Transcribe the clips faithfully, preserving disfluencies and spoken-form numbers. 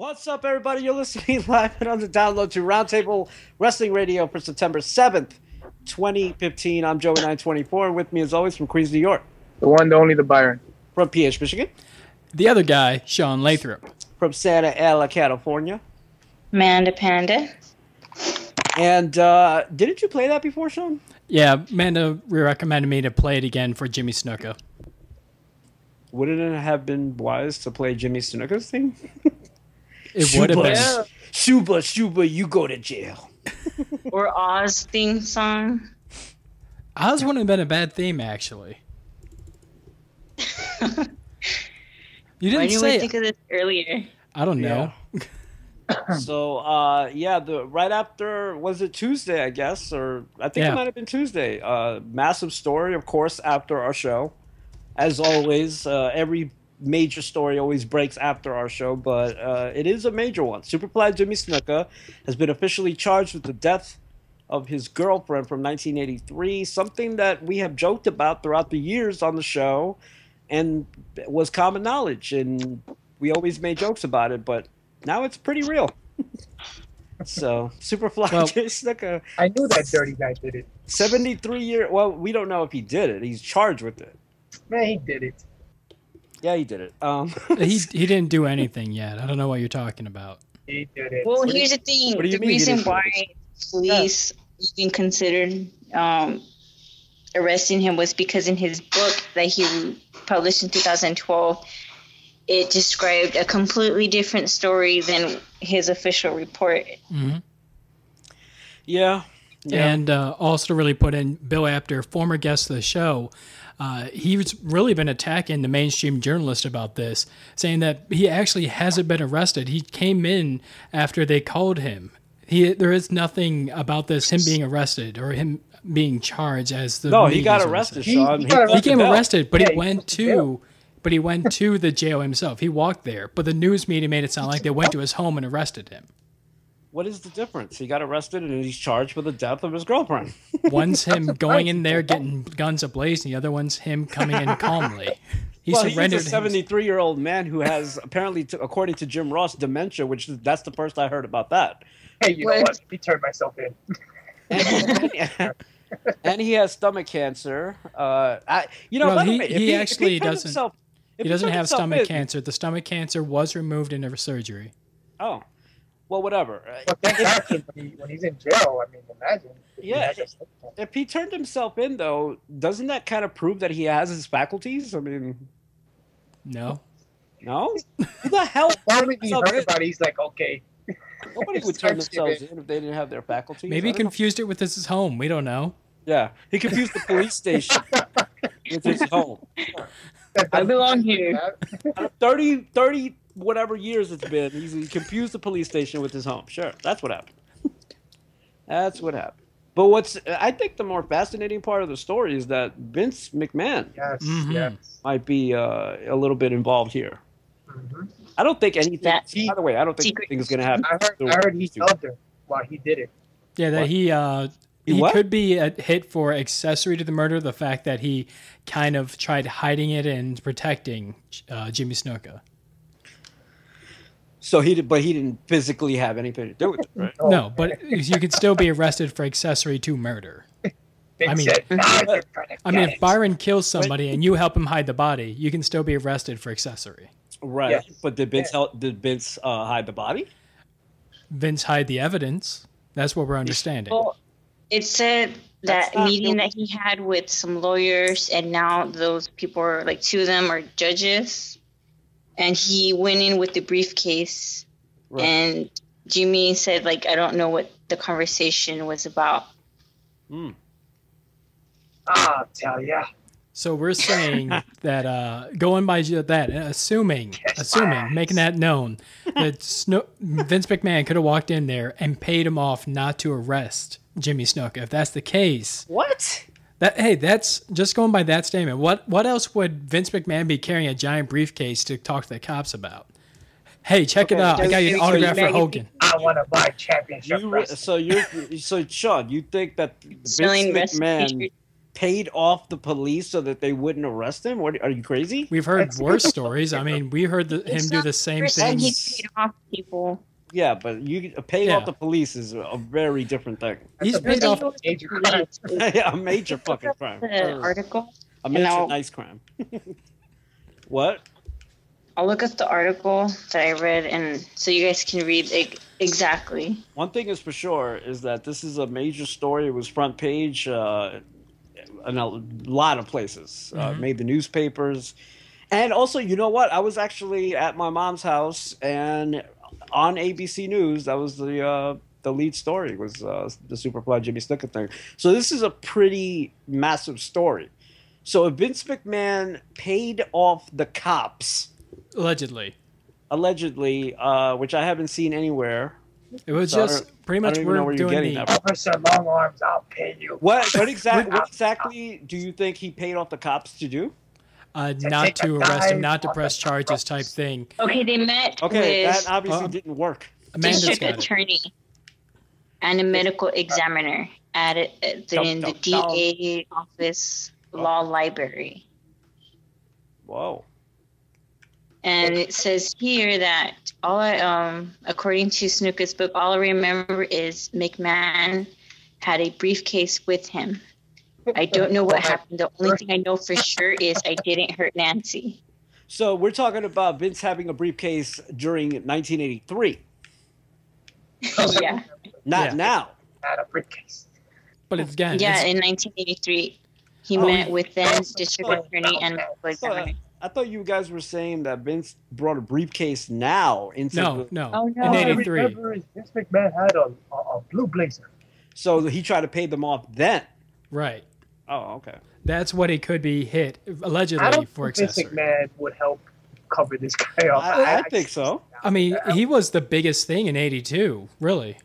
What's up, everybody? You're listening live and on the download to Roundtable Wrestling Radio for September seventh, twenty fifteen. I'm Joey nine twenty-four, and with me, as always, from Queens, New York, the one, the only, the Byron. From P H, Michigan. The other guy, Sean Lathrop. From Santa Ana, California. Amanda Panda. And uh, didn't you play that before, Sean? Yeah, Amanda recommended me to play it again for Jimmy Snuka. Wouldn't it have been wise to play Jimmy Snuka's thing? It would have been. Shuba, Shuba, you go to jail. Or Oz theme song. Oz wouldn't have been a bad theme, actually. You didn't Why didn't say we think of this earlier? I don't know. Yeah. So, uh, yeah, the right after, was it Tuesday, I guess? Or I think yeah. it might have been Tuesday. Uh, massive story, of course, after our show. As always, uh, every major story always breaks after our show, but uh, it is a major one. Superfly Jimmy Snuka has been officially charged with the death of his girlfriend from nineteen eighty-three, something that we have joked about throughout the years on the show and was common knowledge, and we always made jokes about it, but now it's pretty real. So, Superfly well, Jimmy Snuka. I knew that dirty guy did it. seventy-three year well, we don't know if he did it. He's charged with it. Man, he did it. Yeah, he did it. Um, he he didn't do anything yet. I don't know what you're talking about. He did it. Well, here's the thing. What do you the mean reason why police yeah. even considered um, arresting him was because in his book that he published in two thousand twelve, it described a completely different story than his official report. Mm-hmm. Yeah. Yeah. And uh, also really put in Bill Apter, former guest of the show. Uh, he's really been attacking the mainstream journalist about this, saying that he actually hasn't been arrested. He came in after they called him. He There is nothing about this, him being arrested or him being charged as the... No, he got arrested, Sean. He, he, he, he came arrested, but yeah, he, he went to... But he went to the jail himself. He walked there. But the news media made it sound like they went to his home and arrested him. What is the difference? He got arrested and he's charged with the death of his girlfriend. One's him going in there getting guns ablaze, and the other one's him coming in calmly. He well, surrendered. He's a seventy-three-year-old man who has apparently, to, according to Jim Ross, dementia, which that's the first I heard about that. Hey, you what? know what? He turned myself in. And, and he has stomach cancer. Uh, I, you know, well, he, minute, he, he actually he doesn't. Himself, he doesn't he have stomach in, cancer. The stomach cancer was removed in a surgery. Oh. Well, whatever. Well, if, if, when, he, when he's in jail, I mean, imagine. If yeah. He if he turned himself in, though, doesn't that kind of prove that he has his faculties? I mean, no, no. Who the hell? Probably he heard in? about it. He's like, okay. Nobody would turn themselves in if they didn't have their faculties. Maybe he confused know. it with his home. We don't know. Yeah, he confused the police station with his home. I belong here. thirty, thirty. Whatever years it's been, he's, he confused the police station with his home. Sure, that's what happened. That's what happened. But what's I think the more fascinating part of the story is that Vince McMahon yes, mm-hmm. yes. might be uh, a little bit involved here. Mm-hmm. I don't think anything. That, by the way, I don't think secret. anything's going to happen. I heard, I heard he loved her while he did it. Yeah, that what? he uh, he, he could be a hit for accessory to the murder. The fact that he kind of tried hiding it and protecting uh, Jimmy Snuka. So he did, but he didn't physically have anything to do with it, right? No, but you could still be arrested for accessory to murder. I mean, I mean, if Byron kills somebody and you help him hide the body, you can still be arrested for accessory. Right, yes. But did Vince, help, did Vince uh, hide the body? Vince hide the evidence. That's what we're understanding. Well, it said that meeting that he had with some lawyers, and now those people are like two of them are judges. And he went in with the briefcase, right. And Jimmy said, like, I don't know what the conversation was about. Mm. I'll tell ya. So we're saying that uh, going by that, assuming, yes, assuming, yes. making that known, that Sno Vince McMahon could have walked in there and paid him off not to arrest Jimmy Snuka. If that's the case. What? That, hey, that's just going by that statement. What what else would Vince McMahon be carrying a giant briefcase to talk to the cops about? Hey, check okay, it out. I got you an autograph for Hogan. I want to buy championship. You, so you, so Sean, you think that Vince McMahon paid off the police so that they wouldn't arrest him? What, are you crazy? We've heard That's war stories. I mean, we heard the, him do the same thing. He paid off people. Yeah, but you paying yeah. off the police is a very different thing. He's paid off a major crime. Yeah, a major fucking crime. The article. A major nice crime. What? I'll look up the article that I read, and so you guys can read like, exactly. One thing is for sure is that this is a major story. It was front page uh, in a lot of places. Mm-hmm. Uh, made the newspapers. And also, you know what? I was actually at my mom's house, and on A B C News, that was the uh, the lead story, was uh, the Superfly Jimmy Snuka thing. So this is a pretty massive story. So if Vince McMahon paid off the cops. Allegedly. Allegedly, uh, which I haven't seen anywhere. It was so just pretty much we're doing you're getting the... that from. Said, long arms, I'll pay you. What, what, exact, what exactly do you think he paid off the cops to do? Uh, not to arrest him, not to press charges type thing. Okay, they met Okay, with that obviously uh, didn't work. Amanda's district got attorney it. And a medical examiner at it, at in the D A office oh. law library. Whoa. And it says here that all I, um, according to Snuka's book, all I remember is McMahon had a briefcase with him. I don't know what happened. The only thing I know for sure is I didn't hurt Nancy. So we're talking about Vince having a briefcase during nineteen eighty-three. Yeah. Not yeah. now. Not a briefcase. But it's again. Yeah, it's... in nineteen eighty-three, he oh, met with then district attorney and medical examiner. I thought you guys were saying that Vince brought a briefcase now into no, the... No, oh, no. In eighty-three. I remember Vince McMahon had a, a, a blue blazer. So he tried to pay them off then. Right. Oh, okay. That's what it could be hit, allegedly, I don't for accessory. Vince McMahon would help cover this guy off. I, I, I think so. I mean, he was the biggest thing in eighty-two, really.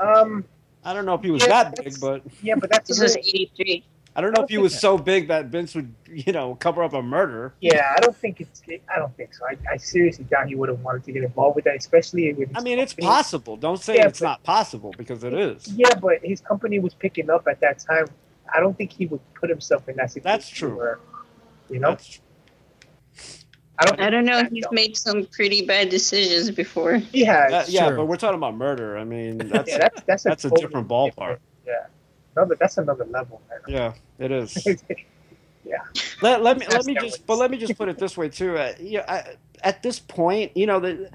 Um, I don't know if he was yeah, that big, but... Yeah, but that's... This was eighty-three. I don't know I don't if he was that. so big that Vince would, you know, cover up a murder. Yeah, I don't think it's. I don't think so. I, I seriously doubt he would have wanted to get involved with that, especially with. His I mean, company. It's possible. Don't say yeah, it's but, not possible because it is. Yeah, but his company was picking up at that time. I don't think he would put himself in that situation. That's true. Where, you know. That's true. I don't. I don't know. He's done. made some pretty bad decisions before. He has. That, yeah, sure. But we're talking about murder. I mean, that's yeah, that's, that's, a, that's totally a different ballpark. Yeah. Another, that's another level. Yeah, it is. yeah. Let let me let me just but let me just put it this way too. Uh, yeah, I, at this point, you know, the,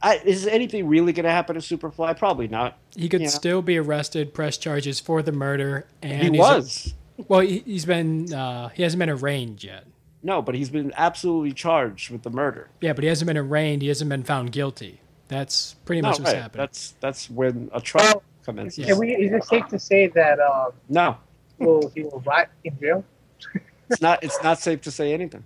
I, is anything really going to happen to Superfly? Probably not. He could yeah. still be arrested, press charges for the murder, and he was. Well, he, he's been uh, he hasn't been arraigned yet. No, but he's been absolutely charged with the murder. Yeah, but he hasn't been arraigned. He hasn't been found guilty. That's pretty no, much what's right. happened. That's that's when a trial. Is, yes. we, is it safe to say that um, no? Will he will rot in jail? It's not. It's not safe to say anything.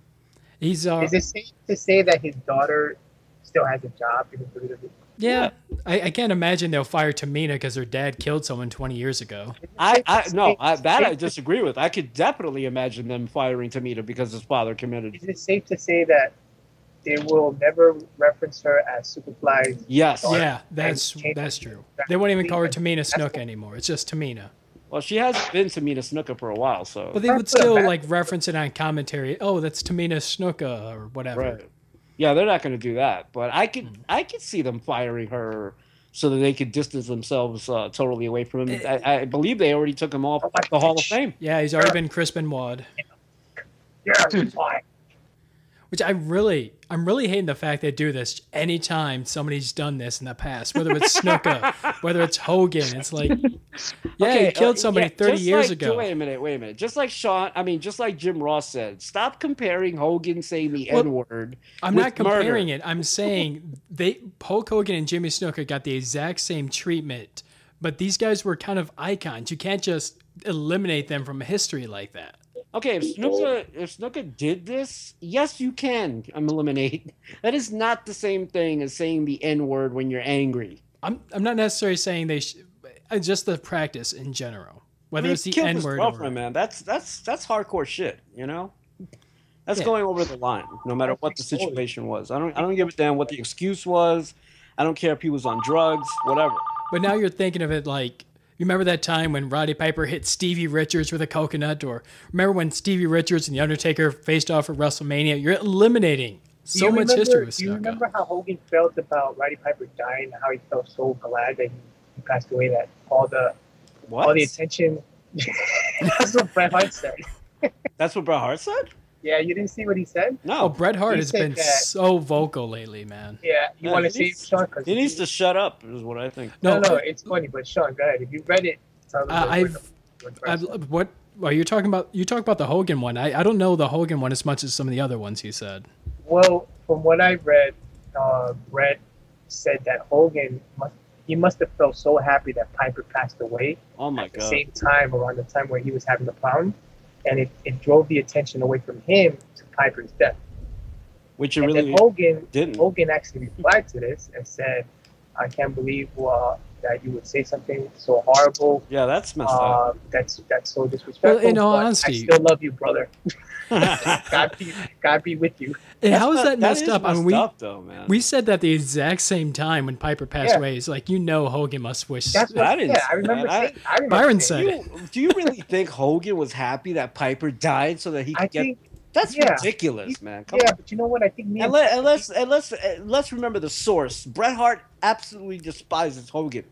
He's. Uh, is it safe to say that his daughter still has a job? Yeah, yeah. I, I can't imagine they'll fire Tamina because her dad killed someone twenty years ago. I, I no, I, that I disagree with. I could definitely imagine them firing Tamina because his father committed. Is it safe to say that they will never reference her as Superfly? Yes. Yeah, that's that's true. They won't even call her Tamina Snuka anymore. It's just Tamina. Well, she has been Tamina Snuka for a while, so. But they would still like reference it on commentary. Oh, that's Tamina Snuka or whatever. Right. Yeah, they're not going to do that. But I could mm-hmm. I could see them firing her so that they could distance themselves uh, totally away from him. I, I believe they already took him off the Hall of Fame. Yeah, he's already been Chris Benoit. Yeah, he's fine. Which I really, I'm really hating the fact they do this anytime somebody's done this in the past, whether it's Snuka, whether it's Hogan. It's like, yeah, okay, he killed somebody uh, yeah, thirty years like, ago. Wait a minute, wait a minute. Just like Sean, I mean, just like Jim Ross said, stop comparing Hogan saying the well, N-word. I'm with not comparing murder. it. I'm saying they, Hulk Hogan and Jimmy Snuka got the exact same treatment, but these guys were kind of icons. You can't just eliminate them from history like that. Okay, if Snuka, if Snuka did this, yes, you can eliminate. That is not the same thing as saying the N-word when you're angry. I'm I'm not necessarily saying they sh just the practice in general. Whether I mean, it's the N-word or... man, that's, that's, that's hardcore shit, you know? That's yeah. going over the line, no matter what the situation was. I don't, I don't give a damn what the excuse was. I don't care if he was on drugs, whatever. But now you're thinking of it like... You remember that time when Roddy Piper hit Stevie Richards with a coconut? Or remember when Stevie Richards and The Undertaker faced off at WrestleMania? You're eliminating so you much remember, history with Snuka. Do you remember how Hogan felt about Roddy Piper dying, how he felt so glad that he passed away, that all the what? all the attention... That's what Bret Hart said. That's what Bret Hart said? Yeah, you didn't see what he said? No. Oh, Bret Hart he has been that. so vocal lately, man. Yeah, you no, want to see needs, Sean? He, he needs to shut up, is what I think. No, no, no it's funny, but Sean, go ahead. If you read it, tell me. Uh, I've, I've, what are you talking about? You talk about the Hogan one. I, I don't know the Hogan one as much as some of the other ones you said. Well, from what I read, uh, Bret said that Hogan must He must have felt so happy that Piper passed away. Oh my at the God. Same time, around the time where he was having the problem, and it, it drove the attention away from him to Piper's death. Which it and really then Hogan didn't. Hogan actually replied to this and said, "I can't believe uh, that you would say something so horrible. Yeah, that's messed uh, up. That's that's so disrespectful. Well, in all honesty, I still love you, brother. God be, God be with you." And how is that messed up? I mean, we we said that the exact same time when Piper passed away. It's like, you know, Hogan must wish. That's what yeah, I remember. Saying, I remember Byron said it. Do you really think Hogan was happy that Piper died so that he could get? That's yeah. ridiculous, man. Come yeah, on. But you know what? I think me and, and, and let's and let's and let's remember the source. Bret Hart absolutely despises Hogan.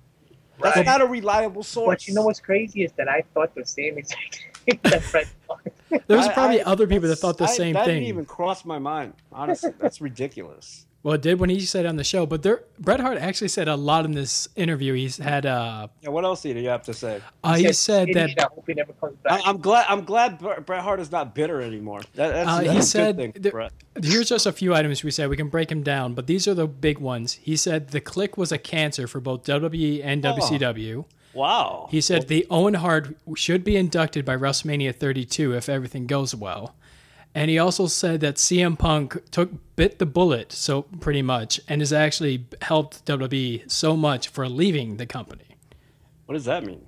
That's right. Not a reliable source. But you know what's crazy is that I thought the same exact thing that Bret Hart. There was probably I, I, other people that thought the I, same that thing. That didn't even cross my mind. Honestly, that's ridiculous. Well, it did when he said on the show, but there, Bret Hart actually said a lot in this interview. He's had. Uh, yeah, what else do you have to say? Uh, he, he said, said that. I hope he never comes back. I, I'm glad. I'm glad Bret Hart is not bitter anymore. That, that's, uh, that's he said. Good thing, there, here's just a few items we said. We can break him down, but these are the big ones. He said the Click was a cancer for both W W E and oh. W C W. Wow. He said well, the Owen Hart should be inducted by WrestleMania thirty-two if everything goes well. And he also said that C M Punk took bit the bullet, so pretty much, and has actually helped W W E so much for leaving the company. What does that mean?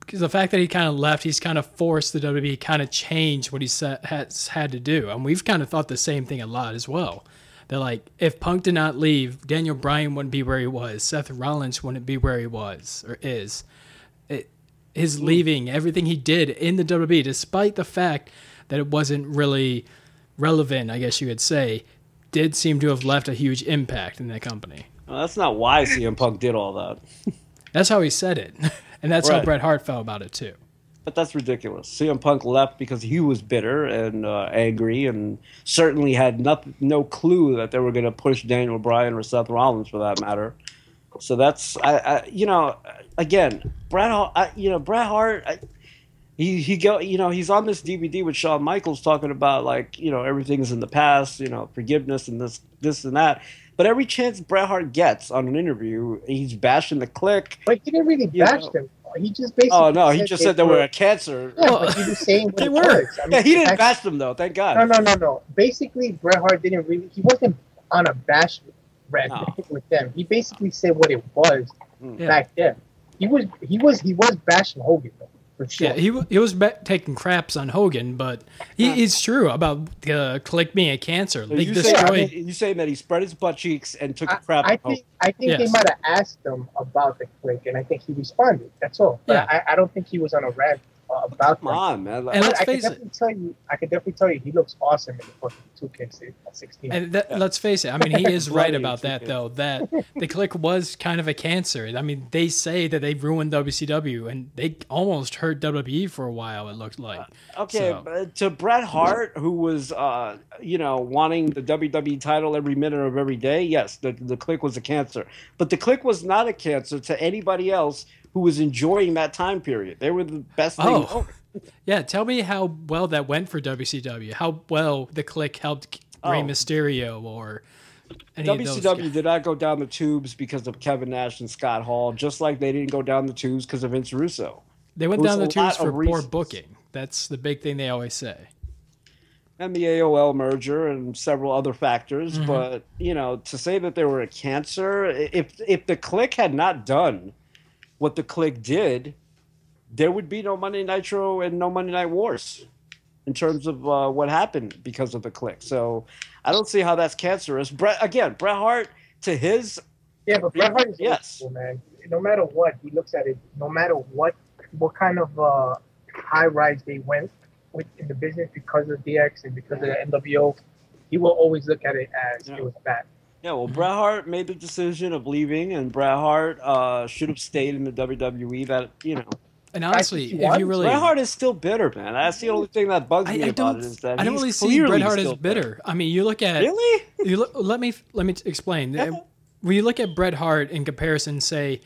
Because the fact that he kind of left, he's kind of forced the W W E kind of change what he has had to do. And we've kind of thought the same thing a lot as well. They're like, if Punk did not leave, Daniel Bryan wouldn't be where he was. Seth Rollins wouldn't be where he was or is. It, his leaving, everything he did in the W W E, despite the fact that it wasn't really relevant, I guess you could say, did seem to have left a huge impact in that company. Well, that's not why C M Punk did all that. That's how he said it. And that's right. how Bret Hart felt about it, too. But that's ridiculous. C M Punk left because he was bitter and uh, angry and certainly had not, no clue that they were going to push Daniel Bryan or Seth Rollins, for that matter. So that's, I, I you know, again, Bret Hart, I, you know, Bret Hart... I, He he go you know he's on this D V D with Shawn Michaels talking about, like, you know, everything's in the past, you know, forgiveness and this this and that. But every chance Bret Hart gets on an interview, he's bashing the Click. But he didn't really bash know. them. He just basically. Oh no, he just said they were a cancer. Yeah, but he was saying they were. I mean, yeah, he didn't actually, bash them though. Thank God. No, no, no, no. Basically, Bret Hart didn't really. He wasn't on a bash rant no. with them. He basically said what it was yeah. back then. He was he was he was bashing Hogan though. Sure. Yeah, he he was taking craps on Hogan, but he, he's true about uh, Click being a cancer. So you say, I mean, you're saying that he spread his butt cheeks and took I, a crap. I on think Hogan. I think yes. they might have asked him about the Click, and I think he responded. That's all. But yeah. I, I don't think he was on a rant uh, about. Come on, man. Like, and let's I face it. Tell you, I can definitely tell you, he looks awesome in the fucking two kids at sixteen. And that, yeah. let's face it. I mean, he is right about that, kids. though. That the Click was kind of a cancer. I mean, they say that they ruined W C W, and they almost hurt. W W E for a while, it looked like. Uh, okay, so. But to Bret Hart, who was, uh, you know, wanting the W W E title every minute of every day, yes, the, the Click was a cancer. But the Click was not a cancer to anybody else who was enjoying that time period. They were the best thing oh. ever. Yeah, tell me how well that went for W C W, how well the Click helped Rey oh. Mysterio or... W C W did not go down the tubes because of Kevin Nash and Scott Hall, just like they didn't go down the tubes because of Vince Russo. They went down the tubes for poor booking. That's the big thing they always say. And the A O L merger and several other factors. Mm-hmm. But, you know, to say that they were a cancer, if if the Click had not done what the Click did, there would be no Monday Nitro and no Monday Night Wars in terms of uh, what happened because of the Click. So I don't see how that's cancerous. Bret, again, Bret Hart, to his Yeah, but Bret Hart is yes. cool, man. No matter what, he looks at it. No matter what, what kind of uh, high rise they went with in the business because of D X and because yeah. of the N W O, he will always look at it as yeah. it was bad. Yeah, well, Bret Hart made the decision of leaving, and Bret Hart uh, should have stayed in the W W E. That you know. And honestly, if you really... Bret Hart is still bitter, man. That's the only thing that bugs me I, I about it is that I don't really see Bret Hart as bitter. bitter. I mean, you look at... Really? you look, let me let me explain. Yeah. When you look at Bret Hart in comparison, say,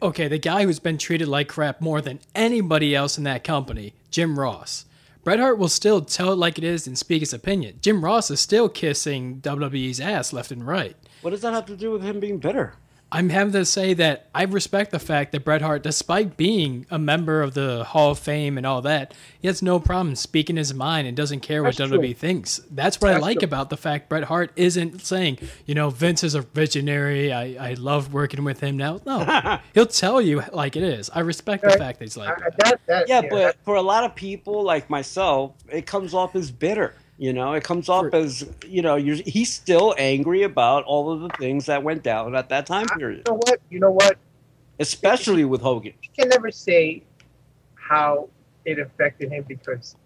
okay, the guy who's been treated like crap more than anybody else in that company, Jim Ross. Bret Hart will still tell it like it is and speak his opinion. Jim Ross is still kissing W W E's ass left and right. What does that have to do with him being bitter? I'm having to say that I respect the fact that Bret Hart, despite being a member of the Hall of Fame and all that, he has no problem speaking his mind and doesn't care what That's W W E true. thinks. That's what That's I like true. about the fact Bret Hart isn't saying, you know, Vince is a visionary, I, I love working with him now. No, he'll tell you like it is. I respect right. the fact that he's like that. That, that yeah, yeah, but for a lot of people like myself, it comes off as bitter. You know, it comes off as, you know, you're, he's still angry about all of the things that went down at that time period. You know what? You know what? Especially it, with Hogan. He can never say how it affected him because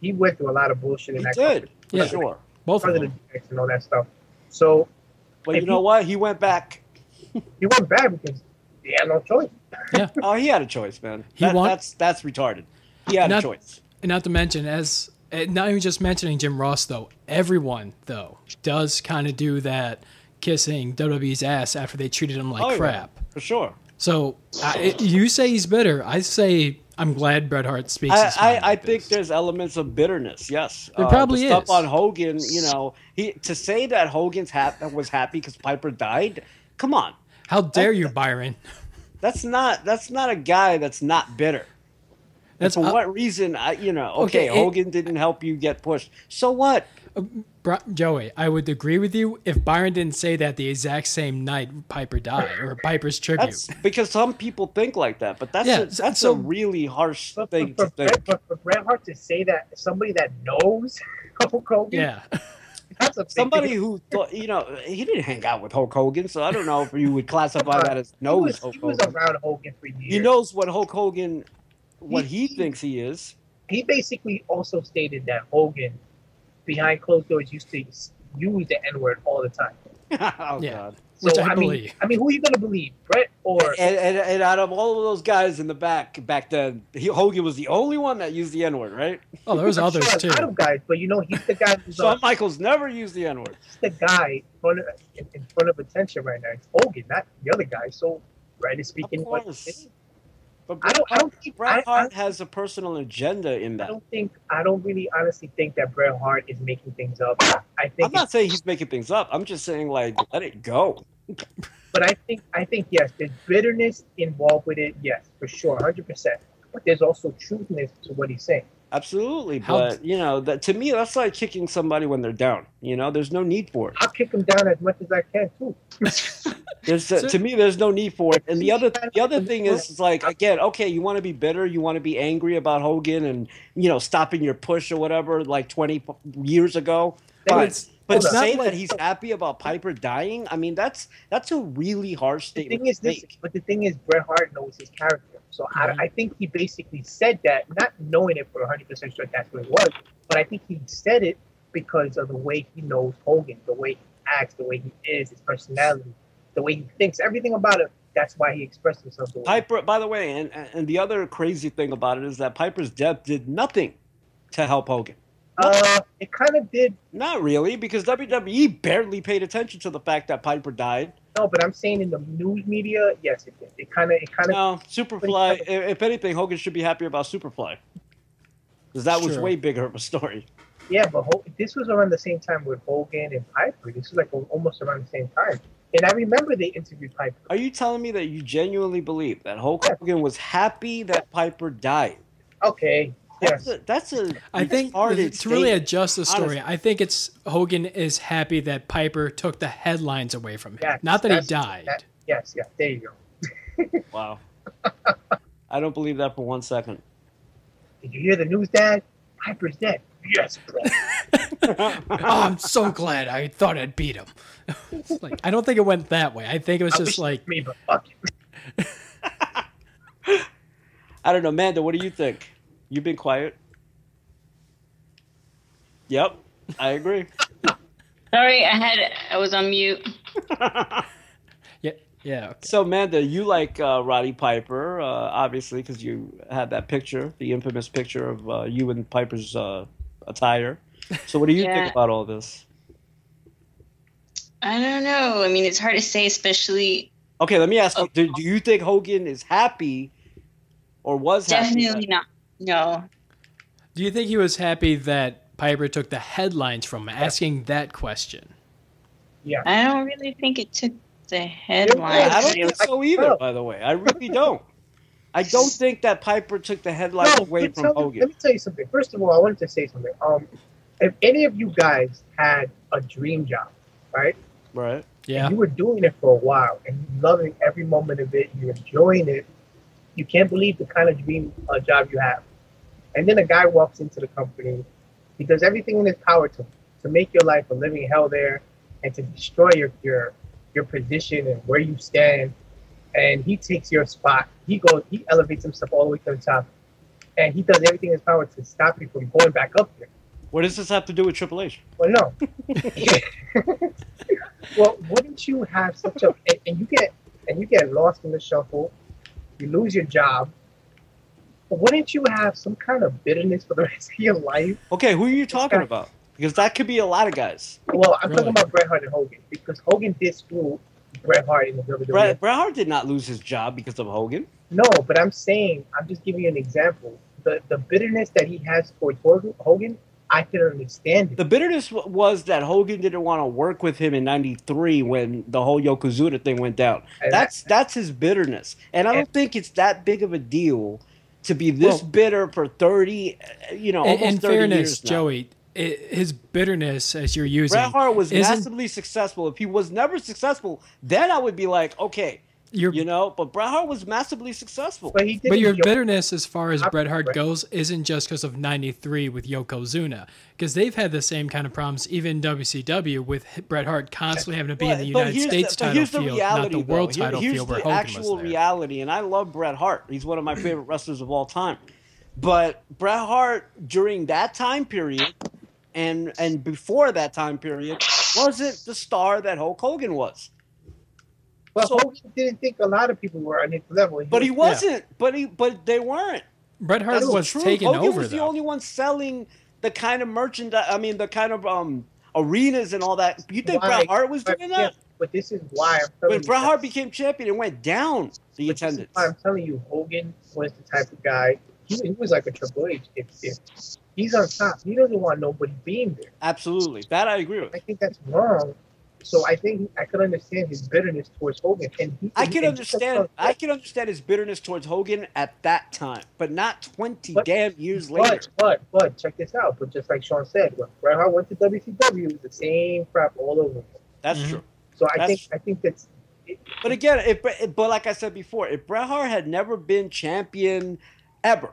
he went through a lot of bullshit in he that did. company. Yeah, sure. Like, both of them. And all that stuff. So, but you know he, what? He went back. He went back because he had no choice. Yeah. Oh, he had a choice, man. He that, that's, that's retarded. He had not, a choice. And not to mention, as... not even just mentioning Jim Ross, though. Everyone, though, does kind of do that kissing W W E's ass after they treated him like oh, crap. Yeah, for sure. So I, it, you say he's bitter. I say I'm glad Bret Hart speaks. I, his I, mind I like think this. there's elements of bitterness, yes. There uh, probably the is. Stuff on Hogan, you know. He, to say that Hogan's hap was happy because Piper died, come on. How dare that, you, Byron. That's not, that's not a guy that's not bitter. That's for what reason, I, you know, okay, okay it, Hogan didn't help you get pushed. So what? Uh, bro, Joey, I would agree with you if Byron didn't say that the exact same night Piper died or Piper's tribute. That's because some people think like that, but that's, yeah, a, that's so, a really harsh but, thing but, to but, think. But for Bret Hart to say that, somebody that knows Hulk Hogan. Yeah. That's a somebody who thought, you know, he didn't hang out with Hulk Hogan, so I don't know if you would classify that as knows was, Hulk Hogan. He was around Hogan for years. He knows what Hulk Hogan... what he, he thinks he is. He basically also stated that Hogan, behind closed doors, used to use the N-word all the time. oh, yeah. God. So, Which I, I believe. Mean, I mean, who are you going to believe, Bret or... And, and, and out of all of those guys in the back, back then, he, Hogan was the only one that used the N-word, right? Oh, there was others, sure, too. A lot of guys, but you know, he's the guy who's... Shawn Michaels never used the N-word. He's the guy in front, of, in, in front of attention right now. It's Hogan, not the other guy. So, Bret is speaking... Of course. But Bret I don't, I don't think Bret Hart I, I, has a personal agenda in that. I don't think I don't really honestly think that Bret Hart is making things up. I think I'm not saying he's making things up. I'm just saying like let it go. But I think I think yes, there's bitterness involved with it. Yes, for sure, one hundred percent. But there's also truthness to what he's saying. Absolutely, but How, you know that to me that's like kicking somebody when they're down. You know, there's no need for it. I'll kick them down as much as I can too. There's a, to me, there's no need for it. And the other, the other thing is, is like, again, okay, you want to be bitter, you want to be angry about Hogan and, you know, stopping your push or whatever, like twenty years ago. But, but to say that he's happy about Piper dying, I mean, that's that's a really harsh statement. The thing is this, but the thing is, Bret Hart knows his character. So mm-hmm. I, I think he basically said that, not knowing it for one hundred percent sure that's what it was, but I think he said it because of the way he knows Hogan, the way he acts, the way he is, his personality. The way he thinks, everything about it, that's why he expressed himself. The Piper, by the way, and, and the other crazy thing about it is that Piper's death did nothing to help Hogan. Uh, it kind of did. Not really, because W W E barely paid attention to the fact that Piper died. No, but I'm saying in the news media, yes, it did. It kind of, it kind of. No, Superfly, if anything, Hogan should be happy about Superfly. Because that sure. was way bigger of a story. Yeah, but this was around the same time with Hogan and Piper. This was like almost around the same time. And I remember they interviewed Piper. Are you telling me that you genuinely believe that Hulk yes. Hogan was happy that Piper died? Okay. Yes. That's a, that's a I think it's really adjust the story. Honestly. I think it's Hogan is happy that Piper took the headlines away from him. Yes, Not that he died. That, yes, yeah. There you go. Wow. I don't believe that for one second. Did you hear the news, Dad? Piper's dead. Yes, bro. oh, I'm so glad I thought I'd beat him. Like, I don't think it went that way. I think it was I just like me, but fuck you. I don't know, Amanda, what do you think? You've been quiet. Yep, I agree. Sorry, I had I was on mute. yeah, yeah. Okay. So, Amanda, you like uh, Roddy Piper, uh, obviously, because you had that picture, the infamous picture of uh, you in Piper's uh, attire. So, what do you yeah. think about all this? I don't know. I mean, it's hard to say, especially. Okay, let me ask you: do, do you think Hogan is happy, or was definitely happy? Definitely not. No. Do you think he was happy that Piper took the headlines from asking that question? Yeah, I don't really think it took the headlines. I don't think so either. By the way, I really don't. I don't think that Piper took the headlines no, away from Hogan. Me, let me tell you something. First of all, I wanted to say something. Um, if any of you guys had a dream job, right? Right. Yeah. And you were doing it for a while, and you loving every moment of it. You're enjoying it. You can't believe the kind of dream uh, job you have. And then a guy walks into the company. He does everything in his power to to make your life a living hell there, and to destroy your your your position and where you stand. And he takes your spot. He goes. He elevates himself all the way to the top, and he does everything in his power to stop you from going back up there. What does this have to do with Triple H? Well, no. Well, wouldn't you have such a and, and you get and you get lost in the shuffle, you lose your job. Wouldn't you have some kind of bitterness for the rest of your life? Okay, who are you talking kind of, about? Because that could be a lot of guys. Well, I'm really? talking about Bret Hart and Hogan, because Hogan did screw Bret Hart in the W W E. Bret, Bret Hart did not lose his job because of Hogan. No, but I'm saying I'm just giving you an example. The the bitterness that he has towards Hogan, I can understand it. The bitterness was that Hogan didn't want to work with him in ninety-three when the whole Yokozuna thing went down. That's that's his bitterness. And I don't think it's that big of a deal to be this well, bitter for thirty, you know, almost in thirty fairness, years now. Joey, it, his bitterness, as you're using, Bret Hart was massively successful. If he was never successful, then I would be like, okay, Your, you know, but Bret Hart was massively successful. But, he but your Yoko, bitterness as far as Bret Hart goes isn't just because of ninety-three with Yokozuna, because they've had the same kind of problems, even W C W, with Bret Hart constantly having to be but, in the United States the, title field, reality, not the world though. title here's field where Hogan was there. Here's the actual reality, and I love Bret Hart. He's one of my favorite wrestlers of all time. But Bret Hart, during that time period and, and before that time period, wasn't the star that Hulk Hogan was. Well, so, Hogan didn't think a lot of people were on his level. He but was, he wasn't. Yeah. But he, but they weren't. Bret Hart That's was taken Hogan over. Hogan was though. the only one selling the kind of merchandise. I mean, the kind of um, arenas and all that. You think why? Bret Hart was doing that? Yeah, but this is why. I'm when you Bret Hart became champion, it went down the but attendance. This is why I'm telling you, Hogan was the type of guy. He, he was like a Triple H. If, if he's on top, he doesn't want nobody being there. Absolutely, that I agree with. I think that's wrong. So I think I could understand his bitterness towards Hogan. And he, I can understand. I can understand his bitterness towards Hogan at that time, but not twenty but, damn years but, later. But but check this out. But just like Sean said, when Bret Hart went to W C W, it was the same crap all over. That's mm-hmm. true. So I that's think true. I think that's. It, but again, it, but like I said before, if Bret Hart had never been champion ever,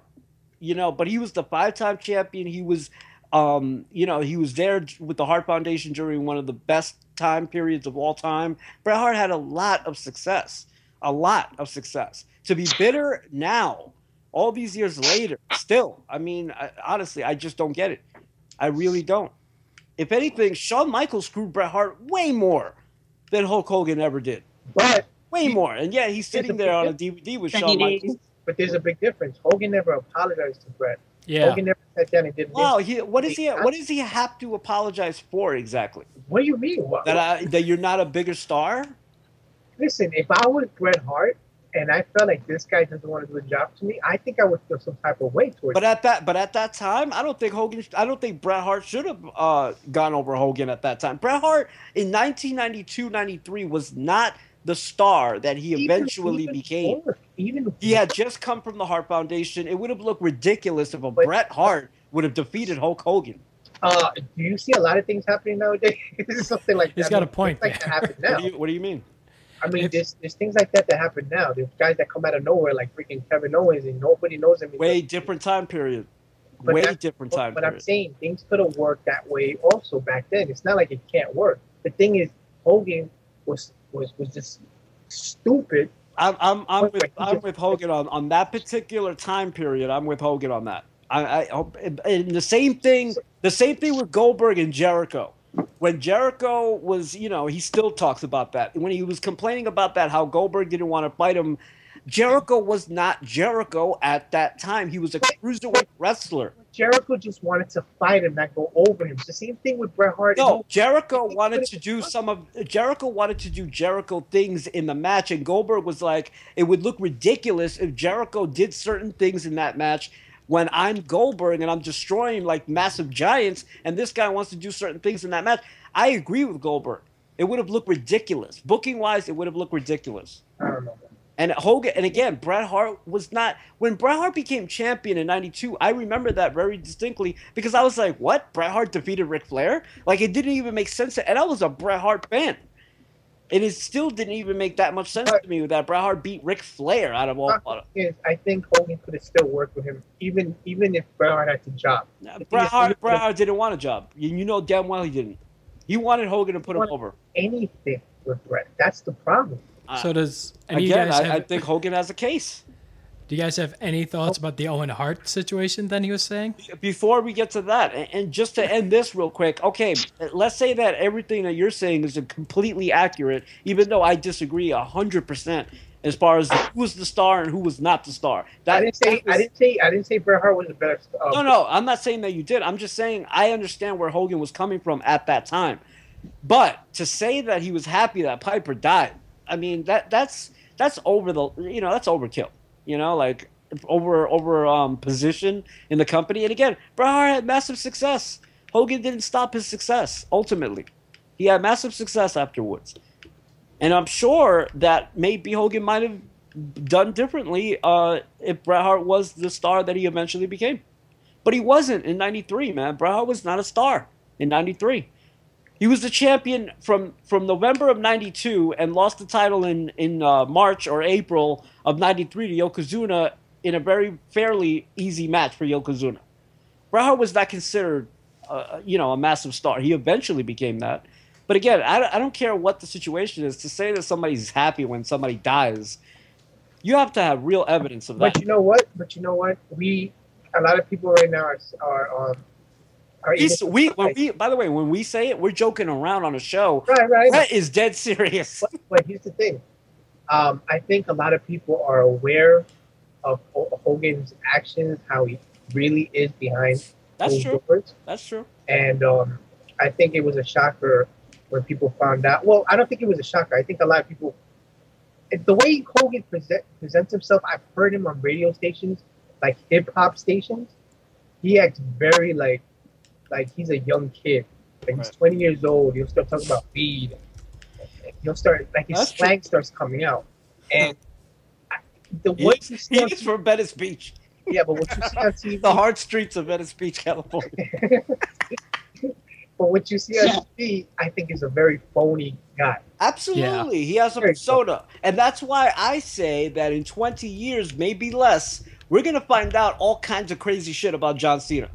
you know, but he was the five-time champion. He was. Um, you know, he was there with the Hart Foundation during one of the best time periods of all time. Bret Hart had a lot of success, a lot of success. To be bitter now, all these years later, still, I mean, I, honestly, I just don't get it. I really don't. If anything, Shawn Michaels screwed Bret Hart way more than Hulk Hogan ever did. But way more. And yeah, he's sitting there on a D V D with Shawn Michaels. But there's a big difference. Hogan never apologized to Bret. Yeah. Hogan never sat down and did. Wow. He, what does he? What does he have to apologize for exactly? What do you mean? What? That I, that you're not a bigger star? Listen, if I was Bret Hart and I felt like this guy doesn't want to do a job to me, I think I would feel some type of way towards. But him. at that, but at that time, I don't think Hogan. I don't think Bret Hart should have uh, gone over Hogan at that time. Bret Hart in nineteen ninety-two ninety-three was not the star that he eventually even, even became. More, even he had just come from the Hart Foundation. It would have looked ridiculous if a but, Bret Hart would have defeated Hulk Hogan. Uh, do you see a lot of things happening nowadays? Something like that. He's got I mean, a point. Like that happen now. What, do you, what do you mean? I mean, there's, there's things like that that happen now. There's guys that come out of nowhere, like freaking Kevin Owens, and nobody knows him. Way different time period. But way different time. But period. I'm saying things could have worked that way also back then. It's not like it can't work. The thing is, Hogan was was, was just stupid. I'm I'm I'm with I'm with Hogan on, on that particular time period. I'm with Hogan on that. I, I and the same thing the same thing with Goldberg and Jericho. When Jericho was, you know, he still talks about that. When he was complaining about that, how Goldberg didn't want to fight him, Jericho was not Jericho at that time. He was a cruiserweight wrestler. Jericho just wanted to fight him, not go over him. It's the same thing with Bret Hart. No, Jericho wanted to do some of Jericho wanted to do Jericho things in the match, and Goldberg was like, it would look ridiculous if Jericho did certain things in that match when I'm Goldberg and I'm destroying like massive giants, and this guy wants to do certain things in that match. I agree with Goldberg. It would have looked ridiculous. Booking wise, it would have looked ridiculous. I don't know. And Hogan, and again, Bret Hart was not – when Bret Hart became champion in ninety-two, I remember that very distinctly because I was like, what? Bret Hart defeated Ric Flair? Like, it didn't even make sense. To, and I was a Bret Hart fan. And it still didn't even make that much sense but, to me that Bret Hart beat Ric Flair out of all – I think Hogan could have still worked with him even even if Bret Hart had the job. Nah, Bret Hart, Bret Hart didn't want a job. You, you know damn well he didn't. He wanted Hogan to put him over. Anything with Bret. That's the problem. So does any Again, guys have, I think Hogan has a case. Do you guys have any thoughts about the Owen Hart situation then he was saying? Before we get to that, and just to end this real quick, okay, let's say that everything that you're saying is completely accurate, even though I disagree one hundred percent as far as who was the star and who was not the star. That, I didn't say was, I didn't say I didn't say Bret Hart was the better star. No, no, I'm not saying that you did. I'm just saying I understand where Hogan was coming from at that time. But to say that he was happy that Piper died, I mean that that's that's over the you know that's overkill, you know like over over um, position in the company. And again, Bret Hart had massive success. Hogan didn't stop his success. Ultimately, he had massive success afterwards, and I'm sure that maybe Hogan might have done differently uh, if Bret Hart was the star that he eventually became. But he wasn't in ninety-three, man. Bret Hart was not a star in ninety-three. He was the champion from, from November of ninety-two and lost the title in, in uh, March or April of ninety-three to Yokozuna in a very fairly easy match for Yokozuna. Bret Hart was not considered uh, you know, a massive star. He eventually became that. But again, I, I don't care what the situation is. To say that somebody's happy when somebody dies, you have to have real evidence of that. But you know what? But you know what? We, a lot of people right now are... are um... He's, we, when we, by the way, when we say it, we're joking around on a show. Right, right. That is dead serious. But, but here's the thing. Um, I think a lot of people are aware of Hogan's actions, how he really is behind That's true. Doors. That's true. And um, I think it was a shocker when people found out. Well, I don't think it was a shocker. I think a lot of people, the way Hogan present, presents himself, I've heard him on radio stations, like hip-hop stations. He acts very like, Like, he's a young kid. Like, he's twenty years old. He'll start talking about weed. He'll start, like, his That's slang true. starts coming out. And I, the he, what you see He's from Venice Beach. Yeah, but what you see on T V... the hard streets of Venice Beach, California. But what you see on T V, I think, is a very phony guy. Absolutely. Yeah. He has a persona. And that's why I say that in twenty years, maybe less, we're going to find out all kinds of crazy shit about John Cena.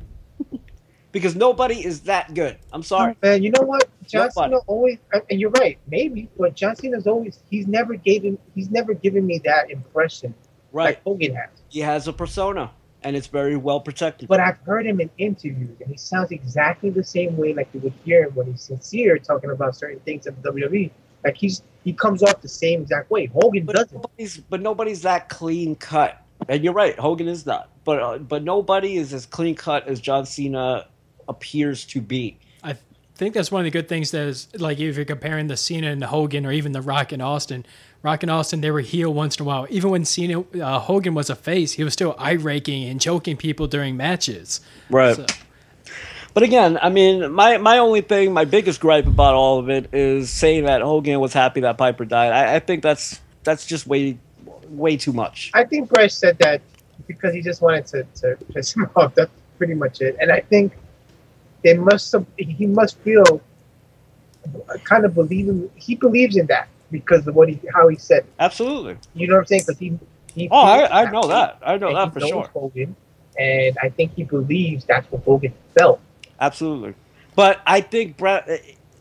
Because nobody is that good. I'm sorry. Man, you know what? John nobody. Cena always, and you're right, maybe, but John Cena's always, he's never gave him, he's never given me that impression. Right. Like Hogan has. He has a persona, and it's very well protected. But I've heard him in interviews, and he sounds exactly the same way like you would hear him when he's sincere talking about certain things at the W W E. Like he's, he comes off the same exact way. Hogan but doesn't. Nobody's, but nobody's that clean cut. And you're right, Hogan is not. But, uh, but nobody is as clean cut as John Cena appears to be. I think that's one of the good things that is, like, if you're comparing the Cena and the Hogan or even the Rock and Austin, Rock and Austin, they were heel once in a while. Even when Cena, uh, Hogan was a face, he was still eye-raking and choking people during matches. Right. So. But again, I mean, my, my only thing, my biggest gripe about all of it is saying that Hogan was happy that Piper died. I, I think that's that's just way, way too much. I think Bryce said that because he just wanted to, to piss him off. That's pretty much it. And I think They must. He must feel kind of believing. He believes in that because of what he, how he said it. Absolutely. You know what I'm saying? Because he, he. Oh, I, I know that. I know that for sure. Hogan, And I think he believes that's what Hogan felt. Absolutely. But I think Bret,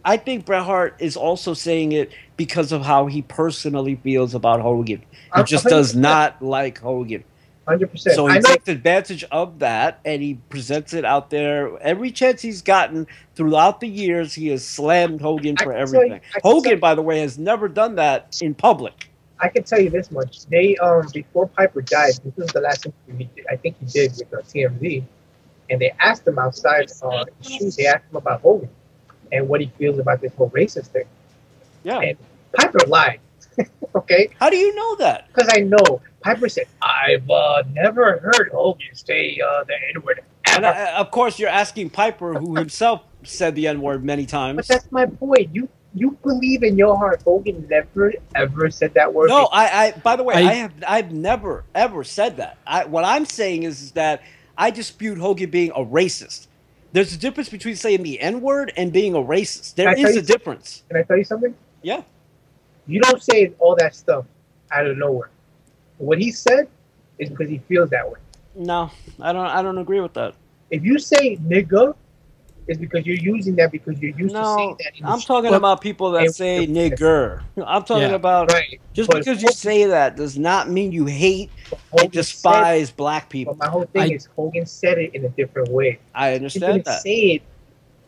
I think Bret Hart is also saying it because of how he personally feels about Hogan. He just one hundred percent does not like Hogan. one hundred percent. So he takes advantage of that, and he presents it out there. Every chance he's gotten throughout the years, he has slammed Hogan for everything. You, Hogan, by the way, has never done that in public. I can tell you this much. They um before Piper died, this was the last interview he did, I think he did with uh, T M Z, and they asked him outside uh, the shoot, they asked him about Hogan and what he feels about this whole racist thing. Yeah. And Piper lied. Okay? How do you know that? Because I know. Piper said, I've uh, never heard Hogan say uh, the N-word ever. And, uh, of course, you're asking Piper, who himself said the N-word many times. But that's my point. You You believe in your heart Hogan never ever said that word. No, I, I by the way, I, I have I've never ever said that. I what I'm saying is, is that I dispute Hogan being a racist. There's a difference between saying the N-word and being a racist. There is a difference. Can I tell you something? Yeah. You don't say all that stuff out of nowhere. What he said is because he feels that way. No, I don't I don't agree with that. If you say nigga, it's because you're using that because you're used no, to saying that. In I'm talking about people that say nigger. I'm talking yeah, about right. just but because you Hogan, say that does not mean you hate and despise said, black people. But my whole thing I, is Hogan said it in a different way. I understand he didn't that. Say it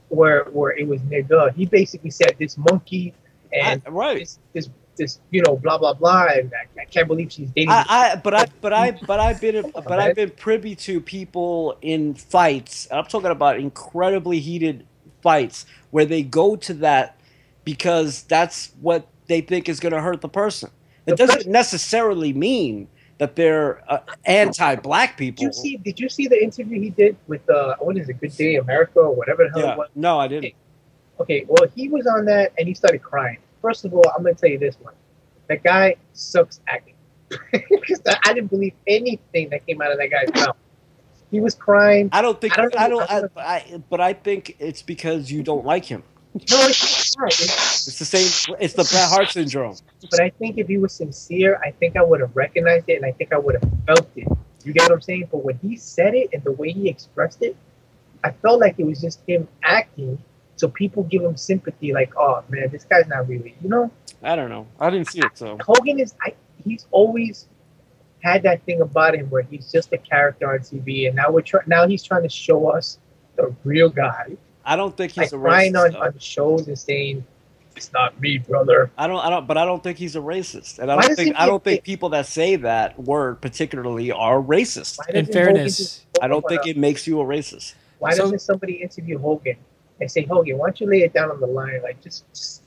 where where it was nigger. He basically said this monkey and I, right. this, this this you know blah blah blah. And I, I can't believe she's dating. I, I but I but I but I've been but right? I've been privy to people in fights. I'm talking about incredibly heated fights where they go to that because that's what they think is going to hurt the person. It the doesn't person. necessarily mean that they're uh, anti-black people. Did you see? Did you see the interview he did with uh, what is it? Good Day America or whatever the hell yeah. it was? No, I didn't. Okay, well he was on that and he started crying. First of all, I'm going to tell you this one. That guy sucks acting. I didn't believe anything that came out of that guy's mouth. He was crying. I don't think, I don't, I don't, I, I, but I think it's because you don't like him. No, it's not. It's, it's the same, it's the Bret Hart syndrome. But I think if he was sincere, I think I would have recognized it and I think I would have felt it. You get what I'm saying? But when he said it and the way he expressed it, I felt like it was just him acting. So people give him sympathy, like, oh, man, this guy's not really, you know? I don't know. I didn't see it, so. Hogan is, I, he's always had that thing about him where he's just a character on T V, and now we're try, now he's trying to show us the real guy. I don't think he's like a racist. Crying on, on shows and saying, it's not me, brother. I don't, I don't, but I don't think he's a racist. And I don't think, I don't think it, people that say that word particularly are racist. In fairness, I don't think it makes you a racist. Why doesn't somebody interview Hogan? I say, Hogan, why don't you lay it down on the line? Like, just, just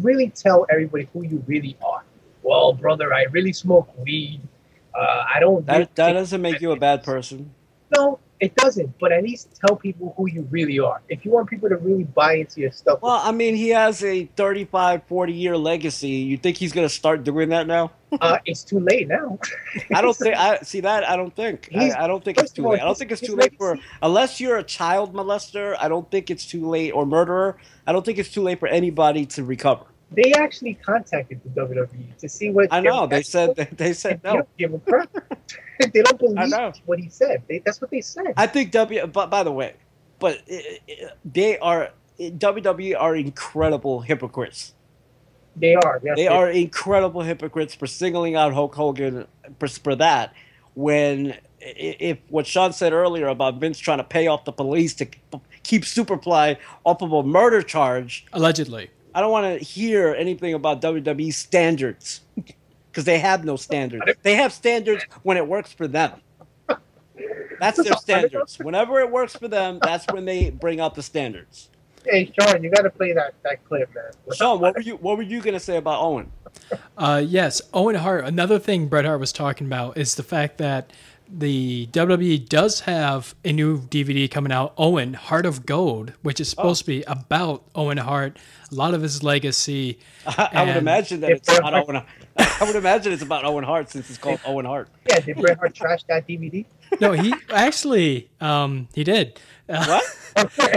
really tell everybody who you really are. Well, brother, I really smoke weed. Uh, I don't. That, really that doesn't make you a bad person. No, it doesn't. But at least tell people who you really are. If you want people to really buy into your stuff. Well, I mean, he has a thirty-five, forty-year legacy. You think he's going to start doing that now? uh, it's too late now. I don't think. I see that. I don't think. I, I don't think it's too late. I don't think it's too late for unless you're a child molester. I don't think it's too late or murderer. I don't think it's too late for anybody to recover. They actually contacted the W W E to see what I know. They said they, they said no. They don't give a crap. They don't believe what he said. They, that's what they said. I think W. But by the way, but they are W W E are incredible hypocrites. They are. Yes, they, they are incredible hypocrites for singling out Hulk Hogan for, for that. When if what Sean said earlier about Vince trying to pay off the police to keep Superfly off of a murder charge, allegedly. I don't want to hear anything about W W E standards because they have no standards. They have standards when it works for them. That's their standards. Whenever it works for them, that's when they bring out the standards. Hey, Sean, you got to play that, that clip, man. Sean, what were you what were you going to say about Owen? Uh, yes, Owen Hart. Another thing Bret Hart was talking about is the fact that the W W E does have a new D V D coming out, Owen, Heart of Gold, which is supposed oh. to be about Owen Hart, a lot of his legacy. I, I would imagine that it's about Owen Hart. I would imagine it's about Owen Hart since it's called Owen Hart. Yeah, did Bret Hart trash that D V D? No, he actually, um, he did. What?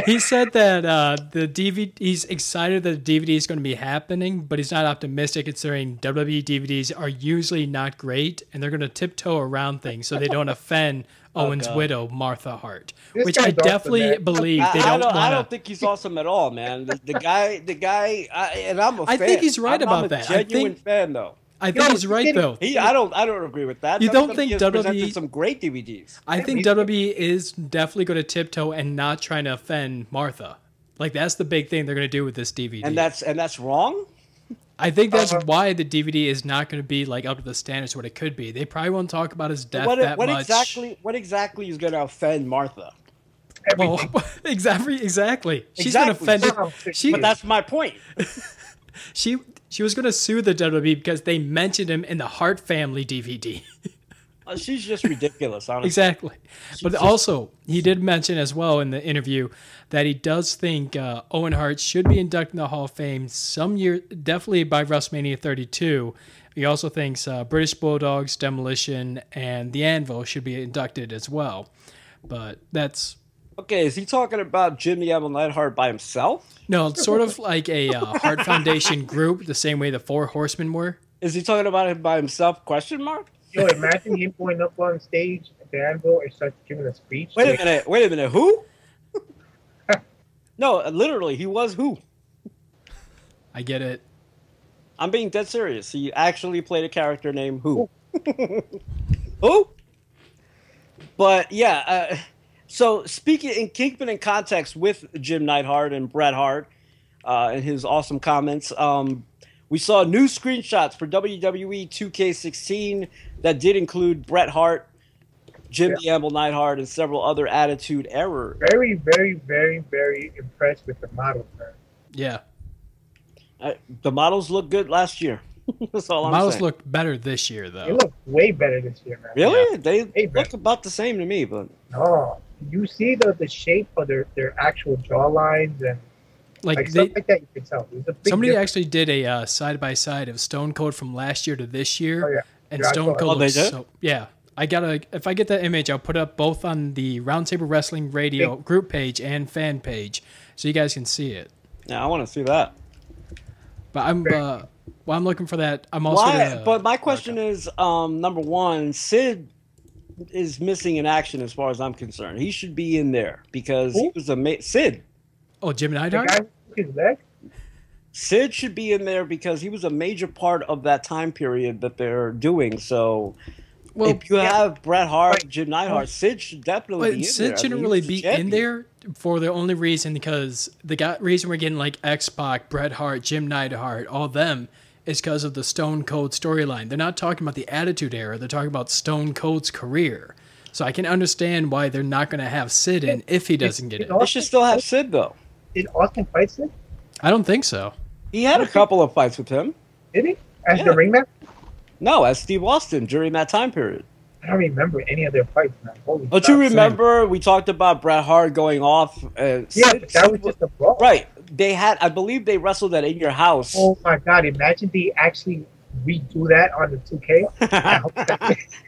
He said that uh, the D V D, he's excited that the D V D is going to be happening, but he's not optimistic considering W W E D V Ds are usually not great and they're going to tiptoe around things so they don't don't offend Owen's oh, widow, Martha Hart, this which I definitely believe they don't. I don't, wanna... I don't think he's awesome at all, man. The, the guy, the guy, I, and I'm a fan. I think he's right I'm, about I'm a that. Genuine I genuine fan, though. I you think know, he's right he, though. He, I don't. I don't agree with that. You That's don't think W W E some great D V Ds? I think W W E is definitely going to tiptoe and not trying to offend Martha. Like that's the big thing they're going to do with this D V D. And that's and that's wrong. I think that's uh-huh. why the D V D is not going to be like up to the standards what it could be. They probably won't talk about his death what, that what much. What exactly? What exactly is going to offend Martha? Everything. Well, exactly. Exactly. She's exactly. going to offend. It. She, but that's my point. she. She was going to sue the W W E because they mentioned him in the Hart Family D V D. uh, she's just ridiculous, honestly. Exactly. She's but just... also, he did mention as well in the interview that he does think uh, Owen Hart should be inducted in the Hall of Fame some year, definitely by WrestleMania thirty-two. He also thinks uh, British Bulldogs, Demolition, and The Anvil should be inducted as well. But that's... Okay, is he talking about Jimmy Evan Neidhart by himself? No, it's sort of like a uh, Hart Foundation group, the same way the Four Horsemen were. Is he talking about him by himself? Question mark? Yo, imagine him going up on stage at the Anvil and starts giving a speech. Wait a minute, wait a minute, who? No, literally, he was who? I get it. I'm being dead serious. He actually played a character named Who. Who? But, yeah... Uh, So speaking in keeping in context with Jim Neidhart and Bret Hart uh, and his awesome comments, um, we saw new screenshots for W W E two K sixteen that did include Bret Hart, Jim yeah. Amble Neidhart, and several other Attitude Era. Very, very, very, very impressed with the models, man. Yeah. Uh, the models looked good last year. That's all I'm Miles saying. Looked better this year, though. They looked way better this year, man. Really? Yeah. They way look better. About the same to me, but... Oh. You see the, the shape of their, their actual jaw lines and like, like they, stuff like that you can tell. Somebody difference. Actually did a uh, side by side of Stone Cold from last year to this year. Oh, yeah. And yeah, Stone Cold oh, they did? So, yeah. I gotta if I get that image, I'll put up both on the Roundtable Wrestling Radio Thanks. Group page and fan page so you guys can see it. Yeah, I wanna see that. But I'm uh, well I'm looking for that. I'm also Why? Gonna, but my question okay. is, um, number one, Sid is missing in action as far as I'm concerned. He should be in there because Who? He was a Sid. Oh, Jim Neidhart? Sid should be in there because he was a major part of that time period that they're doing. So well, if you yeah. have Bret Hart, Jim Neidhart, Sid should definitely be in Sid there. Sid shouldn't I mean, really be champion. In there for the only reason because the guy, reason we're getting like X-Pac, Bret Hart, Jim Neidhart, all them is because of the Stone Cold storyline. They're not talking about the Attitude Era. They're talking about Stone Cold's career. So I can understand why they're not going to have Sid in if he doesn't did, get did it. They should still have Sid, though. Did Austin fight Sid? I don't think so. He had a couple of fights with him. Did he? As yeah. the ringmaster? No, as Steve Austin during that time period. I don't remember any of their fights, man. Holy Don't you remember we talked about Bret Hart going off? Uh, yeah, Sid, but that was just a brawl. Right. They had, I believe they wrestled that in your house. Oh, my God. Imagine they actually redo that on the two K.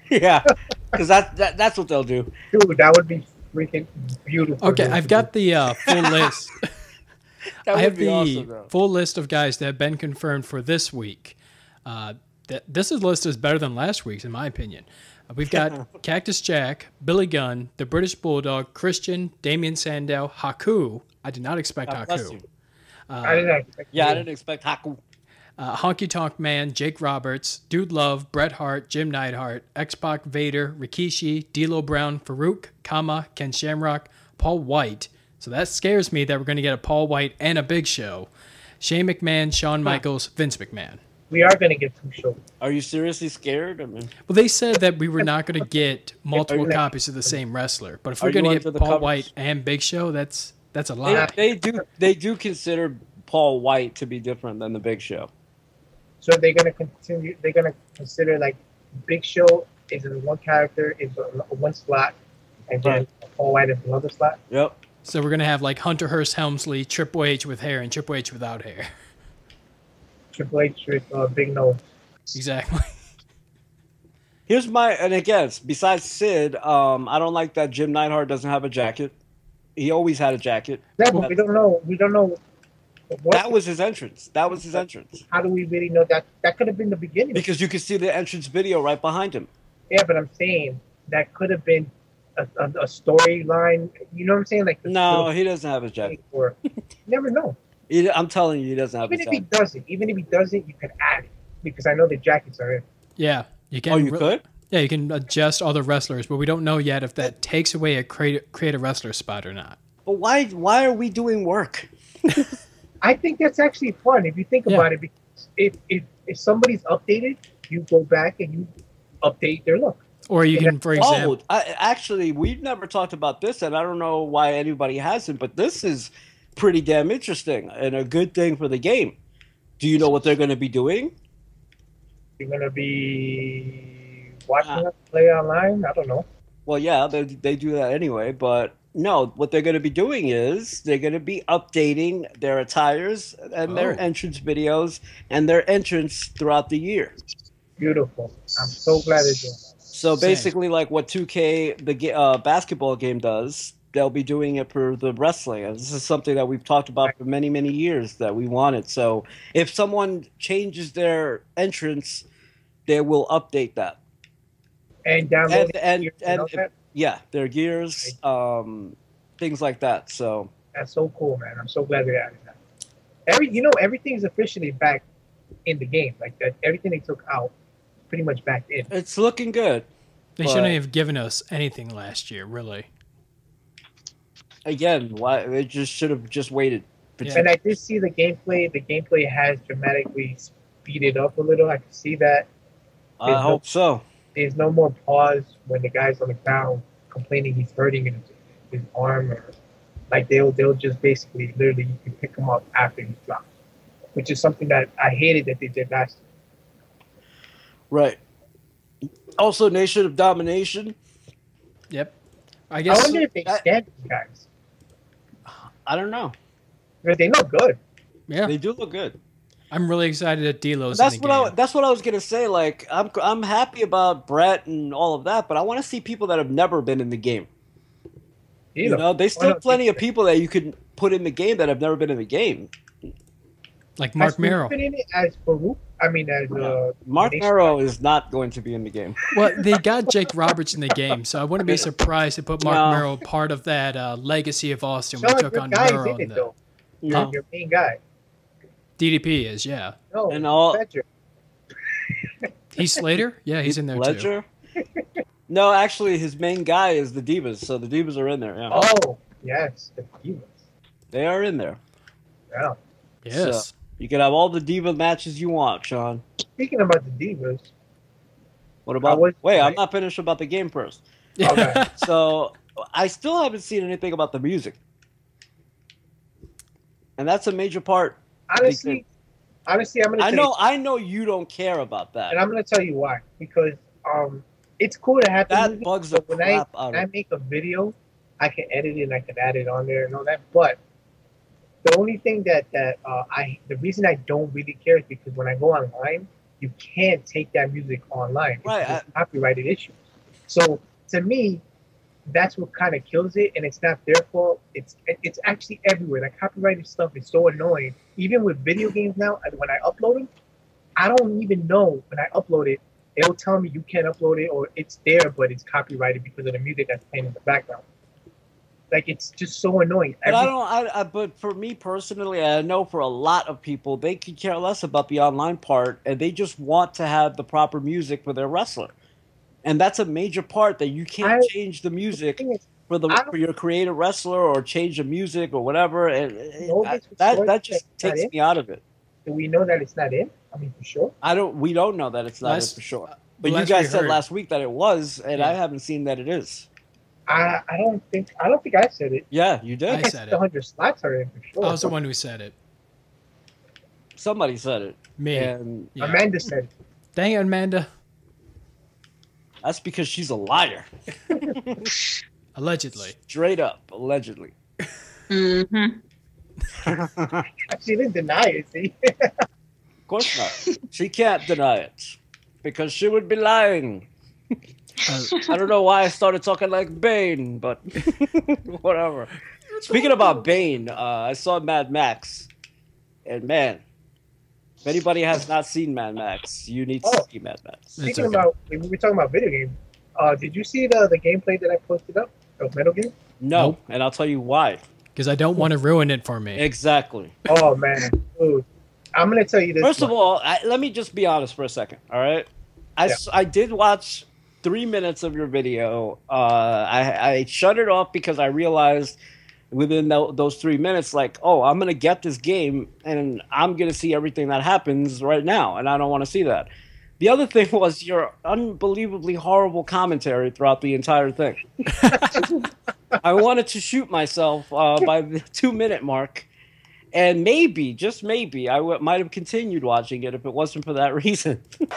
Yeah, because that, that, that's what they'll do. Dude, that would be freaking beautiful. Okay, I've got the uh, full list. I have the awesome, full list of guys that have been confirmed for this week. Uh, th this list is better than last week's, in my opinion. Uh, we've got Cactus Jack, Billy Gunn, the British Bulldog, Christian, Damian Sandow, Haku. I did not expect God Haku. Uh, I didn't expect yeah, you. I didn't expect Haku. Uh, Honky Tonk Man, Jake Roberts, Dude Love, Bret Hart, Jim Neidhart, X-Pac, Vader, Rikishi, D'Lo Brown, Farouk, Kama, Ken Shamrock, Paul White. So that scares me that we're going to get a Paul White and a Big Show. Shane McMahon, Shawn Michaels, Vince McMahon. We are going to get two shows. Are you seriously scared? I mean, well, they said that we were not going to get multiple copies of the same wrestler. But if we're going to get Paul covers? White and Big Show, that's... That's a lot. They, they do. They do consider Paul White to be different than the Big Show. So they're gonna continue. They're gonna consider like Big Show is in one character, is one slot, and right. then Paul White is another slot. Yep. So we're gonna have like Hunter Hearst Helmsley, Triple H with hair, and Triple H without hair. Triple H with uh, big nose. Exactly. Here's my and again. Besides Sid, um, I don't like that Jim Neidhart doesn't have a jacket. He always had a jacket. Yeah, but we don't know. We don't know. What that was his entrance. That was his entrance. How do we really know that? That could have been the beginning. Because you could see the entrance video right behind him. Yeah, but I'm saying that could have been a, a, a storyline. You know what I'm saying? Like, no, he doesn't have his jacket. Or, you never know. He, I'm telling you, he doesn't have even his jacket. Even if he doesn't, even if he doesn't, you can add it because I know the jackets are in. Yeah, you can. Oh, you re- could. Yeah, you can adjust other wrestlers, but we don't know yet if that takes away a create, create a wrestler spot or not. But why? Why are we doing work? I think that's actually fun if you think yeah. about it. Because if if if somebody's updated, you go back and you update their look. Or you can, for example, oh, I, actually, we've never talked about this, and I don't know why anybody hasn't. But this is pretty damn interesting and a good thing for the game. Do you know what they're going to be doing? They're going to be watching uh, us play online. I don't know. Well, yeah, they they do that anyway, but. No, what they're going to be doing is they're going to be updating their attires and oh. their entrance videos and their entrance throughout the year. Beautiful. I'm so glad they're doing that. So Same. basically like what two K, the uh, basketball game does, they'll be doing it for the wrestling. And this is something that we've talked about for many, many years that we wanted. So if someone changes their entrance, they will update that. And download and, and, it. And, and, Yeah, their gears, um, things like that. So that's so cool, man. I'm so glad they're adding that. Every, you know, everything's officially back in the game. Like that, everything they took out, pretty much back in. It's looking good. They shouldn't have given us anything last year, really. Again, why they just should have just waited. Yeah. And I did see the gameplay. The gameplay has dramatically speeded up a little. I can see that. There's I hope no- so. There's no more pause when the guy's on the ground complaining he's hurting in his arm, or like they'll they'll just basically literally you can pick him up after he's dropped, which is something that I hated that they did last year. Right. Also, Nation of Domination. Yep. I guess. I wonder if they stand these guys. I don't know. Because they look good. Yeah, they do look good. I'm really excited that D'Lo's in the game. I, that's what I was going to say. Like, I'm I'm happy about Brett and all of that, but I want to see people that have never been in the game. D'Lo. You know, there's still plenty of people that you could put in the game that have never been in the game. Like Mark Merrill. Been in it as Baruch? I mean, as, uh, Mark Merrill is not going to be in the game. Well, they got Jake Roberts in the game, so I wouldn't be surprised to put Mark no. Merrill part of that uh, legacy of Austin. So we took on Merrill. In the, you're um, your main guy. D D P is, yeah. No, and all Ledger. Heath Slater? Yeah, he's in there Ledger? too. Ledger? No, actually, his main guy is the Divas, so the Divas are in there. Yeah. Oh, yes, the Divas. They are in there. Yeah. Yes. So you can have all the Diva matches you want, Sean. Speaking about the Divas. What about... Was, wait, I, I'm not finished about the game first. Okay. So I still haven't seen anything about the music. And that's a major part. Honestly, honestly, I'm gonna. I know, you, I know you don't care about that, and I'm gonna tell you why. Because um, it's cool to have that music, bugs the when crap I, out when of. I make a video, I can edit it and I can add it on there and all that. But the only thing that that uh, I, the reason I don't really care is because when I go online, you can't take that music online. It's right, I, copyrighted issue. So to me, that's what kind of kills it, and it's not their fault. It's it's actually everywhere. That copyrighted stuff is so annoying. Even with video games now, when I upload them, I don't even know when I upload it. It'll tell me you can't upload it, or it's there, but it's copyrighted because of the music that's playing in the background. Like, it's just so annoying. But Every- I don't. I, I, but for me personally, I know for a lot of people, they could care less about the online part, and they just want to have the proper music for their wrestler. And that's a major part that you can't I, change the music the is, for the for your creative wrestler or change the music or whatever. And I, that that just takes me in. out of it. Do we know that it's not in? I mean, for sure. I don't. We don't know that it's not last, in for sure. But you guys said heard. last week that it was, and yeah. I haven't seen that it is. I I don't think I don't think I said it. Yeah, you did. I, I said it. The hundred slots are in for sure. I was the one who said it. Somebody said it. Me. And, yeah. Amanda said it. Dang it, Amanda. That's because she's a liar. Allegedly. Straight up, allegedly. Mm-hmm. She didn't deny it, see? Of course not. She can't deny it because she would be lying. Uh, I don't know why I started talking like Bane, but whatever. Speaking about Bane, uh, I saw Mad Max. And man... If anybody has not seen Mad Max, you need to oh, see Mad Max. Speaking okay. about, we were talking about video games. Uh, did you see the the gameplay that I posted up of Metal Gear? No, nope. And I'll tell you why. Because I don't want to ruin it for me. Exactly. Oh, man. Dude, I'm going to tell you this. First much. of all, I, let me just be honest for a second, all right? I, yeah. I did watch three minutes of your video. Uh, I, I shut it off because I realized within the, those three minutes, like, oh, I'm going to get this game, and I'm going to see everything that happens right now, and I don't want to see that. The other thing was your unbelievably horrible commentary throughout the entire thing. I wanted to shoot myself uh, by the two-minute mark. And maybe, just maybe, I w might have continued watching it if it wasn't for that reason. So,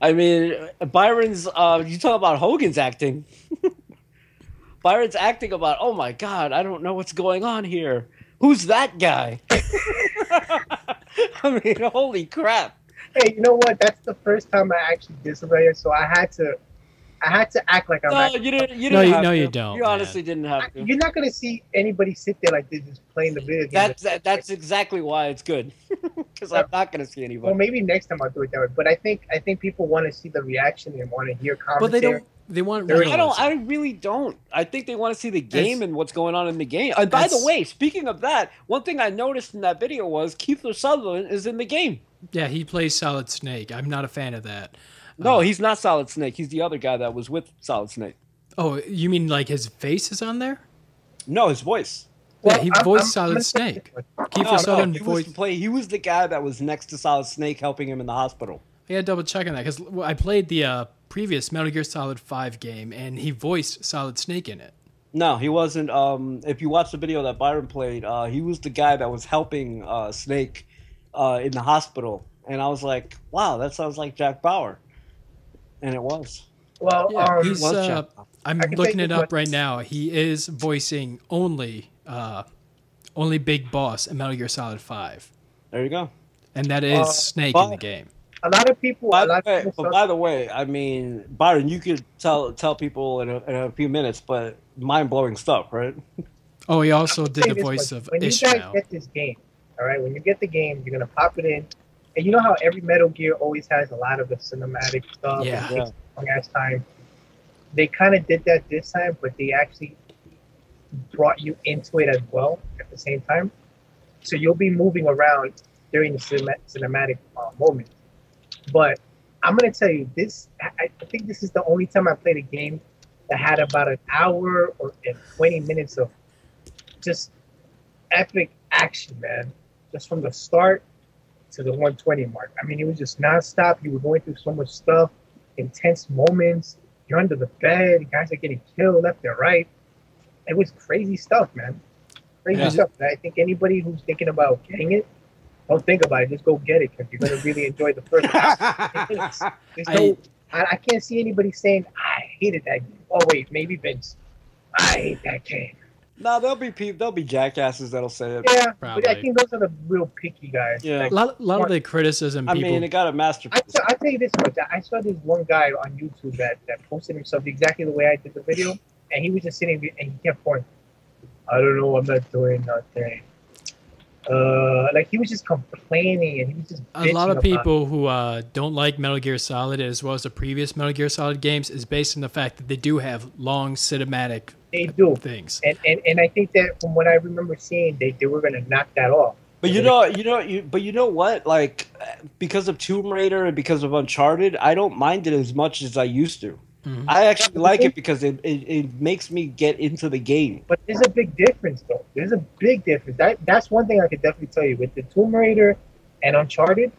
I mean, Byron's, uh, you talk about Hogan's acting. Byron's acting about, oh, my God, I don't know what's going on here. Who's that guy? I mean, holy crap. Hey, you know what? That's the first time I actually disobeyed, so I had to... I had to act like I'm. No, you didn't. You didn't. No, you, have no, to. you don't. You honestly man. didn't have to. You're not gonna see anybody sit there like they're just playing the video game. That's that, that's exactly why it's good, because I'm not gonna see anybody. Well, maybe next time I'll do it that way. But I think I think people want to see the reaction and want to hear commentary. But they don't. They want. Really I don't. I really don't. I think they want to see the game that's, and what's going on in the game. And by the way, speaking of that, one thing I noticed in that video was Keith Sutherland is in the game. Yeah, he plays Solid Snake. I'm not a fan of that. No, he's not Solid Snake. He's the other guy that was with Solid Snake. Oh, you mean like his face is on there? No, his voice. Well, yeah, he I'm, voiced I'm, Solid I'm Snake. Keep no, no, he, was play, he was the guy that was next to Solid Snake helping him in the hospital. Yeah, double checking that because I played the uh, previous Metal Gear Solid five game and he voiced Solid Snake in it. No, he wasn't. Um, if you watch the video that Byron played, uh, he was the guy that was helping uh, Snake uh, in the hospital. And I was like, wow, that sounds like Jack Bauer. And it was. Well, yeah, um, he's, uh, I'm looking it up right now. He is voicing only, uh, only Big Boss in Metal Gear Solid Five. There you go. And that is uh, Snake but, in the game. A lot of people. By, a lot way, of people but by the way, I mean, Byron, you could tell tell people in a, in a few minutes, but mind blowing stuff, right? Oh, he also did the voice of Ishmael. When you guys get this game, all right? When you get the game, you're gonna pop it in. And you know how every Metal Gear always has a lot of the cinematic stuff. Yeah. And takes long ass time. They kind of did that this time, but they actually brought you into it as well at the same time. So you'll be moving around during the cinema cinematic uh, moment. But I'm gonna tell you this: I, I think this is the only time I played a game that had about an hour or and twenty minutes of just epic action, man. Just from the start to the one twenty mark. I mean, it was just nonstop. You were going through so much stuff, intense moments. You're under the bed. Guys are getting killed left and right. It was crazy stuff, man. Crazy yeah. stuff. And I think anybody who's thinking about getting it, don't think about it. Just go get it because you're going to really enjoy the first one. No, I, I can't see anybody saying, I hated that game. Oh, wait, maybe Vince. I hate that game. No, there'll be people, there'll be jackasses that'll say it. Yeah, probably. But I think those are the real picky guys. Yeah, like, a lot, a lot of the criticism. People, I mean, it got a masterpiece. I, I tell you this much: I saw this one guy on YouTube that that posted himself exactly the way I did the video, and he was just sitting and he kept going, "I don't know, I'm not doing nothing." Uh, like he was just complaining and he was just. A lot of people who uh, don't like Metal Gear Solid as well as the previous Metal Gear Solid games is based on the fact that they do have long cinematic. They do things, and, and and I think that from what I remember seeing, they they were gonna knock that off. But you know, you know, you but you know what? Like because of Tomb Raider and because of Uncharted, I don't mind it as much as I used to. Mm-hmm. I actually like it because it, it it makes me get into the game. But there's a big difference, though. There's a big difference. That that's one thing I could definitely tell you with the Tomb Raider and Uncharted.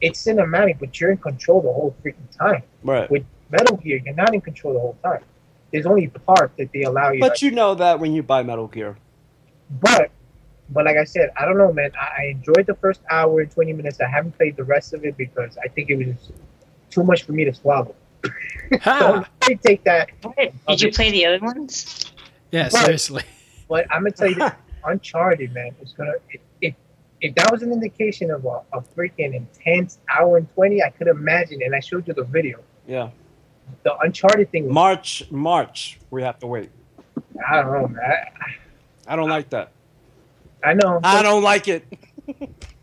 It's cinematic, but you're in control the whole freaking time. Right. With Metal Gear, you're not in control the whole time. There's only part that they allow you. But like, you know that when you buy Metal Gear. But, but like I said, I don't know, man. I, I enjoyed the first hour and twenty minutes. I haven't played the rest of it because I think it was too much for me to swallow. Huh. So let take that. Did um, you play the other ones? Yeah, but, seriously. But I'm gonna tell you, this, Uncharted, man, it's gonna. It, it, if that was an indication of a, a freaking intense hour and twenty, I could imagine. And I showed you the video. Yeah. The Uncharted thing. Was March, March. We have to wait. I don't know, man. I, I don't I, like that. I know. I don't like it.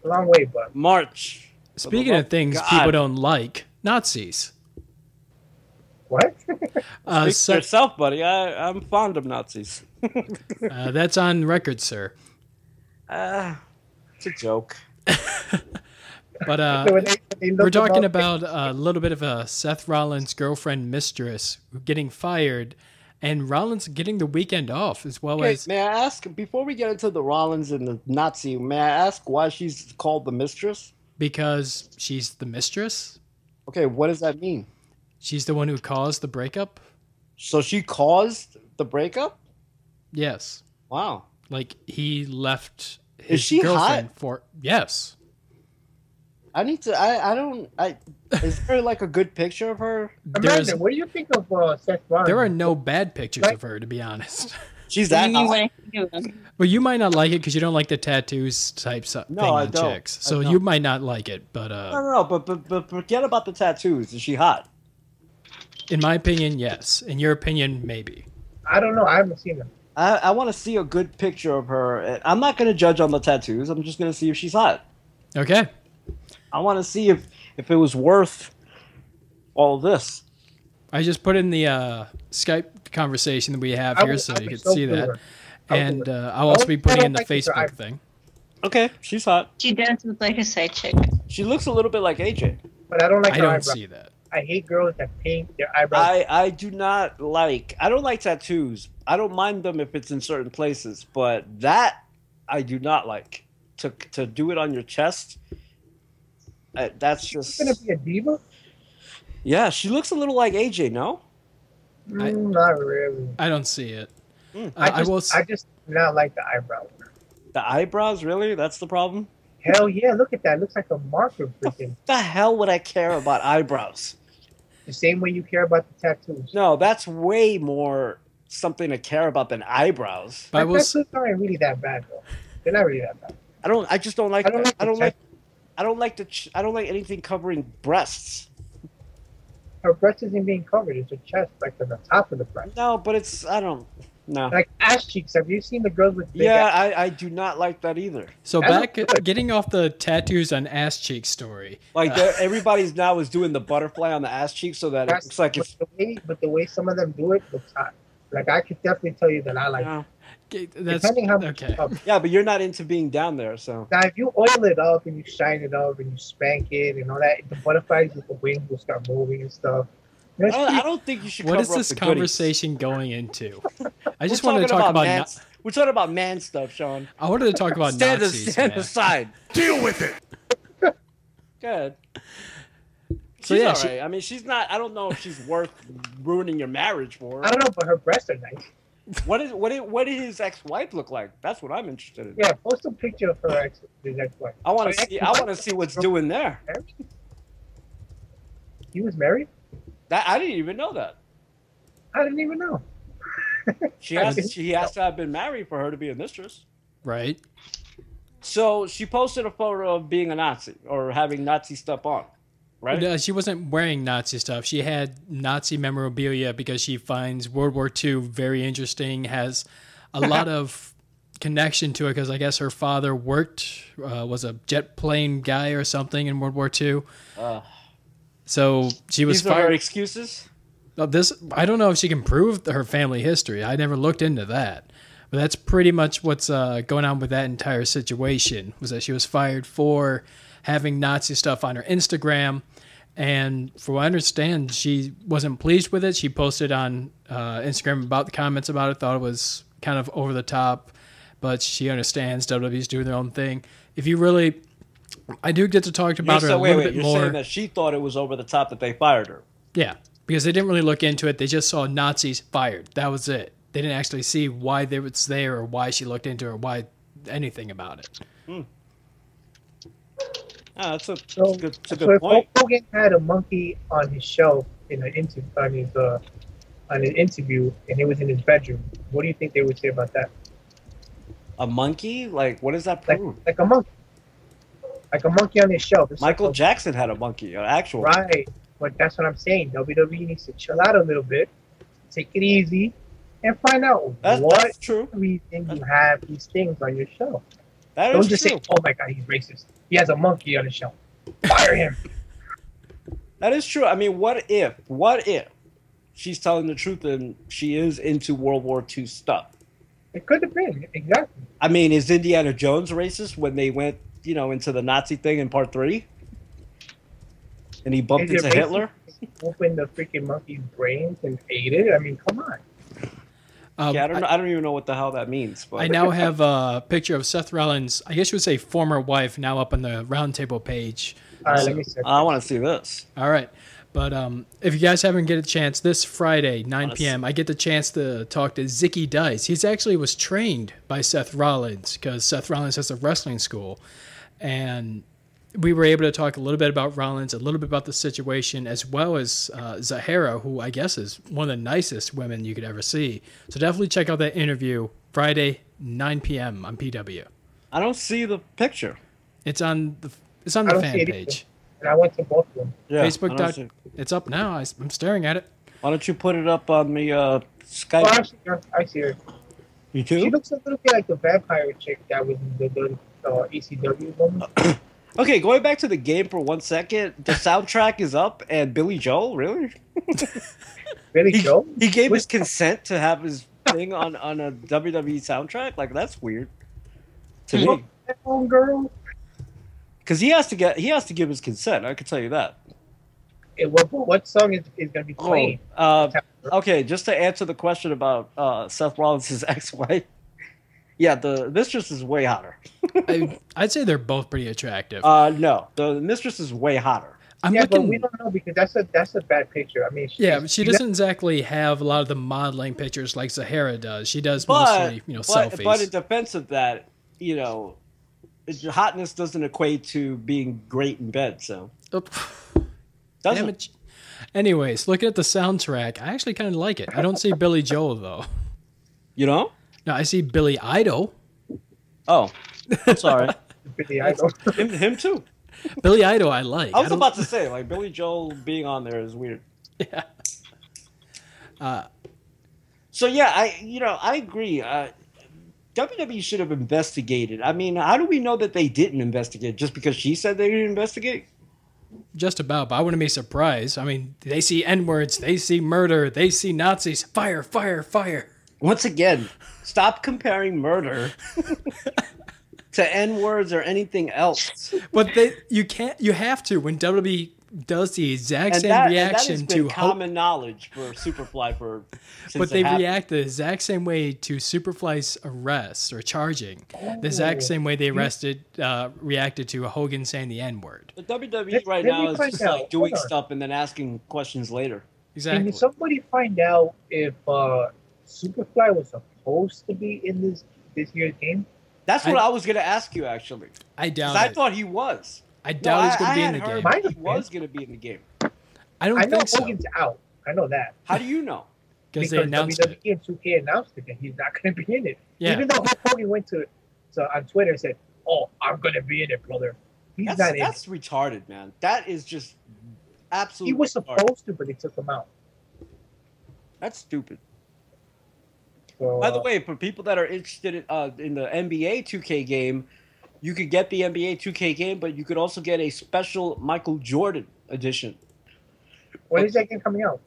Long way, but March. Speaking of things God. people don't like, Nazis. What? Uh, Speak for yourself, buddy. I, I'm fond of Nazis. uh, that's on record, sir. Uh, it's a joke. But uh, we're talking about a little bit of a Seth Rollins girlfriend mistress getting fired and Rollins getting the weekend off as well. Okay, as... May I ask, before we get into the Rollins and the Nazi, may I ask why she's called the mistress? Because she's the mistress. Okay, what does that mean? She's the one who caused the breakup. So she caused the breakup? Yes. Wow. Like he left his Is she girlfriend hot? for... Yes. I need to. I. I don't. I. Is there like a good picture of her? Amanda, what do you think of uh, Seth Rollins? There are no bad pictures right? of her, to be honest. She's that. Anyway. But you might not like it because you don't like the tattoos type stuff. No, thing I on don't. Chicks. So I don't. You might not like it, but uh. No, no, no but, but but forget about the tattoos. Is she hot? In my opinion, yes. In your opinion, maybe. I don't know. I haven't seen them. I I want to see a good picture of her. I'm not going to judge on the tattoos. I'm just going to see if she's hot. Okay. I want to see if, if it was worth all this. I just put in the uh, Skype conversation that we have here so you can see that. And uh, I'll also be putting in the Facebook thing. Okay, she's hot. She does look like a side chick. She looks a little bit like A J. But I don't like her eyebrows. I don't see that. I hate girls that paint their eyebrows. I, I do not like, I don't like tattoos. I don't mind them if it's in certain places. But that I do not like. To, to do it on your chest... Uh, that's just gonna be a diva. Yeah, she looks a little like A J. No, mm, I, not really. I don't see it. Mm. Uh, I, just, I will. I just not like the eyebrow. The eyebrows, really? That's the problem. Hell yeah! Look at that. It looks like a marker. Freaking. The hell would I care about eyebrows? The same way you care about the tattoos. No, that's way more something to care about than eyebrows. But the tattoos aren't really that bad though. They're not really that bad. I don't. I just don't like. I don't like. I don't like I don't like the. Ch I don't like anything covering breasts. Her breast isn't being covered; it's her chest, like on the top of the breast. No, but it's. I don't. No. Like ass cheeks. Have you seen the girls with? Big yeah, ass? I I do not like that either. So that back at, getting off the tattoos on ass cheek story. Like uh, everybody's now is doing the butterfly on the ass cheek, so that it looks like it's. The way, but the way some of them do it looks hot. Like I could definitely tell you that I like. No. That's, depending how much okay. Yeah, but you're not into being down there, so. Now, if you oil it up and you shine it up and you spank it and all that, the butterflies with the wings will start moving and stuff. I don't, I don't think you should. What is this conversation going into? I just wanted to talk about. about We're talking about man stuff, Sean. I wanted to talk about stand Nazis. Stand man. aside. Deal with it. Good. She's yeah, all right. She, I mean, she's not. I don't know if she's worth ruining your marriage for. I don't know, but her breasts are nice. What is what? Is, what did his ex-wife look like? That's what I'm interested in. Yeah, post a picture of her ex, his ex-wife. I want to see. I want to see what's doing there. He was married. That I didn't even know that. I didn't even know. She has. She has to have been married for her to be a mistress. Right. So she posted a photo of being a Nazi or having Nazi stuff on. Right? No, she wasn't wearing Nazi stuff. She had Nazi memorabilia because she finds World War Two very interesting, has a lot of connection to it because I guess her father worked, uh, was a jet plane guy or something in World War Two. Uh, so she was these are her excuses? This, I don't know if she can prove her family history. I never looked into that. But that's pretty much what's uh, going on with that entire situation, was that she was fired for having Nazi stuff on her Instagram. And for what I understand, she wasn't pleased with it. She posted on uh, Instagram about the comments about it, thought it was kind of over the top, but she understands W W E's doing their own thing. If you really, I do get to talk about her a little bit more. You're saying that she thought it was over the top that they fired her. Yeah, because they didn't really look into it. They just saw Nazis fired. That was it. They didn't actually see why they was there or why she looked into it or why anything about it. Hmm. Oh, that's a, so, that's a good, that's a good so if point. Hogan had a monkey on his shelf in an interview, on his uh, on an interview, and it was in his bedroom. What do you think they would say about that? A monkey? Like what does that prove? Like, like a monkey, like a monkey on his shelf. It's Michael like Jackson had a monkey, an actual. Right, but that's what I'm saying. W W E needs to chill out a little bit, take it easy, and find out that's, what that's true. reason that's you have these things on your shelf. That Don't is just true. say, "Oh my God, he's racist. He has a monkey on his shelf. Fire him." That is true. I mean, what if? What if she's telling the truth and she is into World War Two stuff. It could have been, exactly. I mean, is Indiana Jones racist when they went, you know, into the Nazi thing in part three? And he bumped into Hitler? Opened the freaking monkey's brains and ate it? I mean, come on. Um, yeah, I don't, I, I don't even know what the hell that means. But. I now have a picture of Seth Rollins, I guess you would say former wife, now up on the Roundtable page. All right, so, let me see. I want to see this. All right. But um, if you guys haven't get a chance, this Friday, nine p m, I get the chance to talk to Zicky Dice. He's actually was trained by Seth Rollins because Seth Rollins has a wrestling school. And we were able to talk a little bit about Rollins, a little bit about the situation, as well as uh, Zahara, who I guess is one of the nicest women you could ever see. So definitely check out that interview Friday, nine p m on P W. I don't see the picture. It's on the, it's on the fan page. I went to both of them. Yeah, Facebook. Dot, it's up now. I, I'm staring at it. Why don't you put it up on the uh, Skype? Oh, actually, I see her. You too? She looks a little bit like the vampire chick that was in the, the uh, E C W one. Okay, going back to the game for one second. The soundtrack is up, and Billy Joel, really? Billy he, Joel? He gave Which his consent to have his thing on, on a W W E soundtrack? Like, that's weird to you me. That home girl? Because he has to get, he has to give his consent. I can tell you that. Hey, what, what song is, is going to be played? Oh, uh, okay, just to answer the question about uh, Seth Rollins' ex-wife. Yeah, the mistress is way hotter. I, I'd say they're both pretty attractive. Uh, no, the mistress is way hotter. I'm yeah, looking, but we don't know because that's a that's a bad picture. I mean, she, yeah, she doesn't exactly have a lot of the modeling pictures like Zahara does. She does but, mostly, you know, but, selfies. But in defense of that, you know. Hotness doesn't equate to being great in bed, so. Doesn't. Anyways, looking at the soundtrack, I actually kind of like it. I don't see Billy Joel, though. You know? No, I see Billy Idol. Oh, I'm sorry. Billy Idol. Him, him too. Billy Idol I like. I was I about to say, like, Billy Joel being on there is weird. Yeah. Uh, so, yeah, I, you know, I agree. Uh, W W E should have investigated. I mean, how do we know that they didn't investigate? Just because she said they didn't investigate? Just about, but I wouldn't be surprised. I mean, they see N-words, they see murder, they see Nazis. Fire, fire, fire. Once again, stop comparing murder to N-words or anything else. But they, you can't, you have to when W W E does the exact and same that, reaction and that has been to common Hulk. Knowledge for Superfly for since but they react the exact same way to Superfly's arrest or charging oh. the exact same way they arrested uh reacted to Hogan saying the n-word. The W W E did, right did now is just out? like doing stuff and then asking questions later. Exactly. Can somebody find out if uh Superfly was supposed to be in this this year's game? That's what I, I was going to ask you actually. I doubt it. I thought he was. I doubt no, he's going to be in the game. I he was going to be in the game. I don't I think know so. Hogan's out. I know that. How do you know? Because they announced W W E it. And two K announced it that he's not going to be in it. Yeah. Even though Hulk Hogan went to, to on Twitter and said, "Oh, I'm going to be in it, brother." He's that's, not in. That's it. Retarded, man. That is just absolutely. He was retarded. Supposed to, but they took him out. That's stupid. So, by the way, for people that are interested in, uh, in the N B A two K game. You could get the N B A two K game, but you could also get a special Michael Jordan edition. When is that game coming out?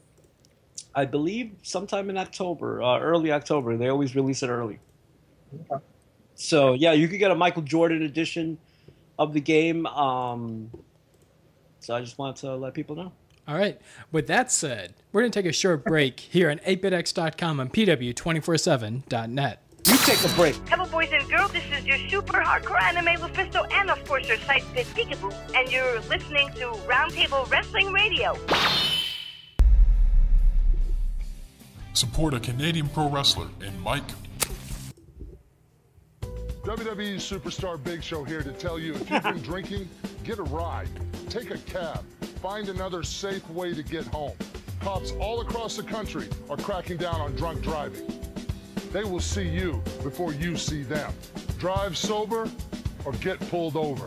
I believe sometime in October, uh, early October. They always release it early. Okay. So, yeah, you could get a Michael Jordan edition of the game. Um, so I just wanted to let people know. All right. With that said, we're going to take a short break here on eight bit x dot com and P W two four seven dot net. You take a break. Hello, boys and girls. This is your super hardcore anime Lufisto and, of course, your site Pit Peekaboo. And you're listening to Roundtable Wrestling Radio. Support a Canadian pro wrestler in Mike. W W E superstar Big Show here to tell you if you've been drinking, get a ride, take a cab, find another safe way to get home. Cops all across the country are cracking down on drunk driving. They will see you before you see them. Drive sober or get pulled over.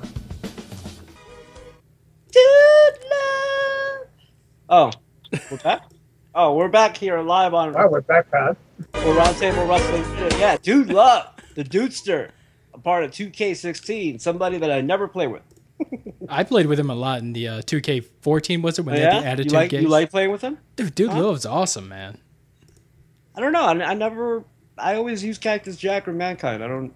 Dude Love. Oh, we're back? Oh, we're back here live on... Oh, we're back, Pat. We're Roundtable Wrestling. Yeah, Dude Love, the Dudester, a part of two K sixteen, somebody that I never play with. I played with him a lot in the uh, two K fourteen, was it? When oh, yeah? they had the Attitude you like, Games. You like playing with him? Dude, Dude huh? Love's awesome, man. I don't know. I, I never... I always use Cactus Jack or Mankind. I don't...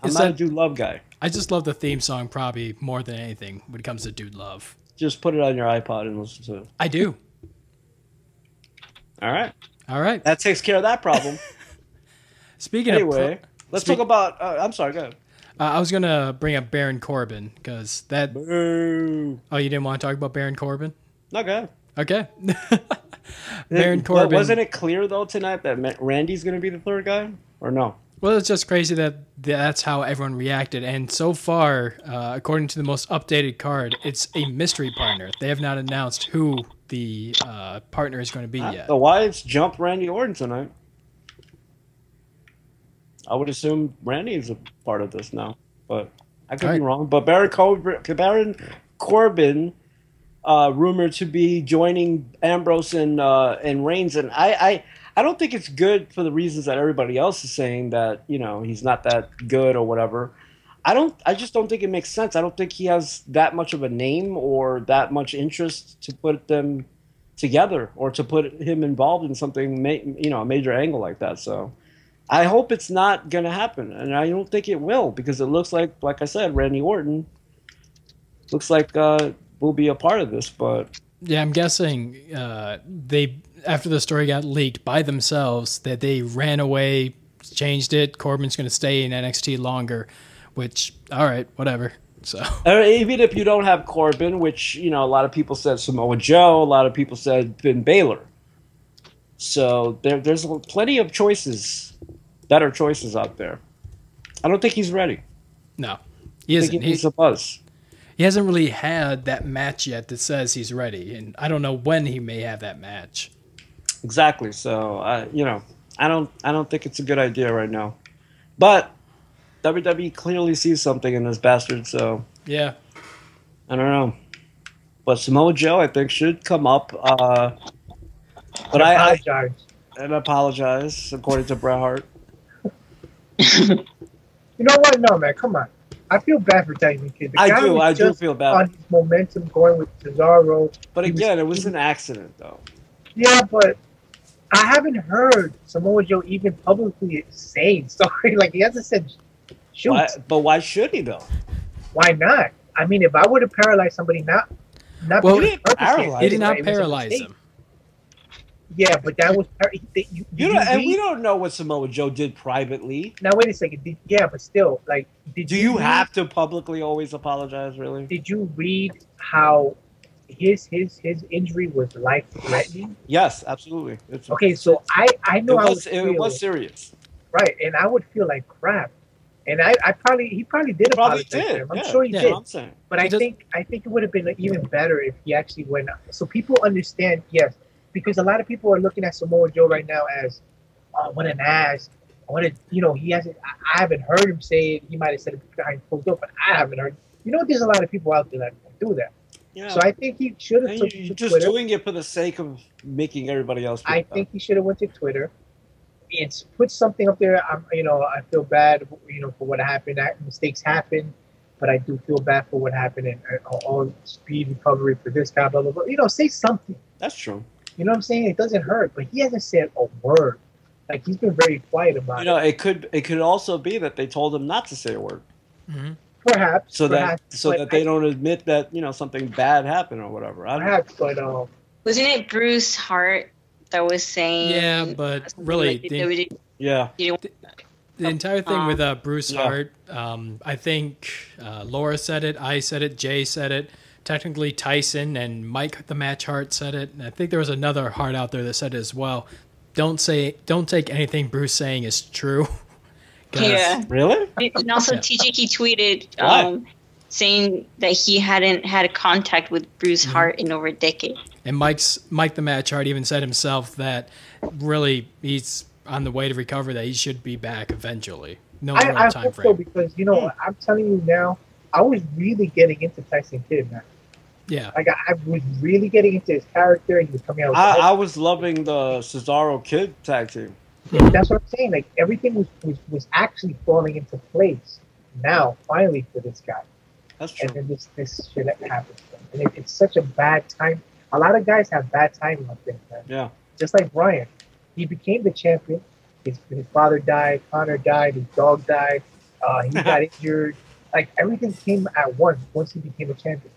I'm it's not that, a Dude Love guy. I just love the theme song probably more than anything when it comes to Dude Love. Just put it on your iPod and listen to it. I do. All right. All right. That takes care of that problem. Speaking anyway, of... Anyway, let's speak talk about... Uh, I'm sorry, go ahead. Uh, I was going to bring up Baron Corbin because that... Boo. Oh, you didn't want to talk about Baron Corbin? No, go ahead. Okay. Baron Corbin. But wasn't it clear, though, tonight that Randy's going to be the third guy? Or no? Well, it's just crazy that that's how everyone reacted. And so far, uh, according to the most updated card, it's a mystery partner. They have not announced who the uh, partner is going to be uh, yet. The wives jumped Randy Orton tonight. I would assume Randy is a part of this now, but I could All be right. wrong. But Baron Corbin, Baron Corbin uh, rumored to be joining Ambrose and uh, and Reigns, and I, I I don't think it's good for the reasons that everybody else is saying that you know he's not that good or whatever. I don't. I just don't think it makes sense. I don't think he has that much of a name or that much interest to put them together or to put him involved in something, you know, a major angle like that. So. I hope it's not going to happen, and I don't think it will because it looks like, like I said, Randy Orton looks like uh, will be a part of this. But yeah, I'm guessing uh, they after the story got leaked by themselves that they ran away, changed it. Corbin's going to stay in N X T longer, which all right, whatever. So or even if you don't have Corbin, which you know a lot of people said Samoa Joe, a lot of people said Finn Balor. So there, there's plenty of choices. Better choices out there. I don't think he's ready. No, he isn't. He needs a buzz. He hasn't really had that match yet that says he's ready, and I don't know when he may have that match. Exactly. So, uh, you know, I don't, I don't think it's a good idea right now. But W W E clearly sees something in this bastard. So yeah, I don't know. But Samoa Joe, I think, should come up. Uh, but I apologize. I, and apologize according to Bret Hart. You know what? No, man. Come on. I feel bad for Tyson Kidd. The I do. I do feel bad. On his momentum going with Cesaro. But again, was, it was an accident, though. Yeah, but I haven't heard Samoa Joe even publicly saying sorry. Like, he hasn't said shoot. Why, but why should he, though? Why not? I mean, if I would have paralyzed somebody, not... not well, he didn't paralyze, he did not paralyze him. Yeah, but that was you, you, you know, and we don't know what Samoa Joe did privately. Now wait a second. Did, yeah, but still, like, did do you, you read, have to publicly always apologize? Really? Did you read how his his his injury was life threatening? Yes, absolutely. It's, okay, so I I know it was, I was it feeling, was serious, right? And I would feel like crap, and I I probably he probably did he probably apologize. Did. I'm yeah, sure he yeah, did. I'm saying. But he I just, think I think it would have been even better if he actually went. So people understand. Yes. Because a lot of people are looking at Samoa Joe right now as, oh, what an ass. What a, you know, he hasn't, I haven't heard him say it. He might have said it behind closed door, but I haven't heard. You know, there's a lot of people out there that do that. Yeah. So I think he should have took to just Twitter. Doing it for the sake of making everybody else. I that. think he should have went to Twitter and put something up there. I'm, you know, I feel bad, you know, for what happened. I, mistakes happen, but I do feel bad for what happened and uh, all speed recovery for this guy, blah, blah, blah. You know, say something. That's true. You know what I'm saying? It doesn't hurt, but he hasn't said a word. Like, he's been very quiet about it. You know, it could it could also be that they told him not to say a word. Mm-hmm. Perhaps. So perhaps, that so that they I, don't admit that, you know, something bad happened or whatever. I don't perhaps, know. but... Um, Wasn't it Bruce Hart that was saying... Yeah, but really... Like, the, the, yeah. The, the entire thing um, with uh, Bruce yeah. Hart, um, I think uh, Laura said it, I said it, Jay said it. Technically, Tyson and Mike the Match Hart said it, and I think there was another Hart out there that said it as well. Don't say, don't take anything Bruce saying is true. Yeah, really. And also, yeah. T J K tweeted um, saying that he hadn't had contact with Bruce mm-hmm. Hart in over a decade. And Mike's Mike the Match Hart even said himself that really he's on the way to recover, that he should be back eventually. No I, I time hope frame. So because you know yeah. I'm telling you now, I was really getting into Tyson Kidd, man. Yeah, like I, I was really getting into his character. He was coming out. With I, I was loving the Cesaro Kid tag team. Yeah, that's what I'm saying. Like everything was, was was actually falling into place now, finally for this guy. That's true. And then this, this shit happens to them. And it, it's such a bad time. A lot of guys have bad timing up there, man. Yeah. Just like Bryan. He became the champion. His, his father died. Connor died. His dog died. Uh, he got injured. Like, everything came at once once he became a champion.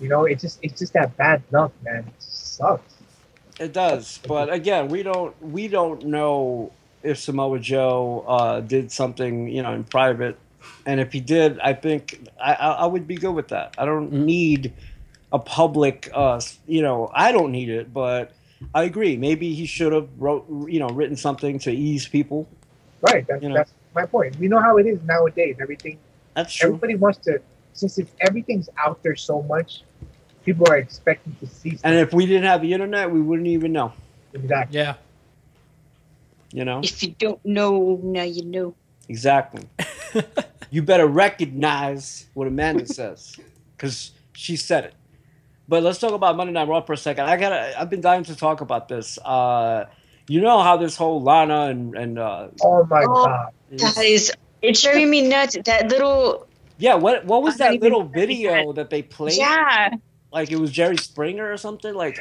You know, it just it's just that bad luck, man. It sucks. It does. But again, we don't we don't know if Samoa Joe uh, did something, you know, in private. And if he did, I think I, I would be good with that. I don't need a public, uh, you know, I don't need it. But I agree. Maybe he should have wrote, you know, written something to ease people. Right. That's, you know? That's my point. We know how it is nowadays. Everything. That's true. Everybody wants to. Since if everything's out there so much, people are expecting to see something. And if we didn't have the internet, we wouldn't even know. Exactly. Yeah. You know? If you don't know, now you know. Exactly. You better recognize what Amanda says, because she said it. But let's talk about Monday Night Raw for a second. I gotta, I've been dying to talk about this. Uh, you know how this whole Lana and... and uh, oh, my oh, God. That is, it's driving me nuts. That little... Yeah, what what was that little video that they played? Yeah, like it was Jerry Springer or something. Like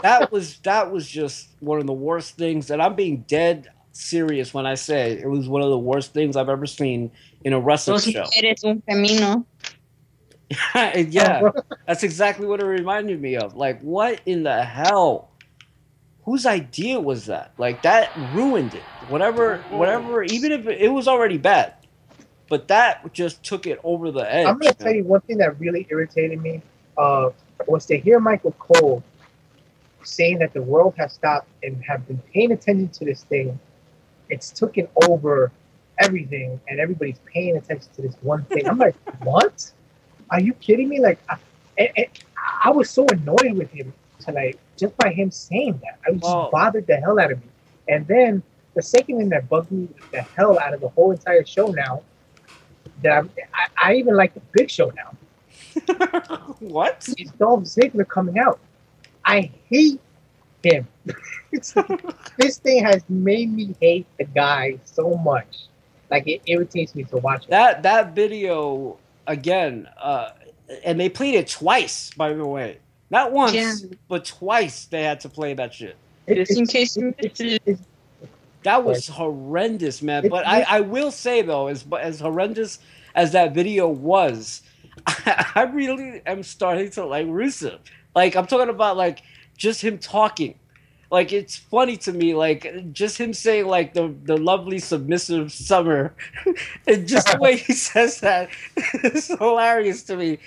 that was that was just one of the worst things. And I'm being dead serious when I say it was one of the worst things I've ever seen in a wrestling show. Eres un camino. Yeah, that's exactly what it reminded me of. Like, what in the hell? Whose idea was that? Like, that ruined it. Whatever, whatever. Even if it, it was already bad. But that just took it over the edge. I'm going to tell you one thing that really irritated me uh, was to hear Michael Cole saying that the world has stopped and have been paying attention to this thing. It's taken over everything, and everybody's paying attention to this one thing. I'm like, what? Are you kidding me? Like, I, I, I was so annoyed with him tonight just by him saying that. I was Whoa. just bothered the hell out of me. And then the second thing that bugged me the hell out of the whole entire show now that I'm, I, I even like the Big Show now. What? It's Dolph Ziggler coming out. I hate him. It's like, this thing has made me hate the guy so much. Like, it irritates me to watch it. That that video again, uh, and they played it twice. By the way, not once, yeah. but twice they had to play that shit. It, Just in case you missed it. That was horrendous, man. But I, I will say, though, as as horrendous as that video was, I, I really am starting to like Rusev. Like, I'm talking about, like, just him talking. Like, it's funny to me. Like, just him saying, like, the, the lovely submissive summer. And just the way he says that is hilarious to me.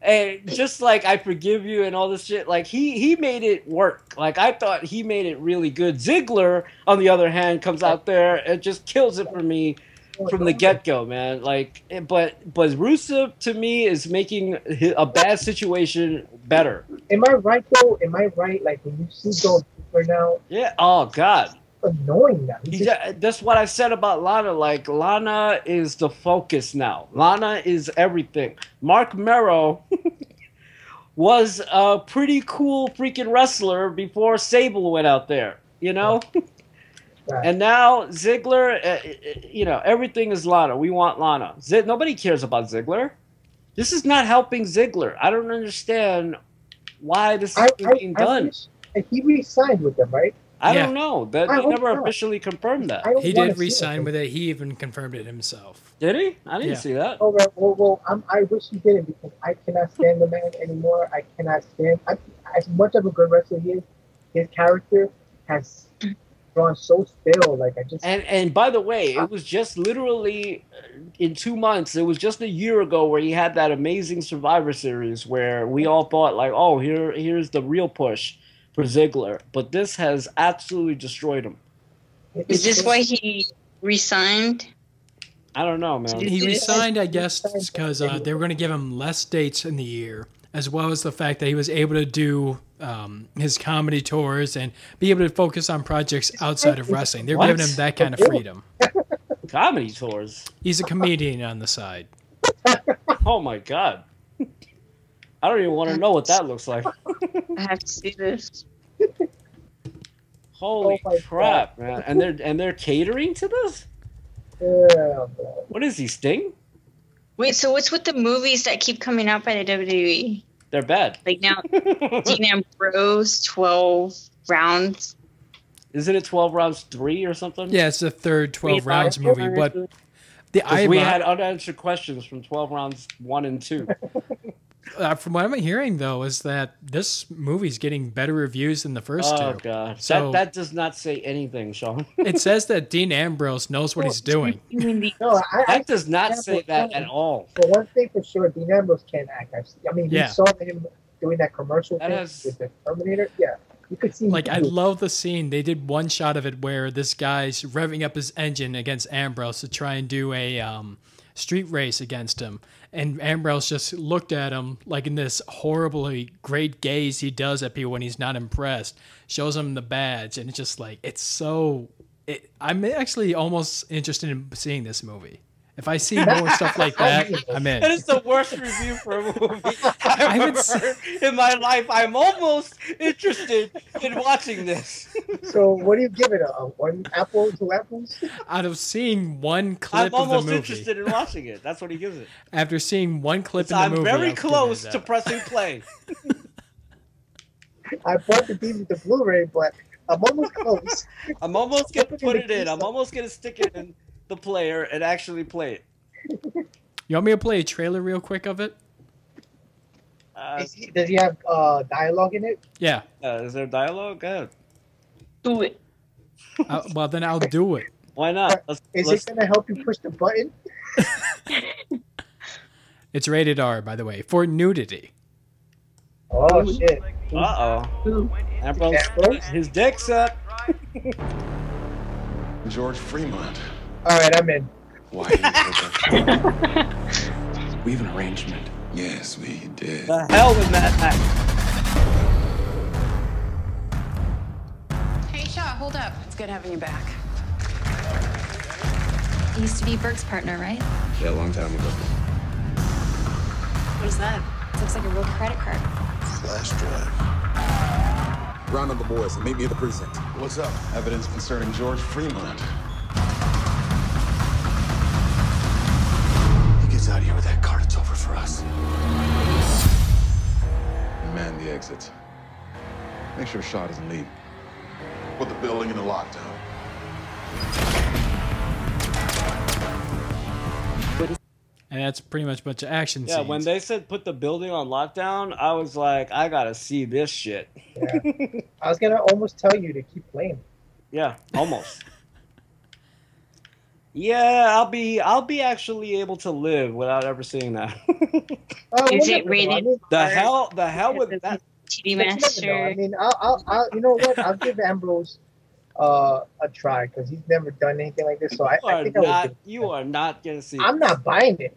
And just, like, I forgive you and all this shit. Like, he, he made it work. Like, I thought he made it really good. Ziggler, on the other hand, comes out there and just kills it for me from the get-go, man. Like, but but Rusev, to me, is making a bad situation better. Am I right, though? Am I right? Like, when you see Dolph Ziggler now? Yeah. Oh, God. Annoying now. Just... Yeah, that's what I said about Lana. Like, Lana is the focus now. Lana is everything. Mark Merrow was a pretty cool freaking wrestler before Sable went out there, you know? Yeah. Right. And now Ziggler, uh, you know, everything is Lana. We want Lana. Z- Nobody cares about Ziggler. This is not helping Ziggler. I don't understand why this is I, being I, done. I he re-signed with them, right? I yeah. don't know. That he never not. officially confirmed that. He did re-sign it. with it. He even confirmed it himself. Did he? I didn't yeah. see that. Oh, well, well, well I'm, I wish he didn't, because I cannot stand the man anymore. I cannot stand. I, as much of a good wrestler he is, his character has drawn so still. Like, I just and and by the way, it was just literally in two months. It was just a year ago where he had that amazing Survivor Series where we all thought, like, oh, here here's the real push for Ziggler, but this has absolutely destroyed him. Is this why he resigned? I don't know, man. He resigned, I guess, because uh, they were going to give him less dates in the year, as well as the fact that he was able to do um, his comedy tours and be able to focus on projects outside of wrestling. They were giving him that kind of freedom. Comedy tours? He's a comedian on the side. Oh, my God. I don't even want to know what that looks like. I have to see this. Holy oh crap, God. man! And they're and they're catering to this. Yeah. Man. What is he, Sting? Wait, so what's with the movies that keep coming out by the W W E? They're bad. Like now, Dean Ambrose, twelve rounds. Isn't it twelve rounds three or something? Yeah, it's the third twelve rounds movie. But the I we had unanswered questions from twelve rounds one and two. Uh, from what I'm hearing, though, is that this movie's getting better reviews than the first two. Oh, God. So, that, that does not say anything, Sean. It says that Dean Ambrose knows what he's doing. No, I, that does not Ambrose say that at all. But one thing for sure, Dean Ambrose can't act. I mean, yeah. You saw him doing that commercial that thing has, with the Terminator. Yeah. You could see like, I love the scene. They did one shot of it where this guy's revving up his engine against Ambrose to try and do a... Um, street race against him, and Ambrose just looked at him like in this horribly great gaze he does at people when he's not impressed, shows him the badge, and it's just like, it's so it, I'm actually almost interested in seeing this movie. If I see more stuff like that, I'm in. That is the worst review for a movie I've ever heard in my life. I'm almost interested in watching this. So what do you give it? A one apple, two apples? Out of seeing one clip of the movie. I'm almost interested in watching it. That's what he gives it. After seeing one clip in the movie. I'm very close to pressing play. I bought the D V D, the Blu-ray, but I'm almost close. I'm almost going to put it in. I'm almost going to stick it in the player and actually play it. You want me to play a trailer real quick of it? Uh, he, does he have uh, dialogue in it? Yeah. Uh, is there dialogue? Go ahead. Do it. Uh, well, then I'll do it. Why not? Let's, is let's... it going to help you push the button? It's rated R, by the way, for nudity. Oh, ooh, shit. Uh-oh. Ambrose, his dick's up. George Fremont. All right, I'm in. Why did you go back? We have an arrangement. Yes, we did. The hell with Mad Max. Hey, Shaw, hold up. It's good having you back. You used to be Burke's partner, right? Yeah, a long time ago. What is that? It looks like a real credit card. Flash drive. Round up the boys and meet me at the precinct. What's up? Evidence concerning George Fremont. Out here with that card, it's over for us. Man the exits. Make sure Shaw doesn't leave. Put the building in a lockdown. And that's pretty much a bunch of action yeah, scenes. Yeah, when they said put the building on lockdown, I was like, I gotta see this shit. Yeah. I was gonna almost tell you to keep playing. Yeah, almost. Yeah, I'll be I'll be actually able to live without ever seeing that. Oh, is it rated? The hell, the hell with that. T V Master. I mean, I'll, I'll, I'll, you know what? I'll give Ambrose uh, a try because he's never done anything like this. So I, I think not, I would you are not gonna see. I'm it. not buying it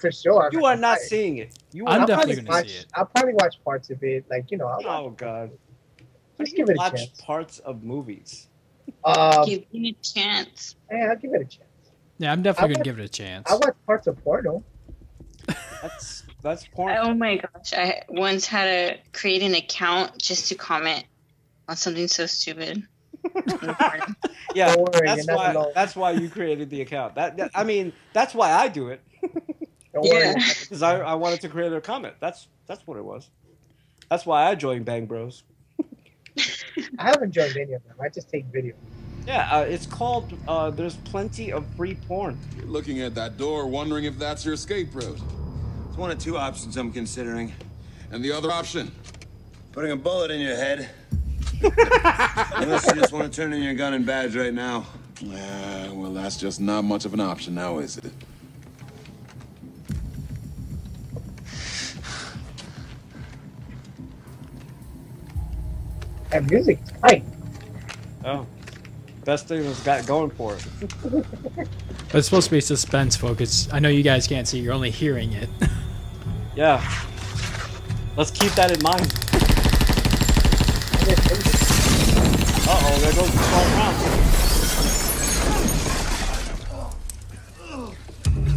for sure. You I'm are not, not seeing it. You are I'm definitely gonna watch, see it. I'll probably watch parts of it, like you know. I'll oh god, just give it a watch chance. Watch parts of movies. Uh, give it a chance. Yeah, I'll give it a chance. Yeah, I'm definitely watch, gonna give it a chance. I watched parts of porno. That's that's porno. Oh my gosh! I once had to create an account just to comment on something so stupid. Yeah, Don't worry, that's why. Alone. That's why you created the account. That, that I mean, that's why I do it. Don't yeah. worry, because I I wanted to create a comment. That's that's what it was. That's why I joined Bang Bros. I haven't joined any of them. I just take video. Yeah, uh, it's called uh, There's Plenty of Free Porn. You're looking at that door, wondering if that's your escape route. It's one of two options I'm considering. And the other option? Putting a bullet in your head. Unless you just want to turn in your gun and badge right now. Uh, well, that's just not much of an option now, is it? And music is tight. Oh. Best thing that's got going for it. But it's supposed to be suspense focused. I know you guys can't see, you're only hearing it. Yeah. Let's keep that in mind. Uh oh, there goes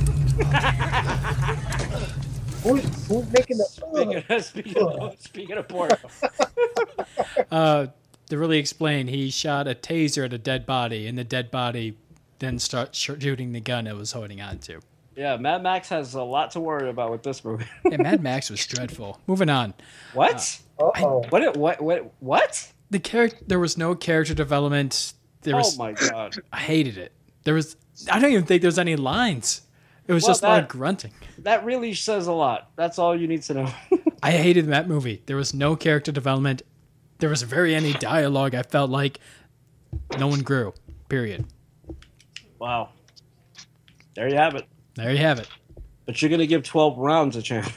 the small round. who's, who's making the speaking of, speaking of, speaking of porno. Uh, to really explain, he shot a taser at a dead body, and the dead body then starts shooting the gun it was holding on to. Yeah, Mad Max has a lot to worry about with this movie. Yeah, Mad Max was dreadful. Moving on. What? Uh, I, what? What? What? What? The character. There was no character development. There was, oh my god! I hated it. There was. I don't even think there's any lines. It was well, just that, a lot of grunting. That really says a lot. That's all you need to know. I hated that movie. There was no character development. There was very any dialogue. I felt like no one grew. Period. Wow. There you have it. There you have it. But you're going to give twelve rounds a chance.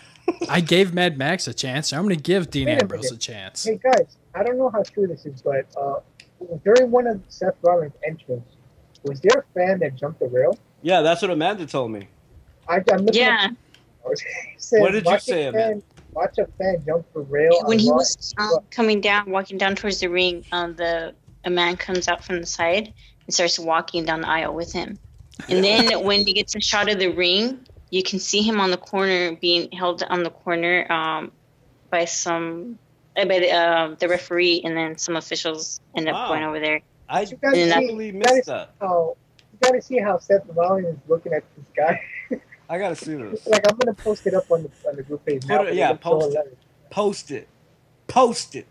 I gave Mad Max a chance. So I'm going to give Dean Wait Ambrose a, a chance. Hey, guys, I don't know how true this is, but uh, during one of Seth Rollins' entrance, was there a fan that jumped the rail? Yeah, that's what Amanda told me. I, I'm yeah. At, said, what did you say, fan, Amanda? Watch a fan jump the rail. When he was um, coming down, walking down towards the ring, um, the a man comes out from the side and starts walking down the aisle with him. And then when he gets a shot of the ring, you can see him on the corner being held on the corner um, by some by the, uh, the referee, and then some officials end up wow. going over there. I totally missed that. Oh, you gotta see how Seth Rollins is looking at this guy. I gotta see this. Like, I'm gonna post it up on the on the group page. Now, it, yeah, post it. Post it. Post it.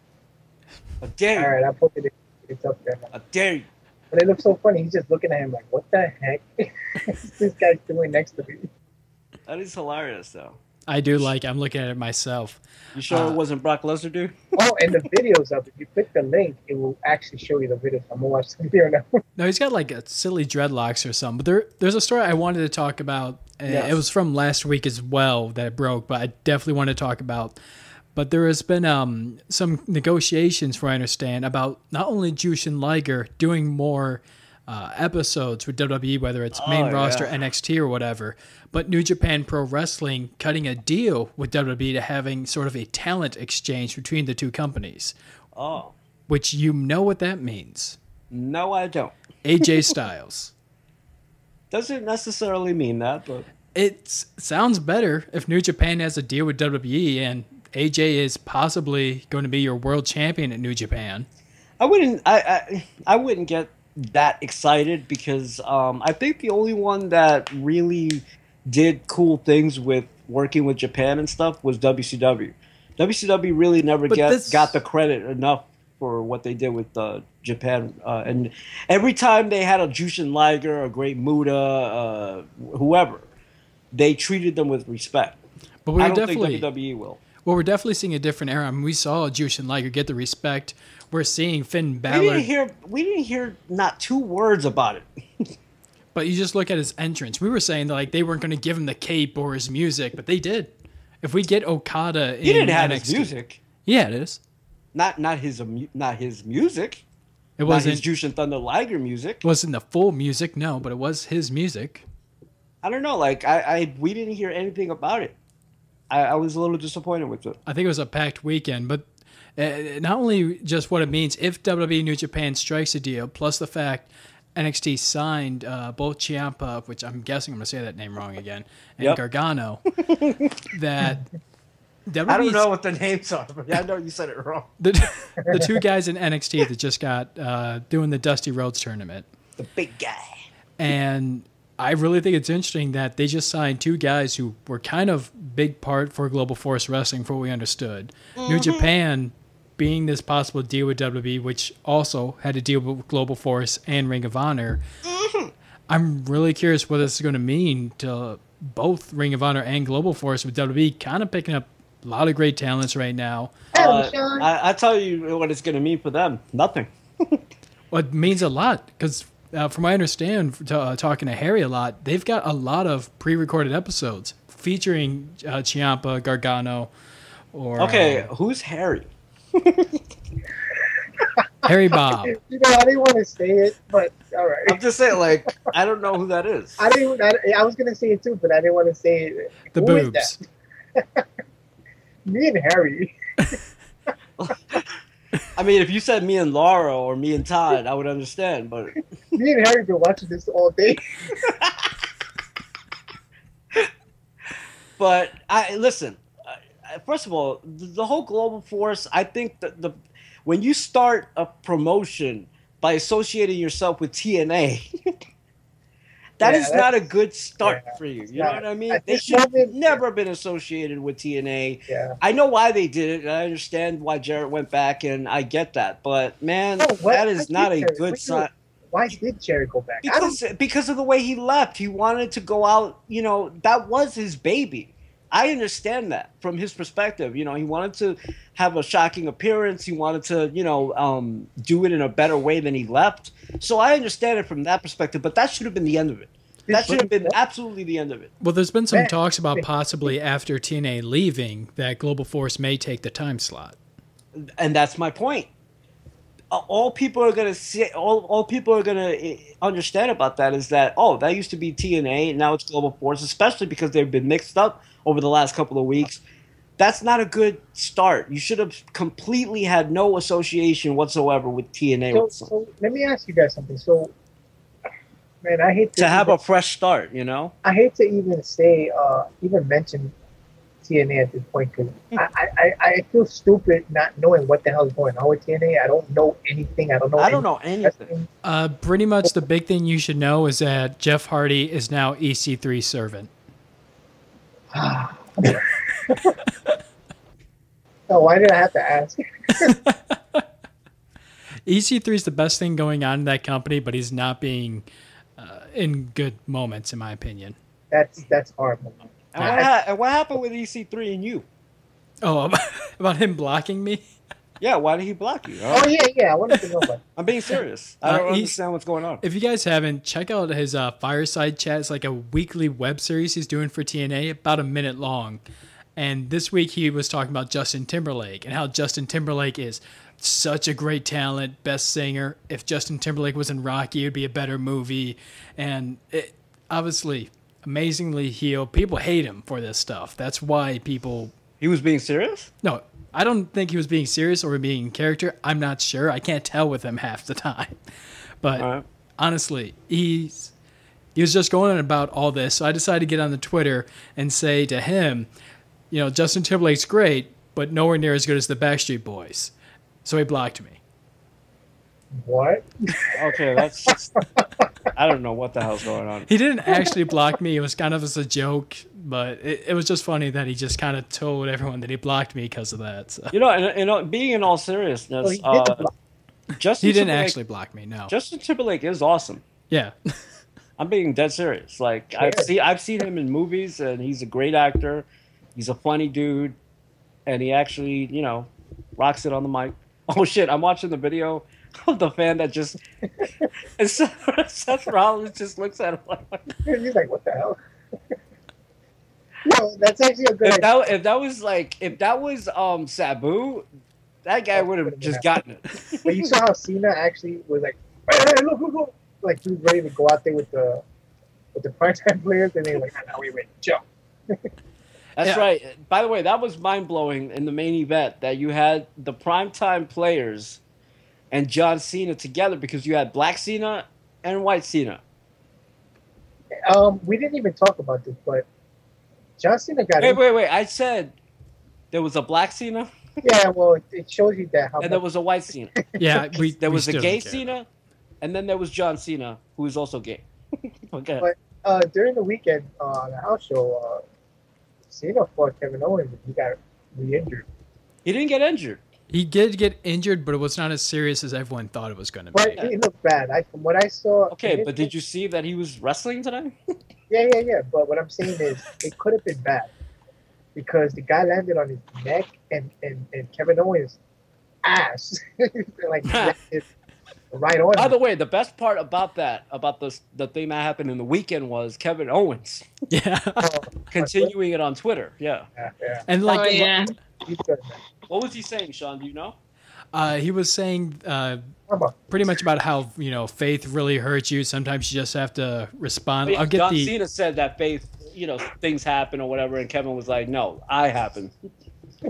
I dare you. All right, I posted it. It's up there now. I dare you. But it looks so funny. He's just looking at him like, what the heck is this guy's doing next to me? That is hilarious, though. I do like I'm looking at it myself. You sure uh, it wasn't Brock Lesnar, dude? Oh, and the videos of it. If you click the link, it will actually show you the videos. I'm going to watch the video now. No, he's got like a silly dreadlocks or something. But there, there's a story I wanted to talk about. Yes. It was from last week as well that it broke, but I definitely want to talk about. But there has been um, some negotiations, for I understand, about not only Jushin Liger doing more uh, episodes with W W E, whether it's oh, main yeah. roster, N X T, or whatever, but New Japan Pro Wrestling cutting a deal with W W E to having sort of a talent exchange between the two companies. Oh. Which you know what that means. No, I don't. A J Styles. Doesn't necessarily mean that, but... It sounds better if New Japan has a deal with W W E and... A J is possibly going to be your world champion at New Japan. I wouldn't, I, I, I wouldn't get that excited because um, I think the only one that really did cool things with working with Japan and stuff was W C W. W C W really never get, this... got the credit enough for what they did with uh, Japan. Uh, and every time they had a Jushin Liger, a Great Muta, uh, whoever, they treated them with respect. But we I don't definitely... think W W E will. Well, we're definitely seeing a different era. I mean, we saw Jushin Liger get the respect. We're seeing Finn Balor. We didn't hear, we didn't hear not two words about it. But you just look at his entrance. We were saying that, like, they weren't going to give him the cape or his music, but they did. If we get Okada, in he didn't have N X T, his music. Yeah, it is. Not not his not his music. It wasn't his Jushin Thunder Liger music. It wasn't the full music, no, but it was his music. I don't know. Like I, I we didn't hear anything about it. I was a little disappointed with it. I think it was a packed weekend, but not only just what it means, if W W E New Japan strikes a deal, plus the fact N X T signed uh, both Ciampa, which I'm guessing I'm going to say that name wrong again, and yep. Gargano, that W W E's, I don't know what the names are, but I know you said it wrong. The, the two guys in N X T that just got uh, doing the Dusty Rhodes tournament. The big guy. And... I really think it's interesting that they just signed two guys who were kind of big part for Global Force Wrestling, for what we understood. Mm-hmm. New Japan being this possible deal with W W E, which also had to deal with Global Force and Ring of Honor. Mm-hmm. I'm really curious what this is going to mean to both Ring of Honor and Global Force, with W W E kind of picking up a lot of great talents right now. Uh, I, I tell you what it's going to mean for them. Nothing. Well, it means a lot because... Uh, from what I understand, uh, talking to Harry a lot, they've got a lot of pre-recorded episodes featuring uh, Ciampa, Gargano, or... Okay, uh, who's Harry? Harry Bob. You know, I didn't want to say it, but all right. I'm just saying, like, I don't know who that is. I didn't. I, I was going to say it too, but I didn't want to say it. The who boobs. Me and Harry. I mean, if you said me and Laura or me and Todd, I would understand, but... Me and Harry have been watching this all day. But, I listen, first of all, the whole Global Force, I think that the when you start a promotion by associating yourself with T N A, That yeah, is not a good start yeah, for you. You know not, what I mean? I they should have never been associated with T N A. Yeah. I know why they did it, and I understand why Jarrett went back, and I get that. But, man, oh, what, that is not a Jerry, good sign. Why did Jerry go back? Because, I don't... because of the way he left. He wanted to go out. You know, that was his baby. I understand that from his perspective. You know, he wanted to have a shocking appearance. He wanted to, you know, um, do it in a better way than he left. So I understand it from that perspective, but that should have been the end of it. That should have been absolutely the end of it. Well, there's been some talks about possibly after T N A leaving that Global Force may take the time slot. And that's my point. All people are gonna see, all all people are gonna understand about that is that oh, that used to be T N A and now it's Global Force, especially because they've been mixed up over the last couple of weeks. That's not a good start. You should have completely had no association whatsoever with T N A. So, so let me ask you guys something. So, man, I hate to, to have even, a fresh start. You know, I hate to even say, uh, even mention T N A at this point, because I, I, I feel stupid not knowing what the hell is going on with T N A. I don't know anything. I don't know I don't know anything. Uh, pretty much the big thing you should know is that Jeff Hardy is now E C three servant. Oh, why did I have to ask? E C three is the best thing going on in that company, but he's not being uh, in good moments, in my opinion. That's, that's horrible. And what, ha what happened with E C three and you? Oh, about, about him blocking me? Yeah, why did he block you? Right. Oh, yeah, yeah. I wanted to know about it. I'm being serious. I don't uh, understand what's going on. If you guys haven't, check out his uh, Fireside Chat. It's like a weekly web series he's doing for T N A, about a minute long. And this week he was talking about Justin Timberlake and how Justin Timberlake is such a great talent, best singer. If Justin Timberlake was in Rocky, it would be a better movie. And it, obviously... amazingly healed. People hate him for this stuff. That's why people... He was being serious? No, I don't think he was being serious or being in character. I'm not sure. I can't tell with him half the time. But right. honestly, he's, he was just going on about all this. So I decided to get on the Twitter and say to him, you know, Justin Timberlake's great, but nowhere near as good as the Backstreet Boys. So he blocked me. What? Okay, that's... Just... I don't know what the hell's going on. He didn't actually block me. It was kind of as a joke, but it, it was just funny that he just kind of told everyone that he blocked me because of that. So. You know, and, you know, being in all seriousness, well, he, did uh, Justin he didn't Timberlake, actually block me. No, Justin Timberlake is awesome. Yeah, I'm being dead serious. Like I've seen, I've seen him in movies, and he's a great actor. He's a funny dude, and he actually, you know, rocks it on the mic. Oh shit! I'm watching the video. Of the fan that just and Seth, Seth Rollins just looks at him like, he's like, "What the hell?" No, that's actually a good. If that, if that was like, if that was um Sabu, that guy would have just gotten it. But you saw how Cena actually was like, "Hey, hey, look, look, look!" Like he was ready to go out there with the with the part-time players, and they were like, "No, wait, wait, jump." That's yeah. right. By the way, that was mind blowing in the main event that you had the primetime players. And John Cena together because you had Black Cena and White Cena. Um, we didn't even talk about this, but John Cena got. Wait, in. wait, wait! I said there was a Black Cena. Yeah, well, it shows you that. How and much... there was a White Cena. Yeah, we, there was we a gay Cena, and then there was John Cena, who is also gay. Okay. But uh, during the weekend uh, on the house show, uh, Cena fought Kevin Owens, and he got re-injured. He didn't get injured. He did get injured, but it was not as serious as everyone thought it was going to be. But he looked bad. I, from what I saw... Okay, but did you see that he was wrestling today? Yeah, yeah, yeah. But what I'm saying is it could have been bad because the guy landed on his neck and, and, and Kevin Owens' ass. Like, right on. By the way, the best part about that, about this, the thing that happened in the weekend was Kevin Owens. Yeah. Continuing it on Twitter. Yeah. yeah, yeah. And like... Oh, yeah. What was he saying, Sean? Do you know? Uh, he was saying uh, pretty much about how, you know, faith really hurts you. Sometimes you just have to respond. I mean, I'll get John the... Cena said that faith, you know, things happen or whatever, and Kevin was like, "No, I happen."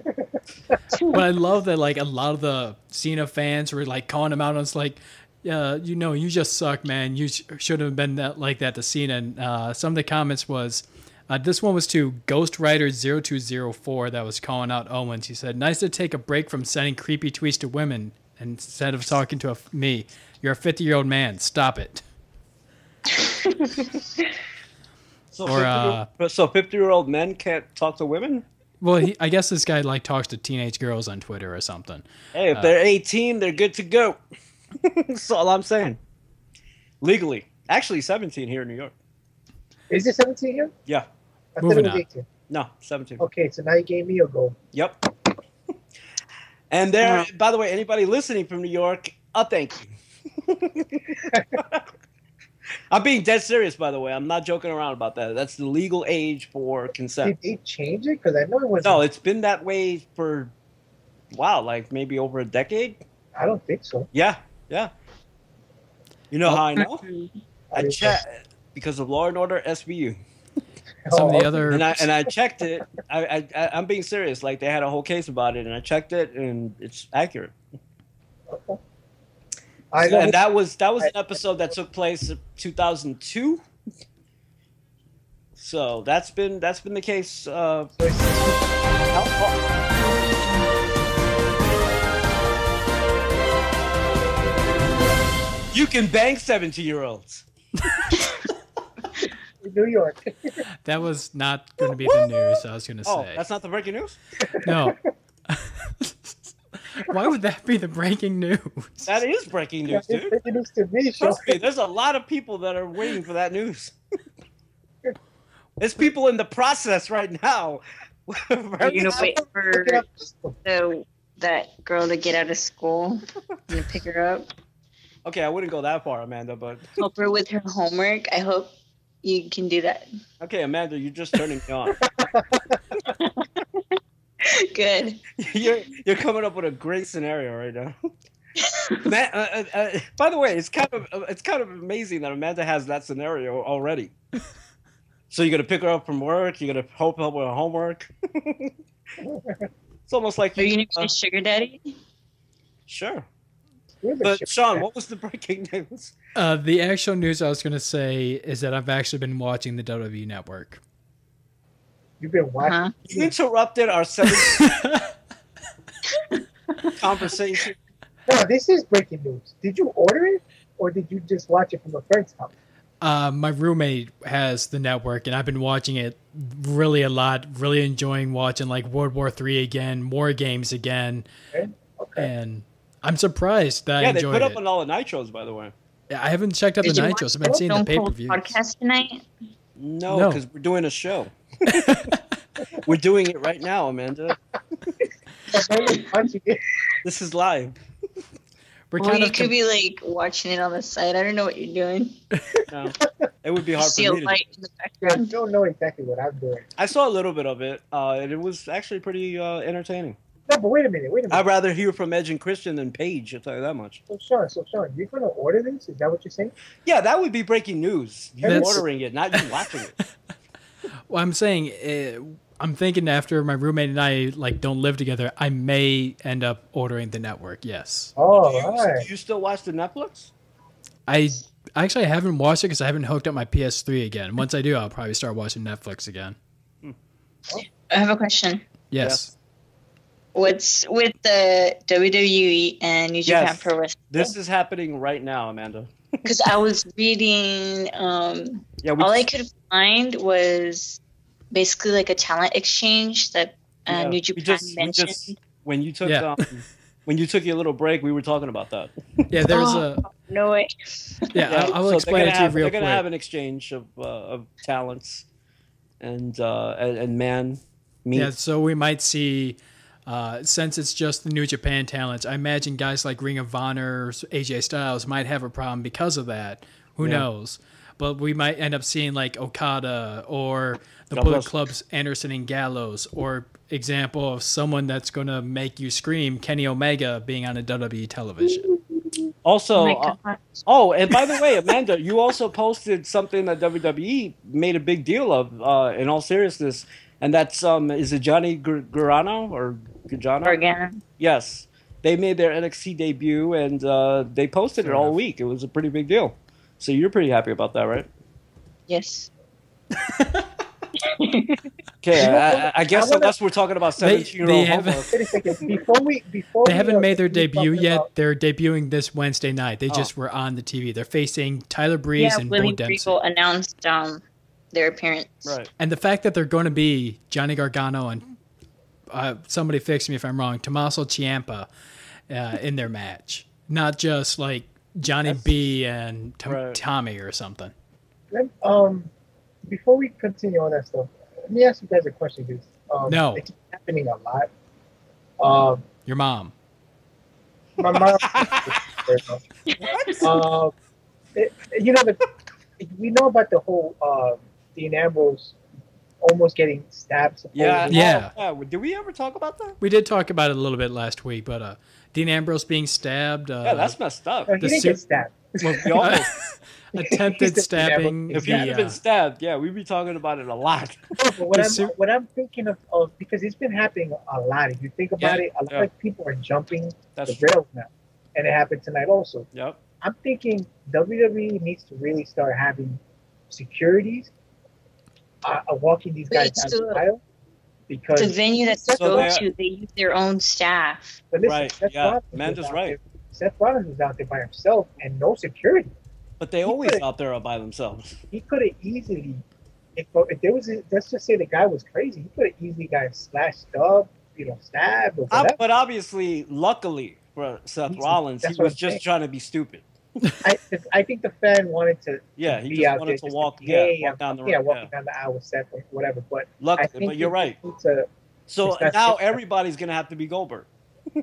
But I love that, like, a lot of the Cena fans were like calling him out, and it's like, "Yeah, you know, you just suck, man. You sh shouldn't have been that like that to Cena." And uh, some of the comments was. Uh, this one was to Ghost Rider zero two zero four that was calling out Owens. He said, "Nice to take a break from sending creepy tweets to women instead of talking to a f me. You're a fifty-year-old man. Stop it." So fifty-year-old uh, so men can't talk to women? Well, he, I guess this guy like talks to teenage girls on Twitter or something. Hey, if uh, they're eighteen, they're good to go. That's all I'm saying. Legally. Actually, seventeen here in New York. Is it seventeen here? Yeah. I thought it was eighteen. No, seventeen. Okay, so now you gave me a goal. Yep. And there, yeah. By the way, anybody listening from New York, I'll thank you. I'm being dead serious, by the way. I'm not joking around about that. That's the legal age for consent. Did they change it? Because I know it was. No, it's been that way for, wow, like maybe over a decade? I don't think so. Yeah, yeah. You know how I know? I checked because of Law and Order S V U. Some of the other, and I and I checked it. I, I I I'm being serious. Like they had a whole case about it, and I checked it, and it's accurate. Okay. I and that was that was an episode that took place in two thousand two. So that's been that's been the case. Uh, you can bang seventeen-year-olds. New York. That was not going to be the news I was going to oh, say. That's not the breaking news? No. Why would that be the breaking news? That is breaking news, dude. Breaking news to me, Trust me, there's a lot of people that are waiting for that news. There's people in the process right now. You know, wait for the, that girl to get out of school and pick her up. Okay, I wouldn't go that far, Amanda, but... Help her with her homework. I hope... You can do that. Okay, Amanda, you're just turning me on. Good. You're you're coming up with a great scenario right now. Matt, uh, uh, by the way, it's kind of it's kind of amazing that Amanda has that scenario already. So you're gonna pick her up from work. You're gonna help help with her homework. It's almost like are you gonna be a sugar daddy? Sure. But Sean, what was the breaking news? Uh, the actual news I was going to say is that I've actually been watching the W W E Network. You've been watching? Uh-huh. You interrupted our seven conversation. No, this is breaking news. Did you order it, or did you just watch it from a friend's house? Uh, my roommate has the network, and I've been watching it really a lot. Really enjoying watching like World War Three again, War Games again, okay. Okay. and. I'm surprised that yeah, I enjoyed it. Yeah, they put up on all the nitros, by the way. Yeah, I haven't checked out Did the nitros. I've been seeing the pay-per-views. Podcast tonight? No, because no. we're doing a show. We're doing it right now, Amanda. This is live. We're well, you could be like watching it on the side. I don't know what you're doing. No, it would be hard for me to do. In the background. I don't know exactly what I'm doing. I saw a little bit of it, uh, and it was actually pretty uh, entertaining. No, but wait a minute, wait a minute. I'd rather hear from Edge and Christian than Paige, I'll tell you that much. So, Sean, so, Sean, you're going to order this? Is that what you're saying? Yeah, that would be breaking news. You're That's... ordering it, not you watching it. Well, I'm saying, uh, I'm thinking after my roommate and I like don't live together, I may end up ordering the network, yes. Oh, do you, right. do you still watch the Netflix? I actually haven't watched it because I haven't hooked up my P S three again. Once I do, I'll probably start watching Netflix again. Hmm. Oh. I have a question. Yes. Yeah. What's with the W W E and New Japan yes, Pro Wrestling? This is happening right now, Amanda. Because I was reading, um, yeah, all I could find was basically like a talent exchange that uh, yeah, New Japan just, mentioned. Just, when you took yeah. um, when you took your little break, we were talking about that. Yeah, there was oh, a no way. Yeah, yeah I, I will so explain it to have, you real quick. They're going to have an exchange of uh, of talents and uh, and, and man meat. Yeah, so we might see. Uh, since it's just the New Japan talents, I imagine guys like Ring of Honor, A J Styles might have a problem because of that. Who yeah. knows? But we might end up seeing like Okada or the Double Bullet Club's Anderson and Gallows, or example of someone that's going to make you scream, Kenny Omega being on a W W E television. Also, oh, uh, oh and by the way, Amanda, you also posted something that W W E made a big deal of. Uh, in all seriousness. And that's, um, is it Johnny Gargano or Gargano? Gargano. Yes. They made their N X T debut, and uh, they posted Fair it all enough. week. It was a pretty big deal. So you're pretty happy about that, right? Yes. Okay, I, I guess I wanna, unless we're talking about seventeen-year-old homo. Wait a second. Before we, before they we haven't made their debut yet. About, They're debuting this Wednesday night. They oh. just were on the T V. They're facing Tyler Breeze yeah, and Willie Bo Dempsey. Yeah, Willie Regal announced um, their appearance. Right. And the fact that they're going to be Johnny Gargano and uh, somebody fix me if I'm wrong, Tommaso Ciampa uh, in their match. Not just like Johnny That's, B and Tom, right. Tommy or something. Um, before we continue on that stuff, let me ask you guys a question, because um, no. it's happening a lot. Um, Your mom. My mom. What? Uh, it, you know, the, we know about the whole uh, Dean Ambrose almost getting stabbed. Supposedly. Yeah, yeah. Oh, yeah. Did we ever talk about that? We did talk about it a little bit last week, but uh, Dean Ambrose being stabbed. Uh, yeah, that's messed up. No, he didn't get stabbed. Well, we almost... Attempted stabbing. If you had yeah. been stabbed, yeah, we'd be talking about it a lot. No, but what, I'm, what I'm thinking of, of, because it's been happening a lot. If you think about yeah, it, a lot yeah. of people are jumping That's the rails now. And it happened tonight also. Yep. I'm thinking W W E needs to really start having securities uh, walking these guys down the aisle. Because the venue that they go to, they use their own staff. But listen, right. Seth yeah. Amanda's right. There. Seth Rollins was out there by himself and no security. But they he always out there by themselves. He could have easily, if, if there was, a, let's just say the guy was crazy. He could have easily got slashed up, you know, stabbed. Or whatever. I, but obviously, luckily for Seth He's, Rollins, he was just saying. trying to be stupid. I, I think the fan wanted to. Yeah, he be just out wanted there, to walk, to, yeah, yeah, walk down the road, yeah, walking yeah. down the aisle, Seth, or whatever. But luckily, but you're right. To, so to now everybody's gonna have to be Goldberg.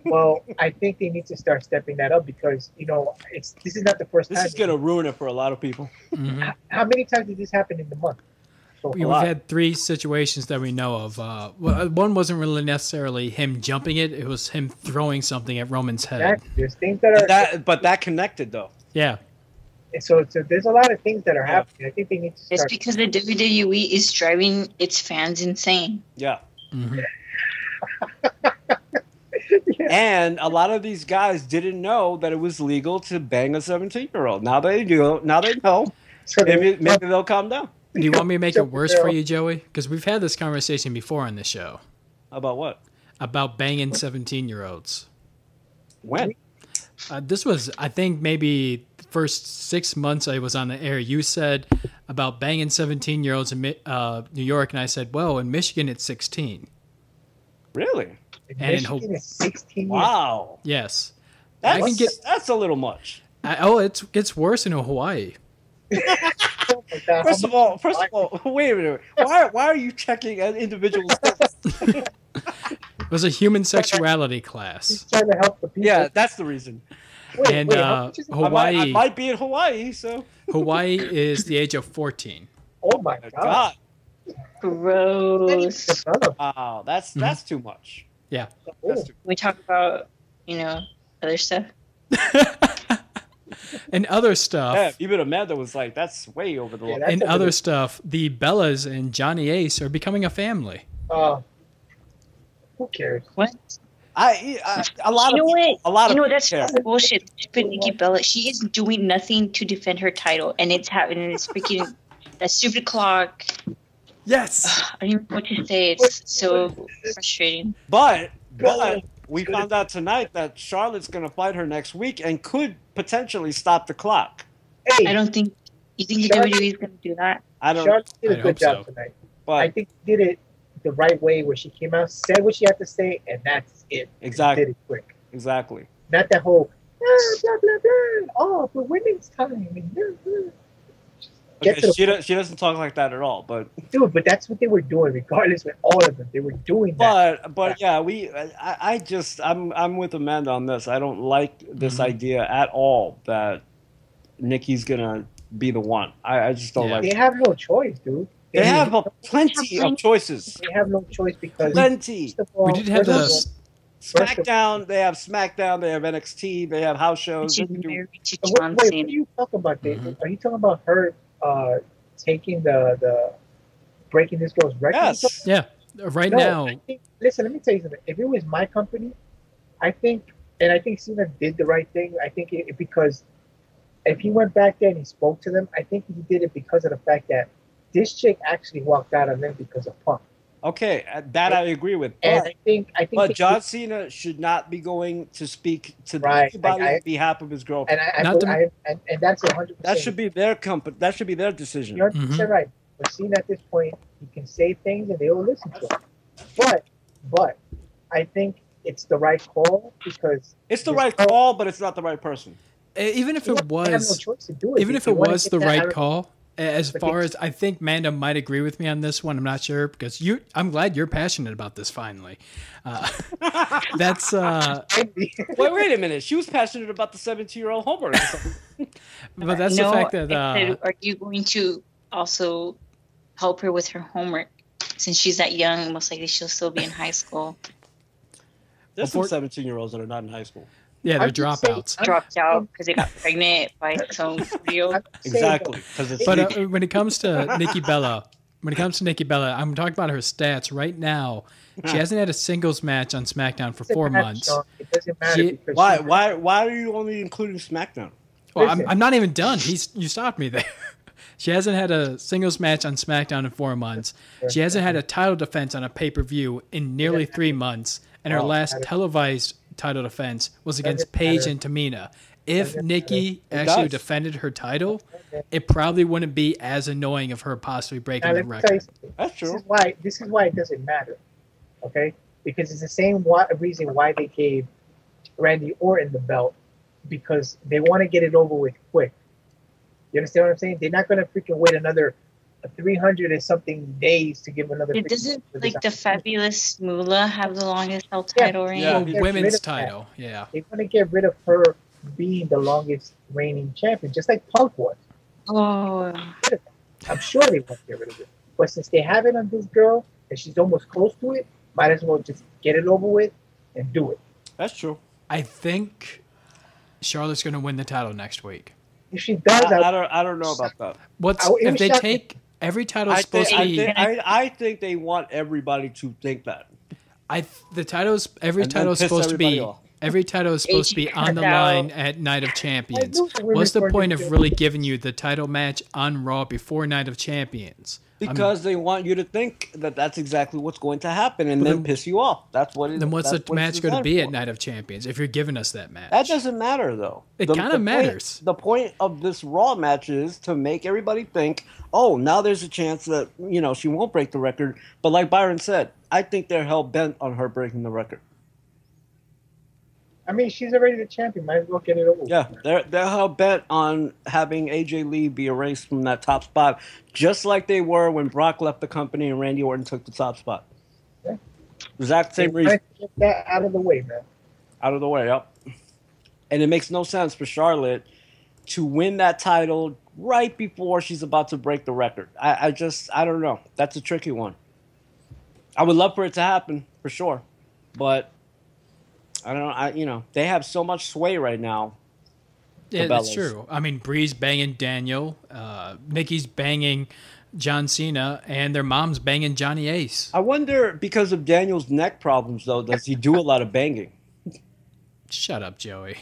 Well, I think they need to start stepping that up because, you know, it's this is not the first this time. This is going to ruin it for a lot of people. Mm-hmm. how, how many times did this happen in the month? So We've had three situations that we know of. Uh, one wasn't really necessarily him jumping it. It was him throwing something at Roman's head. That, there's things that are... That, but that connected, though. Yeah. So, so there's a lot of things that are yeah. happening. I think they need to start... It's because the W W E is driving its fans insane. Yeah. Mm-hmm. Yeah. And a lot of these guys didn't know that it was legal to bang a seventeen-year-old. Now they do. Now they know. So maybe, maybe they'll calm down. Do you want me to make it worse for you, Joey? Because we've had this conversation before on this show. About what? About banging seventeen-year-olds. When? Uh, this was, I think, maybe the first six months I was on the air. You said about banging seventeen-year-olds in uh, New York, and I said, well, in Michigan, it's sixteen. Really? And in Hope, sixteen wow! Yes, that's I can get, that's a little much. I, oh, it's it's worse in Hawaii. Oh my God. First of all, first of all, wait a minute. Why why are you checking an individual's? It was a human sexuality class. He's trying to help the people. Yeah, that's the reason. Wait, and wait, uh, Hawaii, I might, I might be in Hawaii. So Hawaii is the age of fourteen. Oh my God! God. Gross! Wow, that's that's mm-hmm. too much. Yeah. Ooh. We talk about, you know, other stuff. And other stuff. Yeah, even Amanda was like, that's way over the line. Yeah, and other bit. stuff, the Bellas and Johnny Ace are becoming a family. Oh. Uh, who cares? What? I, I a lot you of know people, a lot you of know that's bullshit. Nikki Bella, she is doing nothing to defend her title, and it's happening. It's freaking that stupid clock. Yes. I don't even know what to say. It's so frustrating. But, but we found out tonight that Charlotte's going to fight her next week and could potentially stop the clock. Hey, I don't think you think Charlotte, the W W E is going to do that. I don't. Charlotte did a I good job so. tonight. But I think she did it the right way where she came out, said what she had to say, and that's it. Exactly. She did it quick. Exactly. Not that whole ah, blah blah blah. Oh, but women's time. And blah, blah. Okay, she, does, she doesn't talk like that at all, but dude, but that's what they were doing. Regardless, with all of them, they were doing that. But, but yeah, we, I, I just, I'm, I'm with Amanda on this. I don't like this mm-hmm. idea at all that Nikki's gonna be the one. I, I just don't yeah. like. They it. have no choice, dude. They, they have no, plenty they have of choices. They have no choice because plenty. All, we did have the SmackDown. They have SmackDown. They have N X T. They have house shows. They do... Wait, what are you talking about? Mm-hmm. Are you talking about her? Uh, taking the the breaking this girl's record. Yes. Yeah. Right no, now. I think, listen, let me tell you something. If it was my company, I think, and I think Cena did the right thing. I think it, because if he went back there and he spoke to them, I think he did it because of the fact that this chick actually walked out on them because of Punk. Okay, that I agree with. But, and I think, I think but John Cena should not be going to speak to right, anybody like I, on behalf of his girlfriend. And, I, I, I, I, and, and that's one hundred percent. That should be their company. That should be their decision. You're mm-hmm. right. But Cena at this point, he can say things and they will listen to him. But, but I think it's the right call because it's the right call, call, but it's not the right person. Even if it was, no it even if, if it was the right call. As far as, I think Manda might agree with me on this one. I'm not sure because you. I'm glad you're passionate about this finally. Uh, that's. Uh, wait, wait a minute. She was passionate about the seventeen-year-old homework. But that's no, the fact that. Uh, are you going to also help her with her homework since she's that young? Most likely, she'll still be in high school. There's some seventeen-year-olds that are not in high school. Yeah, they're dropouts. Say, dropped out because they got pregnant by some video. Exactly. It's but uh, when it comes to Nikki Bella, when it comes to Nikki Bella, I'm talking about her stats right now. She hasn't had a singles match on SmackDown for four matter, months. Sean. It doesn't matter. She, why? Why? Why are you only including SmackDown? Well, I'm, I'm not even done. He's you stopped me there. She hasn't had a singles match on SmackDown in four months. She hasn't had a title defense on a pay-per-view in nearly three months, and her last televised title defense was against Paige and Tamina. If Nikki actually defended her title, it probably wouldn't be as annoying of her possibly breaking the record. That's true. This is why, this is why it doesn't matter, okay? Because it's the same reason why they gave Randy Orton the belt, because they want to get it over with quick. You understand what I'm saying? They're not going to freaking wait another three hundred or something days to give another. It doesn't like the Fabulous Moolah have the longest held title reign. Yeah, yeah. Women's title. That. Yeah, they want to get rid of her being the longest reigning champion, just like Punk was. Oh, I'm sure they want to get rid of it, but since they have it on this girl and she's almost close to it, might as well just get it over with and do it. That's true. I think Charlotte's going to win the title next week. If she does, I, I, I don't. I don't know about that. What's I, if they take every title? I supposed think, to be. I think, I, I think they want everybody to think that. I the titles. Every title is supposed to be. Off. Every title is supposed to be on the line at Night of Champions. What's the point of really giving you the title match on Raw before Night of Champions? Because I mean, they want you to think that that's exactly what's going to happen and then, then piss you off. That's what it, then what's the what match going to be for. At Night of Champions if you're giving us that match? That doesn't matter, though. It kind of matters. Point, the point of this Raw match is to make everybody think, oh, now there's a chance that, you know, she won't break the record. But like Byron said, I think they're hell-bent on her breaking the record. I mean, she's already the champion. Might as well get it over. Yeah, they're, they're hell bent on having A J Lee be erased from that top spot, just like they were when Brock left the company and Randy Orton took the top spot. Yeah. Exact same reason. Get that out of the way, man. Out of the way, yep. And it makes no sense for Charlotte to win that title right before she's about to break the record. I, I just, I don't know. That's a tricky one. I would love for it to happen, for sure. But I don't know. I, you know, they have so much sway right now. Yeah, that's true. I mean, Bree's banging Daniel. Uh, Nikki's banging John Cena. And their mom's banging Johnny Ace. I wonder, because of Daniel's neck problems, though, does he do a lot of banging? Shut up, Joey.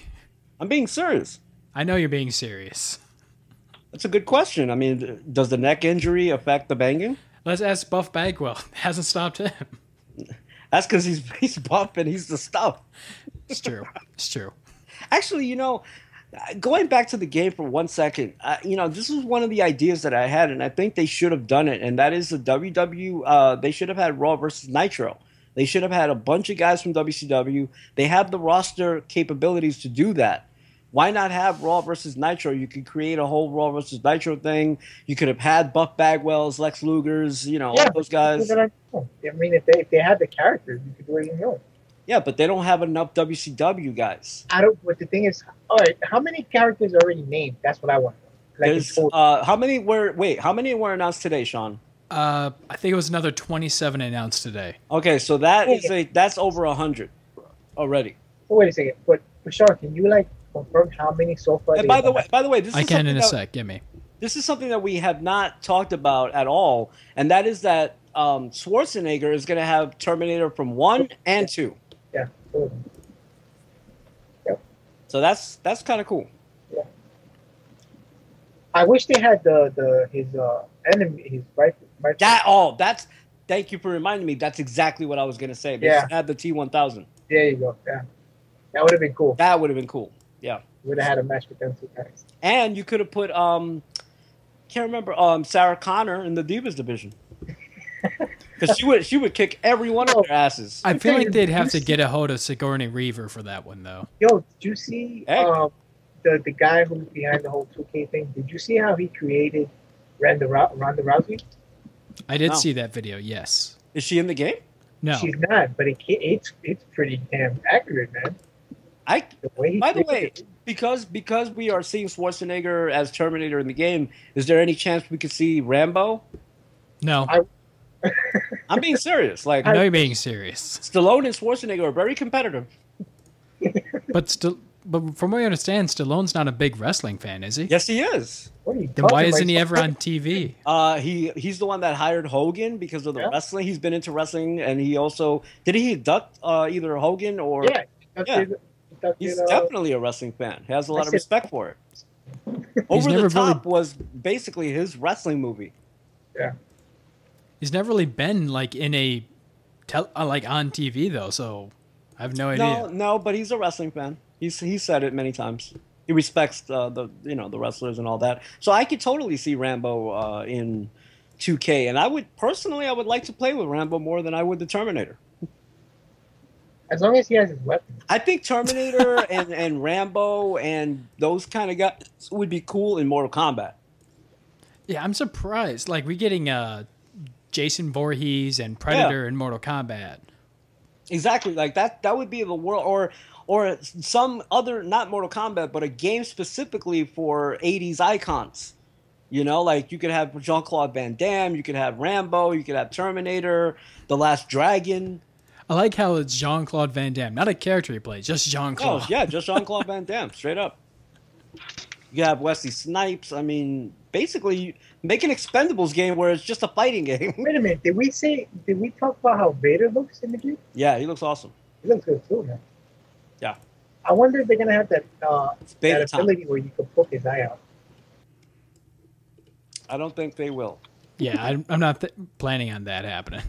I'm being serious. I know you're being serious. That's a good question. I mean, does the neck injury affect the banging? Let's ask Buff Bagwell. It hasn't stopped him. That's because he's he's buff and he's the stuff. It's true. It's true. Actually, you know, going back to the game for one second, I, you know, this was one of the ideas that I had, and I think they should have done it. And that is the W W E. Uh, they should have had Raw versus Nitro. They should have had a bunch of guys from W C W. They have the roster capabilities to do that. Why not have Raw versus Nitro? You could create a whole Raw versus Nitro thing. You could have had Buff Bagwell's, Lex Luger's, you know, yeah, all those guys. I mean, if they, if they had the characters, you could do it in your own. Yeah, but they don't have enough W C W guys. I don't. But the thing is, all right, how many characters are already named? That's what I want. Like uh, how many were? Wait, how many were announced today, Sean? Uh, I think it was another twenty-seven announced today. Okay, so that is a that's over a hundred already. Oh, wait a second, but for sure, can you like? Confirm how many so far. And by the way, by the way, this I is can in a that, sec. Give me. This is something that we have not talked about at all, and that is that um, Schwarzenegger is going to have Terminator from one and two. Yeah. yeah. yeah. So that's that's kind of cool. Yeah. I wish they had the the his uh enemy his wife. wife. That all. Oh, that's. Thank you for reminding me. That's exactly what I was gonna say. They yeah. Had the T one thousand. There you go. Yeah. That would have been cool. That would have been cool. Yeah. Would have had a match with them two guys. And you could have put um, can't remember um Sarah Connor in the Divas division. Because she would, she would kick every one of their asses. I feel like they'd have to get a hold of Sigourney Weaver for that one, though. Yo, did you see um, the the guy who's behind the whole two K thing? Did you see how he created Ronda Ronda Rousey? I did no. see that video. Yes. Is she in the game? No, she's not. But it it's it's pretty damn accurate, man. I the way by the way, it. because because we are seeing Schwarzenegger as Terminator in the game. Is there any chance we could see Rambo? No. I, I'm being serious. Like, I know you're being serious. Stallone and Schwarzenegger are very competitive. But still, but from what I understand, Stallone's not a big wrestling fan, is he? Yes, he is. What are you then why isn't he stuff? ever on T V? Uh, he he's the one that hired Hogan because of the yeah. wrestling. He's been into wrestling, and he also did he induct uh, either Hogan or yeah. yeah. Inducted, he's uh, definitely a wrestling fan. He has a lot of respect for it. Over the Top really... was basically his wrestling movie. Yeah. He's never really been like in a, tel uh, like on T V though, so I have no idea. No, no, but he's a wrestling fan. He's he said it many times. He respects uh, the you know the wrestlers and all that. So I could totally see Rambo uh, in two K, and I would personally I would like to play with Rambo more than I would the Terminator. As long as he has his weapons. I think Terminator and and Rambo and those kind of guys would be cool in Mortal Kombat. Yeah, I'm surprised. Like we're getting a. Uh, Jason Voorhees and Predator yeah. in Mortal Kombat. Exactly, like that. That would be the world, or or some other, not Mortal Kombat, but a game specifically for eighties icons. You know, like you could have Jean-Claude Van Damme, you could have Rambo, you could have Terminator, The Last Dragon. I like how it's Jean-Claude Van Damme, not a character he plays, just Jean-Claude. Oh, yeah, just Jean-Claude Van Damme, straight up. You have Wesley Snipes. I mean, basically, make an Expendables game where it's just a fighting game. Wait a minute. Did we say? Did we talk about how Vader looks in the game? Yeah, he looks awesome. He looks good too, man. Yeah. I wonder if they're gonna have that, uh, that ability where you can poke his eye out. I don't think they will. Yeah, I'm, I'm not th planning on that happening.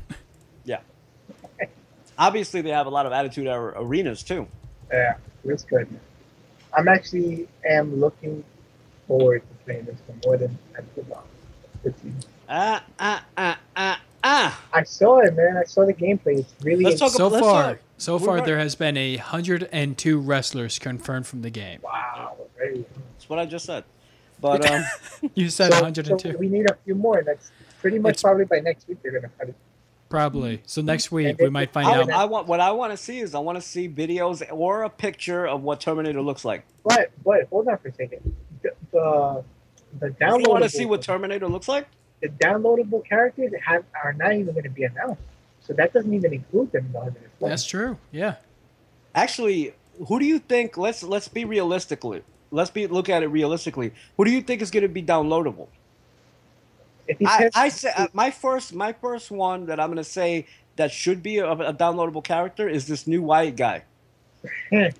Yeah. Obviously, they have a lot of Attitude Arenas too. Yeah, it's good, man. I'm actually am looking forward to playing this for more than fifteen. Ah ah ah ah ah! I saw it, man. I saw the gameplay. It's really let's talk about, so far. So We're far, right. there has been a hundred and two wrestlers confirmed from the game. Wow, right. That's what I just said. But um, you said so, hundred and two. So we need a few more. That's pretty much it's, probably by next week they're gonna cut it. Probably. So next week we might find I, out. I want what I want to see is I want to see videos or a picture of what Terminator looks like. But but hold on for a second. The the, the downloadable. You want to see what Terminator looks like? The downloadable characters have are not even going to be announced, so that doesn't even include them. That's true. Yeah. Actually, who do you think? Let's let's be realistically. Let's be look at it realistically. Who do you think is going to be downloadable? I, I say uh, my first, my first one that I'm gonna say that should be a, a downloadable character is this new Wyatt guy. Yes,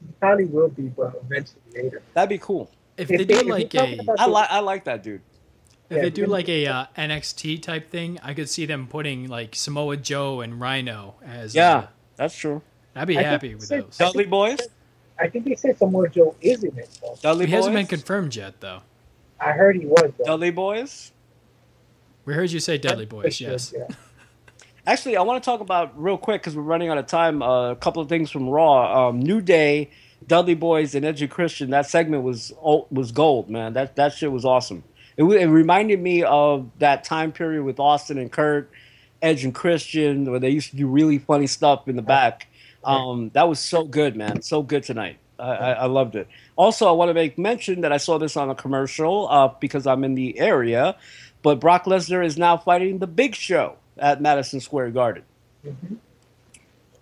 he probably will be, but eventually later. That'd be cool if they do like a. I like I like that dude. If yeah, they do like a uh, N X T type thing, I could see them putting like Samoa Joe and Rhino as. Yeah, uh, that's true. I'd be I happy with said, those. Dudley Boyz. I think they said Samoa Joe is in it. Though. Dudley Boyz hasn't been confirmed yet, though. I heard he was though. Dudley Boyz. We heard you say Dudley Boyz. Yes. Yeah. Actually, I want to talk about real quick because we're running out of time. Uh, a couple of things from Raw. Um, New Day, Dudley Boyz, and Edgy Christian. That segment was oh, was gold, man. That that shit was awesome. It, it reminded me of that time period with Austin and Kurt, Edge and Christian, where they used to do really funny stuff in the back. Um, that was so good, man. So good tonight. I, I loved it. Also, I want to make mention that I saw this on a commercial uh, because I'm in the area, but Brock Lesnar is now fighting the Big Show at Madison Square Garden. Mm-hmm.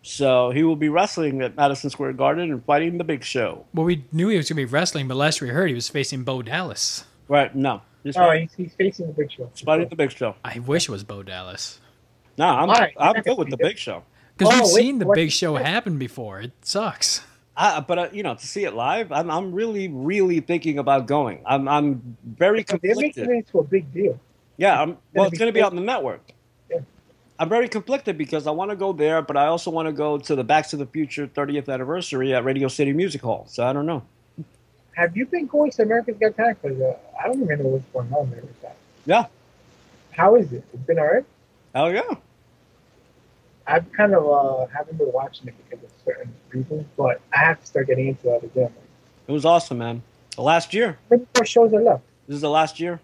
So he will be wrestling at Madison Square Garden and fighting the Big Show. Well, we knew he was going to be wrestling, but last we heard he was facing Bo Dallas. Right, no. This oh, he's, he's facing the Big Show. He's fighting the Big Show. I wish it was Bo Dallas. No, nah, I'm, right, I'm good with the Big Show. Because oh, we've wait, seen the Big Show happen before. It sucks. I, but uh, you know, to see it live, I'm I'm really really thinking about going. I'm I'm very conflicted. They're making it into a big deal. Yeah, I'm, well, it's going to be out on the network. Yeah. I'm very conflicted because I want to go there, but I also want to go to the Back to the Future thirtieth anniversary at Radio City Music Hall. So I don't know. Have you been going to America's Got Talent? Because uh, I don't even know what's going on there. Yeah. How is it? It's been all right? Oh, yeah. I've kind of uh, haven't been watching it because of certain reasons, but I have to start getting into that again. It was awesome, man. The last year. How many more shows are left? This is the last year.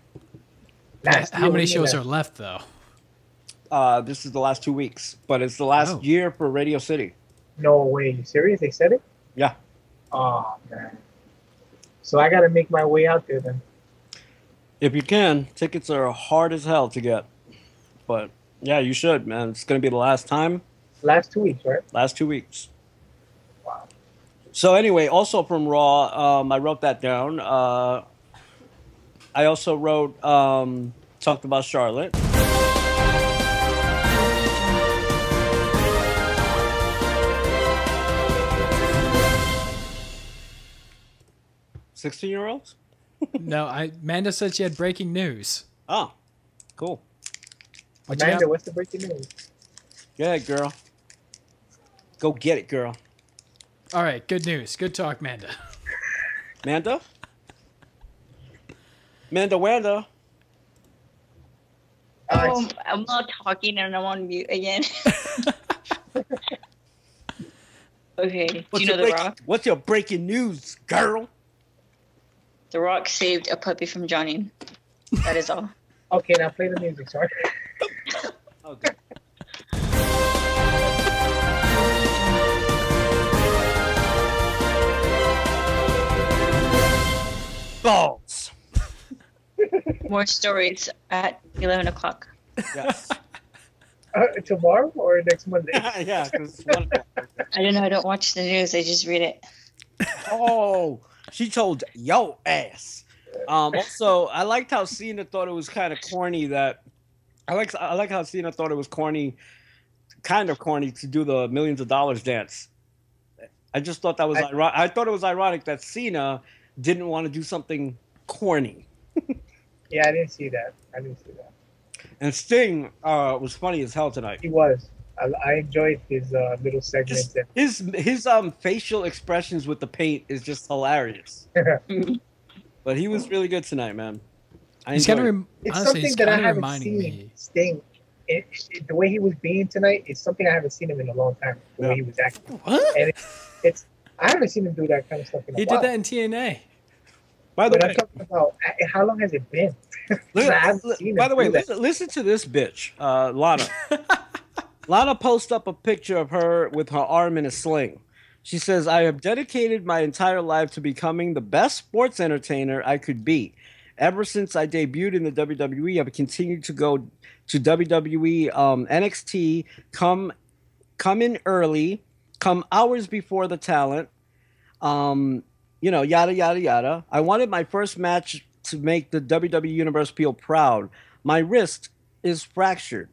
Last How year many shows left? are left, though? Uh, this is the last two weeks, but it's the last oh. year for Radio City. No way. You serious? They said it? Yeah. Oh, man. So I got to make my way out there, then. If you can. Tickets are hard as hell to get. But, yeah, you should, man. It's going to be the last time. Last two weeks, right? Last two weeks. Wow. So, anyway, also from Raw, um, I wrote that down. Uh, I also wrote, um, talked about Charlotte. sixteen-year-olds? No, I, Amanda said she had breaking news. Oh, cool. What Amanda, what's the breaking news? Yeah, girl. Go get it, girl. All right, good news. Good talk, Amanda. Amanda? Amanda, Wanda. Oh, I'm not talking and I'm on mute again. Okay, what's do you know The break, Rock? What's your breaking news, girl? The Rock saved a puppy from drowning. That is all. Okay, now play the music, sorry. Okay. Balls. More stories at eleven o'clock. Yes. Uh, tomorrow or next Monday? Yeah, because I don't know. I don't watch the news. I just read it. Oh. She told yo ass. Um, also, I liked how Cena thought it was kind of corny that I like. I like how Cena thought it was corny, kind of corny to do the millions of dollars dance. I just thought that was. I, ironic. I thought it was ironic that Cena didn't want to do something corny. Yeah, I didn't see that. I didn't see that. And Sting uh, was funny as hell tonight. He was. I, I enjoyed his uh, little segment. Just, his his um facial expressions with the paint is just hilarious. But he was really good tonight, man. I he's kind of it's honestly, something that I haven't seen me. Sting. It, it, the way he was being tonight is something I haven't seen him in a long time. The no. way he was acting. What? And it, it's I haven't seen him do that kind of stuff in a he while. He did that in T N A. By the but way, I'm talking about how long has it been? Listen, by the way, listen, listen to this bitch, uh, Lana. Lana posts up a picture of her with her arm in a sling. She says, I have dedicated my entire life to becoming the best sports entertainer I could be. Ever since I debuted in the W W E, I've continued to go to W W E, um, N X T, come, come in early, come hours before the talent, um, you know, yada, yada, yada. I wanted my first match to make the W W E Universe feel proud. My wrist is fractured.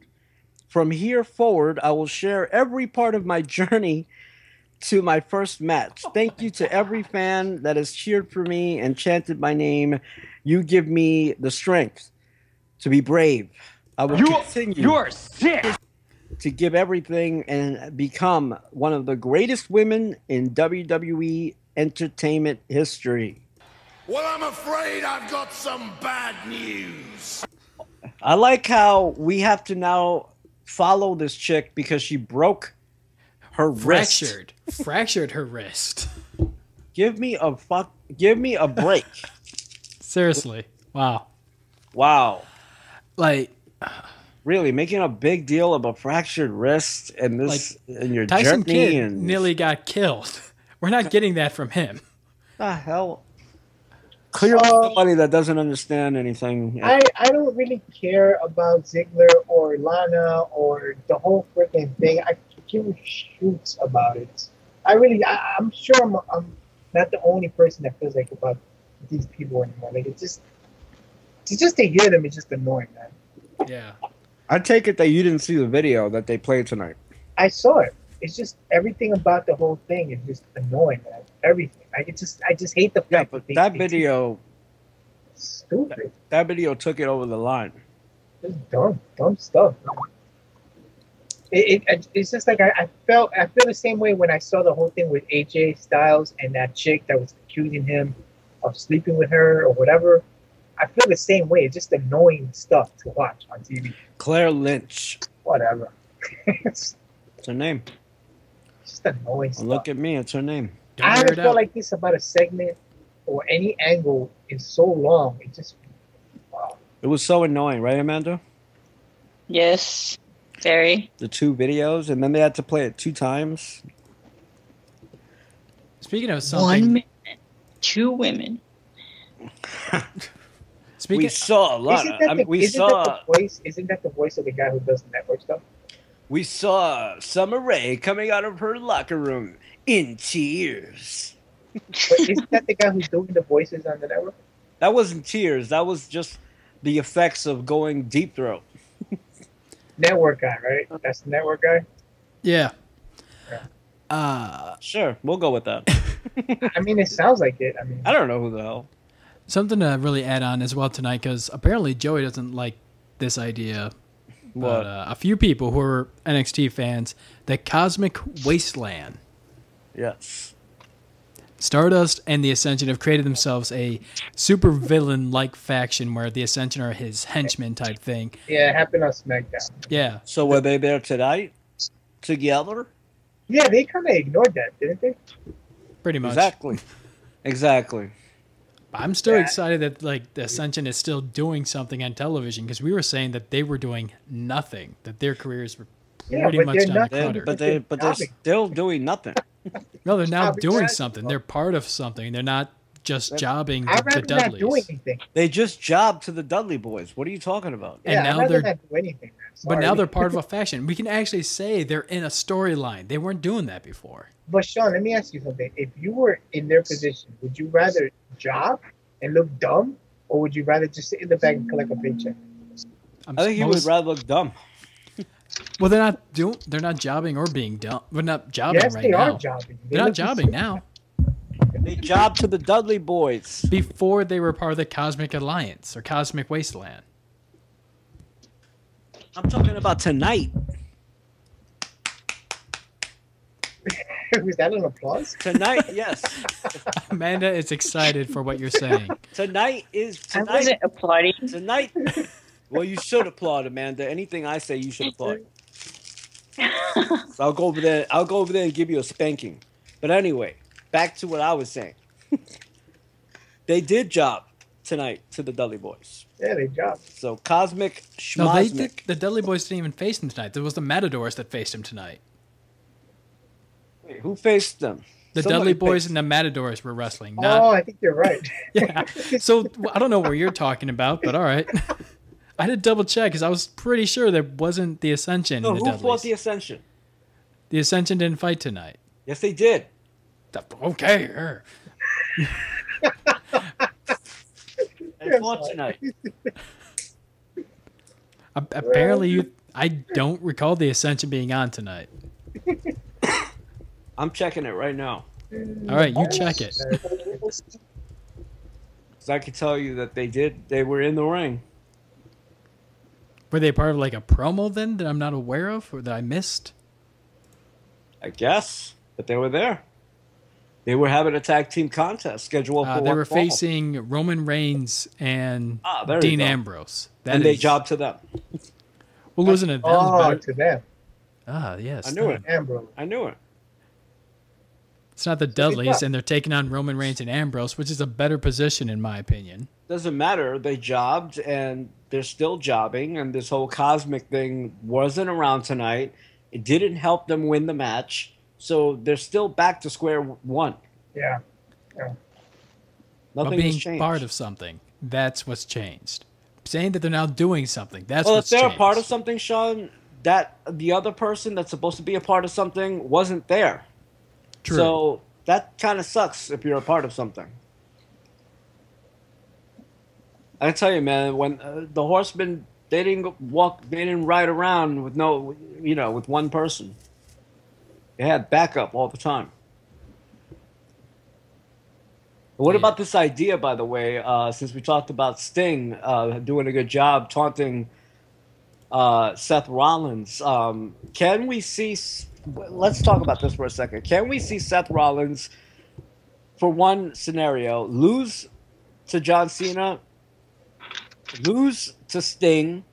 From here forward, I will share every part of my journey to my first match. Thank you to every fan that has cheered for me and chanted my name. You give me the strength to be brave. I will you, continue you're sick. to give everything and become one of the greatest women in W W E entertainment history. Well, I'm afraid I've got some bad news. I like how we have to now follow this chick because she broke her fractured wrist. fractured her wrist. Give me a fuck. Give me a break. Seriously. Wow. Wow. Like really making a big deal of a fractured wrist and this like, and your Tyson Kidd and nearly got killed. We're not getting that from him. The hell. Clearly uh, somebody that doesn't understand anything. I, I don't really care about Ziggler or Lana or the whole freaking thing. I give a shoot about it. I really, I, I'm sure I'm, I'm not the only person that feels like about these people anymore. Like it's just, it's just to hear them is just annoying, man. Yeah. I take it that you didn't see the video that they played tonight. I saw it. it's just everything about the whole thing is just annoying, man. Everything. I just, I just hate the fact yeah, but that, that they, video. Stupid. That, that video took it over the line. Just dumb, dumb stuff. It, it it's just like I, I felt. I feel the same way when I saw the whole thing with A J Styles and that chick that was accusing him of sleeping with her or whatever. I feel the same way. It's just annoying stuff to watch on T V. Claire Lynch. Whatever. It's her name. Just annoying stuff. Look at me. It's her name. Don't I haven't felt like this about a segment or any angle in so long. It just, wow. It was so annoying, right, Amanda? Yes. Very. The two videos, and then they had to play it two times. Speaking of something. One minute. Two women. Speaking, we saw a lot. Of, the, I mean, we isn't saw. That the voice, isn't that the voice of the guy who does the network stuff? We saw Summer Rae coming out of her locker room in tears. But isn't that the guy who's doing the voices on the network? That wasn't tears. That was just the effects of going deep throat. Network guy, right? That's the network guy? Yeah. Yeah. Uh, sure, we'll go with that. I mean, it sounds like it. I mean, I don't know who the hell. Something to really add on as well tonight, because apparently Joey doesn't like this idea. What? But uh, a few people who are N X T fans, the Cosmic Wasteland. Yes. Stardust and the Ascension have created themselves a super villain-like faction where the Ascension are his henchmen type thing. Yeah, it happened on SmackDown. Yeah. So were they there tonight together? Yeah, they kind of ignored that, didn't they? Pretty much. Exactly. Exactly. I'm still yeah. excited that like the Ascension is still doing something on television, because we were saying that they were doing nothing, that their careers were pretty yeah, much done. The but they but they're still doing nothing. No, they're now doing something. They're part of something. They're not just they're, jobbing the, the Dudleys. Doing anything. They just jobbed to the Dudley Boys. What are you talking about? Yeah, and now they're not doing anything. But now they're part of a faction. We can actually say they're in a storyline. They weren't doing that before. But Sean, let me ask you something. If you were in their position, would you rather job and look dumb, or would you rather just sit in the back and collect a paycheck? I'm I think you would rather look dumb. Well, they're not doing. They're not jobbing or being dumb. We're not jobbing yes, right they now. Are jobbing. They they're not jobbing now. They job to the Dudley Boys before they were part of the Cosmic Alliance or Cosmic Wasteland. I'm talking about tonight. Was that an applause? Tonight, yes. Amanda is excited for what you're saying. Tonight is tonight. I wasn't applauding. Tonight. Well, you should applaud, Amanda. Anything I say, you should applaud. So I'll go over there. I'll go over there and give you a spanking. But anyway, back to what I was saying. They did job tonight to the Dudley Boys. Yeah, they job. So Cosmic Schmosmic. No, the Dudley Boys didn't even face him tonight. There was the Matadors that faced him tonight. Wait, who faced them? The Somebody Dudley Boys faced. And the Matadors were wrestling. Not... Oh, I think you're right. Yeah. So I don't know what you're talking about, but all right. I had to double check because I was pretty sure there wasn't the Ascension. No, in the who Dudleys. Fought the Ascension? The Ascension didn't fight tonight. Yes, they did. The, okay. They fought tonight. Apparently, you, I don't recall the Ascension being on tonight. I'm checking it right now. All right, you check it. Because I can tell you that they did. They were in the ring. Were they part of like a promo then that I'm not aware of or that I missed? I guess. But they were there. They were having a tag team contest scheduled uh, for They were fall. facing Roman Reigns and ah, Dean Ambrose. That and is... they jobbed to them. Well, losing to them. Oh, to them. Ah, yes. I knew it. Ambrose. I knew it. It's not the Dudleys, and they're taking on Roman Reigns and Ambrose, which is a better position in my opinion. Doesn't matter. They jobbed, and they're still jobbing, and this whole cosmic thing wasn't around tonight. It didn't help them win the match, so they're still back to square one. Yeah. Yeah. Nothing but being has changed. Part of something, that's what's changed. Saying that they're now doing something, that's well, what's changed. Well, if they're changed. A part of something, Sean, that the other person that's supposed to be a part of something wasn't there. True. So that kind of sucks if you're a part of something. I tell you, man, when uh, the Horsemen, they didn't walk, they didn't ride around with no, you know, with one person. They had backup all the time. What yeah. about this idea, by the way, uh, since we talked about Sting uh, doing a good job taunting uh, Seth Rollins, um, can we see – let's talk about this for a second. Can we see Seth Rollins, for one scenario, lose to John Cena, lose to Sting,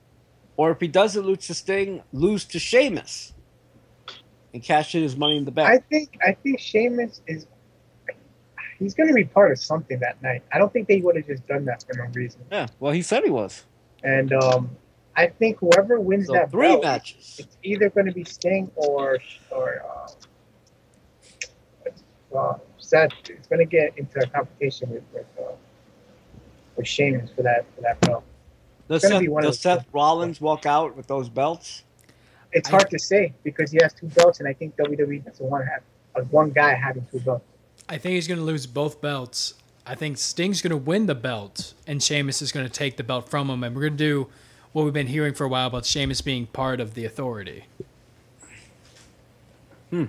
or if he doesn't lose to Sting, lose to Sheamus and cash in his money in the bank? I think, I think Sheamus is – he's going to be part of something that night. I don't think they would have just done that for no reason. Yeah, well, he said he was. And um, I think whoever wins so that three belt, matches. It's either going to be Sting or or uh, uh, Seth. It's going to get into a competition with with, uh, with Sheamus for that for that belt. Does Seth, does Seth Rollins walk out with those belts? It's I, hard to say because he has two belts, and I think W W E doesn't want to have uh, one guy having two belts. I think he's going to lose both belts. I think Sting's going to win the belt, and Sheamus is going to take the belt from him. And we're going to do what we've been hearing for a while about Sheamus being part of the Authority. Hmm.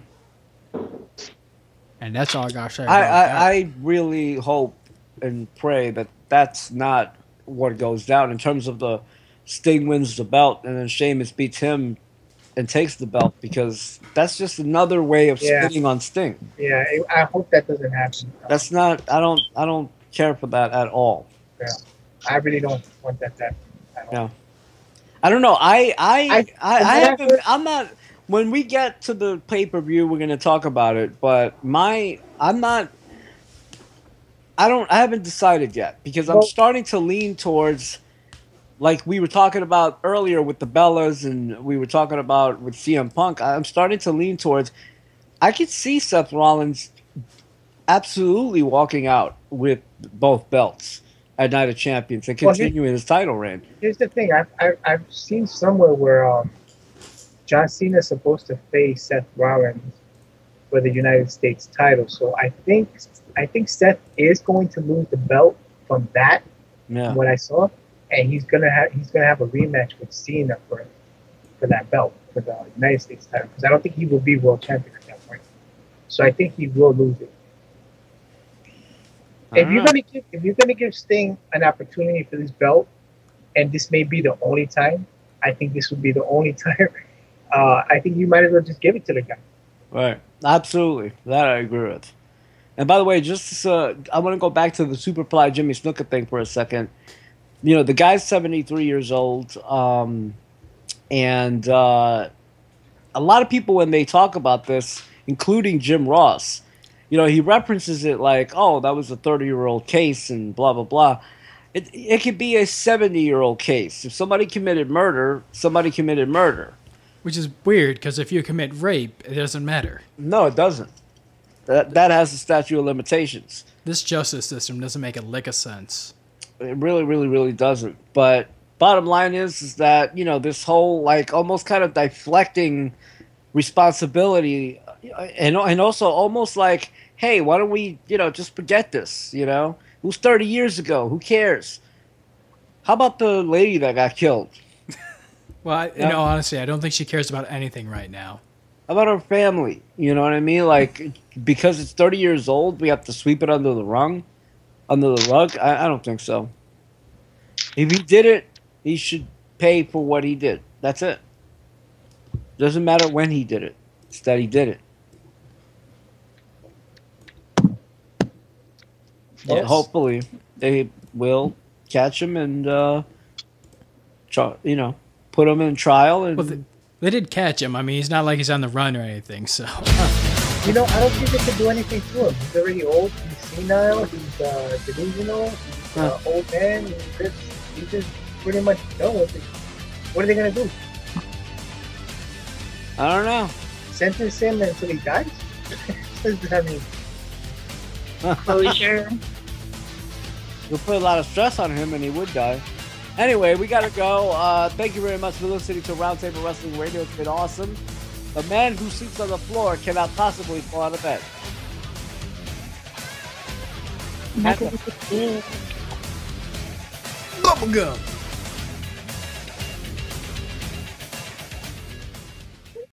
And that's all I got to say. I, I, I really hope and pray that that's not what goes down in terms of the Sting wins the belt and then Sheamus beats him and takes the belt, because that's just another way of yeah. spinning on Sting. Yeah, I hope that doesn't happen. That's not. I don't. I don't care for that at all. Yeah, I really don't want that to happen at all. Yeah, I don't know. I. I. I. I, I haven't. I'm not. When we get to the pay per view, we're going to talk about it. But my. I'm not. I don't. I haven't decided yet, because well, I'm starting to lean towards. Like we were talking about earlier with the Bellas, and we were talking about with C M Punk, I'm starting to lean towards. I could see Seth Rollins absolutely walking out with both belts at Night of Champions and continuing well, his title reign. Here's the thing: I've I've, I've seen somewhere where um, John Cena is supposed to face Seth Rollins for the United States title, so I think I think Seth is going to lose the belt from that. Yeah. From what I saw. And he's gonna have he's gonna have a rematch with Cena for for that belt, for the United States title, because I don't think he will be world champion at that point. So I think he will lose it. All if right. you're gonna give if you're gonna give Sting an opportunity for this belt, and this may be the only time, I think this would be the only time. Uh, I think you might as well just give it to the guy. Right, absolutely. That I agree with. And by the way, just uh, I want to go back to the Superfly Jimmy Snuka thing for a second. You know, the guy's seventy-three years old, um, and uh, a lot of people, when they talk about this, including Jim Ross, you know, he references it like, oh, that was a thirty-year-old case and blah, blah, blah. It, it could be a seventy-year-old case. If somebody committed murder, somebody committed murder. Which is weird, because if you commit rape, it doesn't matter. No, it doesn't. That, that has a statute of limitations. This justice system doesn't make a lick of sense. It really, really, really doesn't. But bottom line is, is that, you know, this whole, like, almost kind of deflecting responsibility, and and also almost like, hey, why don't we, you know, just forget this, you know? It was thirty years ago. Who cares? How about the lady that got killed? Well, I, you know, honestly, I don't think she cares about anything right now. How about her family? You know what I mean? Like, because it's thirty years old, we have to sweep it under the rung. Under the rug? I, I don't think so. If he did it, he should pay for what he did. That's it. Doesn't matter when he did it. It's that he did it. Yes. And hopefully, they will catch him and, uh, try, you know, put him in trial. And well, they, they did catch him. I mean, he's not like he's on the run or anything, so... You know, I don't think they can do anything to him. He's already old. He's senile. He's uh, delusional. He's an uh, old man. He's just, he's just pretty much done with it. What are they going to do? I don't know. Sentence him until he dies? What does that mean? Closure. We'll put a lot of stress on him and he would die. Anyway, we got to go. Uh, thank you very much for listening to Roundtable Wrestling Radio. It's been awesome. The man who sleeps on the floor cannot possibly fall out of bed. Bubblegum.